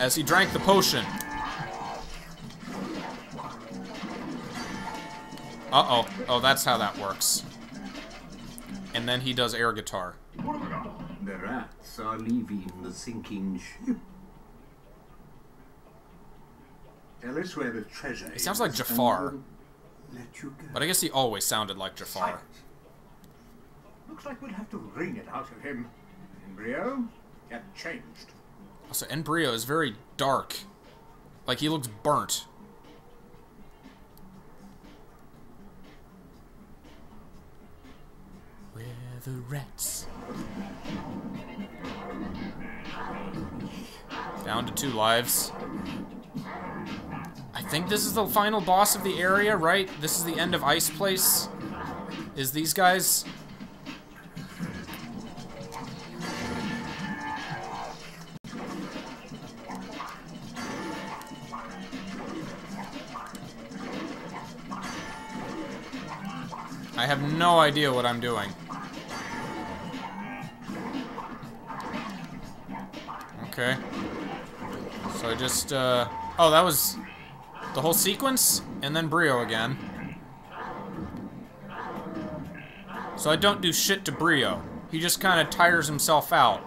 as he drank the potion. Uh-oh. Oh, that's how that works. And then he does air guitar. The rats are leaving the sinking ship. Tell us where the treasure is. It sounds like Jafar. But I guess he always sounded like Jafar. Looks like we'll have to wring it out of him. Embryo, get changed. Also, Embryo is very dark. Like, he looks burnt. Where the rats? Down to 2 lives. I think this is the final boss of the area, right? This is the end of Ice Place. Is these guys? I have no idea what I'm doing. Okay. So I just, oh, that was the whole sequence, and then Brio again. So I don't do shit to Brio. He just kind of tires himself out.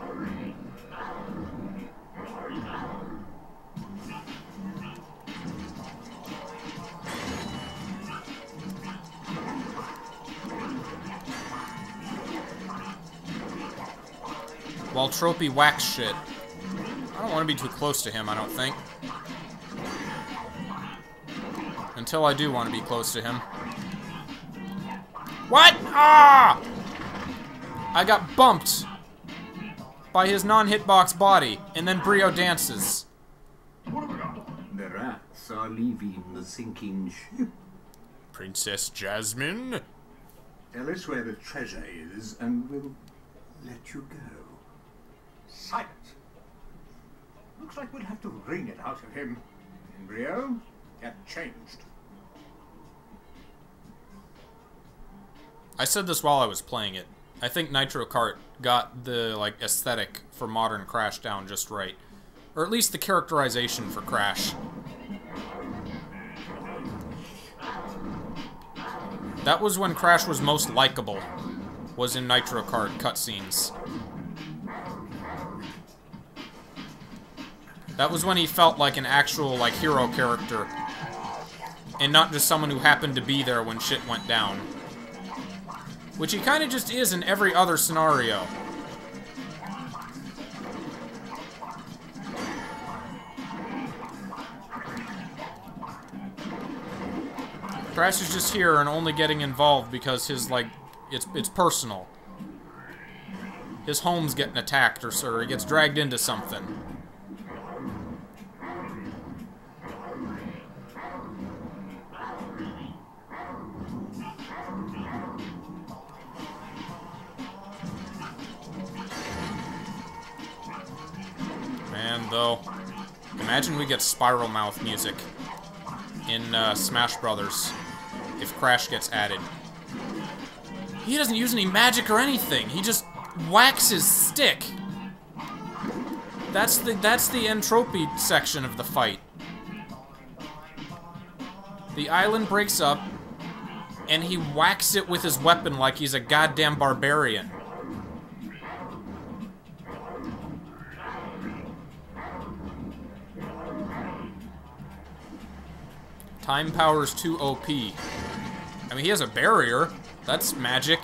While Tropy whacks shit. I don't want to be too close to him, I don't think. Until I do want to be close to him. What? Ah! I got bumped by his non-hitbox body, and then Brio dances. The rats are leaving the sinking ship. Princess Jasmine? Tell us where the treasure is, and we'll let you go. Silence. Looks like we'll have to wring it out of him. Embryo, get changed. I said this while I was playing it. I think Nitro Kart got the, like, aesthetic for modern Crash down just right. Or at least the characterization for Crash. That was when Crash was most likable, was in Nitro Kart cutscenes. That was when he felt like an actual, like, hero character. And not just someone who happened to be there when shit went down. Which he kind of just is in every other scenario. Crash is just here and only getting involved because his, like, it's personal. His home's getting attacked or he gets dragged into something. Though, imagine we get Spiral Mouth music in Smash Brothers if Crash gets added. He doesn't use any magic or anything. He just whacks his stick. That's the entropy section of the fight. The island breaks up, and he whacks it with his weapon like he's a goddamn barbarian. Time power's too OP. I mean, he has a barrier. That's magic.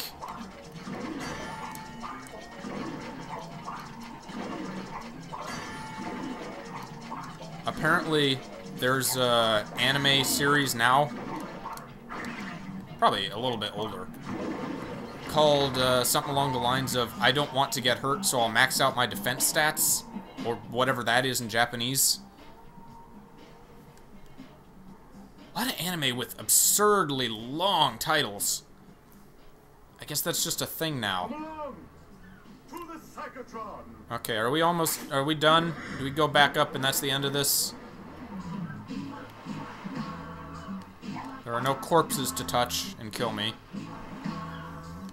Apparently, there's an anime series now. Probably a little bit older. Called something along the lines of, I don't want to get hurt, so I'll max out my defense stats. Or whatever that is in Japanese. A lot of anime with absurdly long titles. I guess that's just a thing now. Okay, are we done? Do we go back up and that's the end of this? There are no corpses to touch and kill me.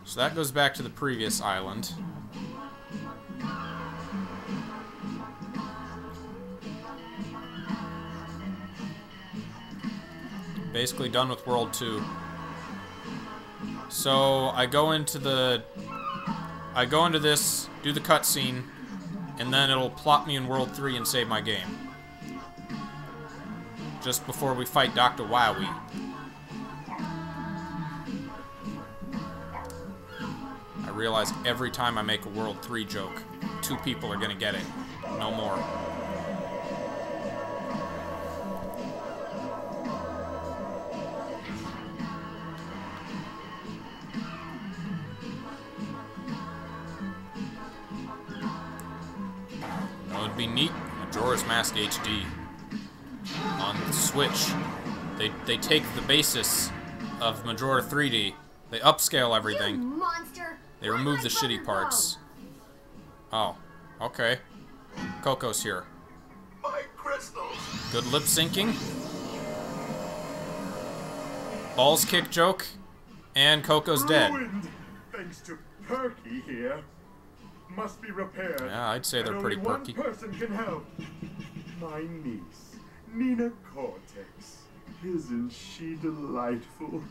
So that goes back to the previous island. Basically done with World 2. So I go into this, do the cutscene, and then it'll plop me in World 3 and save my game. Just before we fight Dr. Wowie. I realize every time I make a World 3 joke, two people are gonna get it. No more. That would be neat. Majora's Mask HD. On the Switch, they take the basis of Majora 3D, they upscale everything, they remove the shitty parts. Oh, okay. Coco's here. My crystals. Good lip syncing. Balls kick joke, and Coco's dead. Thanks to Perky here, must be repaired. Yeah, I'd say they're pretty perky. One person can help. My niece. Nina Cortex. Isn't she delightful?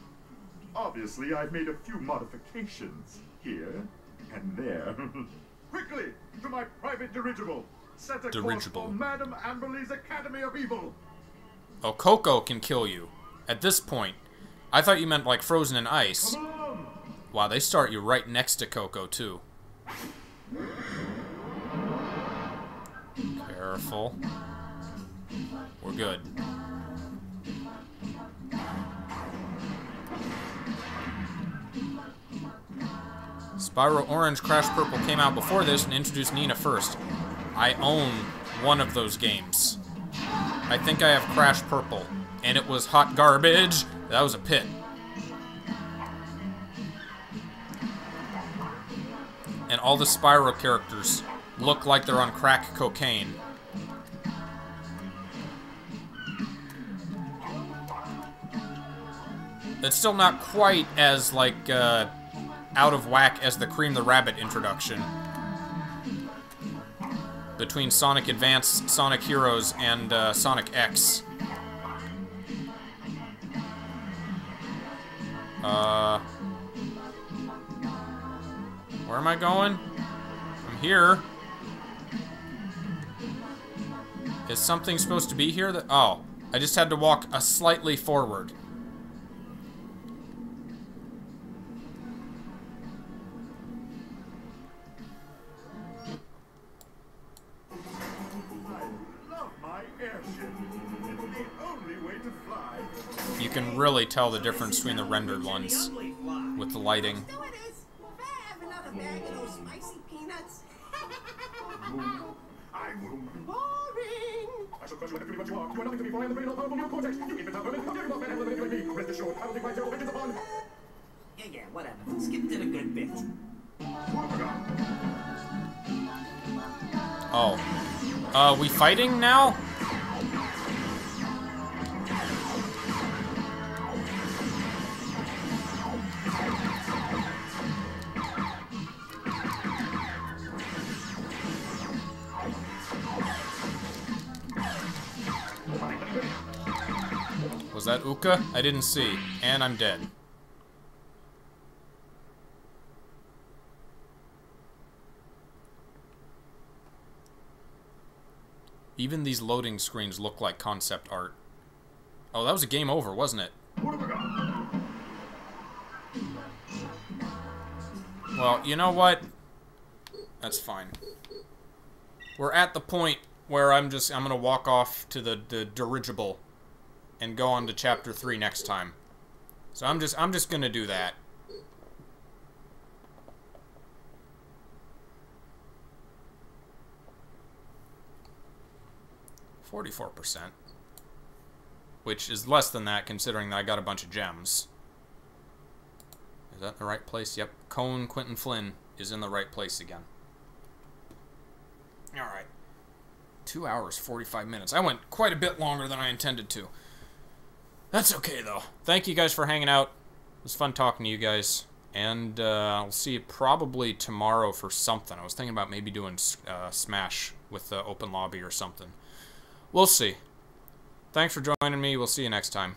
Obviously, I've made a few modifications here and there. Quickly, to my private dirigible. Set a course for Madame Amberley's Academy of Evil. Oh, Coco can kill you. At this point, I thought you meant like Frozen in Ice. Come on. Wow, they start you right next to Coco, too. Careful. We're good. Spyro Orange Crash Purple came out before this and introduced Nina first. I own one of those games. I think I have Crash Purple, and it was hot garbage. That was a pit. And all the Spyro characters look like they're on crack cocaine. It's still not quite as, like, out of whack as the Cream the Rabbit introduction. Between Sonic Advance, Sonic Heroes, and Sonic X. Where am I going? I'm here. Is something supposed to be here that... Oh, I just had to walk a slightly forward. You can really tell the difference between the rendered ones with the lighting. Yeah, whatever. Skip to the good bit. Oh. We fighting now? Was that Uka? I didn't see. And I'm dead. Even these loading screens look like concept art. Oh, that was a game over, wasn't it? Well, you know what? That's fine. We're at the point where I'm gonna walk off to the dirigible and go on to Chapter 3 next time. So I'm just gonna do that. $44%. Which is less than that, considering that I got a bunch of gems. Is that the right place? Yep. Quinton Flynn is in the right place again. Alright. 2 hours, 45 minutes. I went quite a bit longer than I intended to. That's okay, though. Thank you guys for hanging out. It was fun talking to you guys. And I'll see you probably tomorrow for something. I was thinking about maybe doing Smash with the open lobby or something. We'll see. Thanks for joining me. We'll see you next time.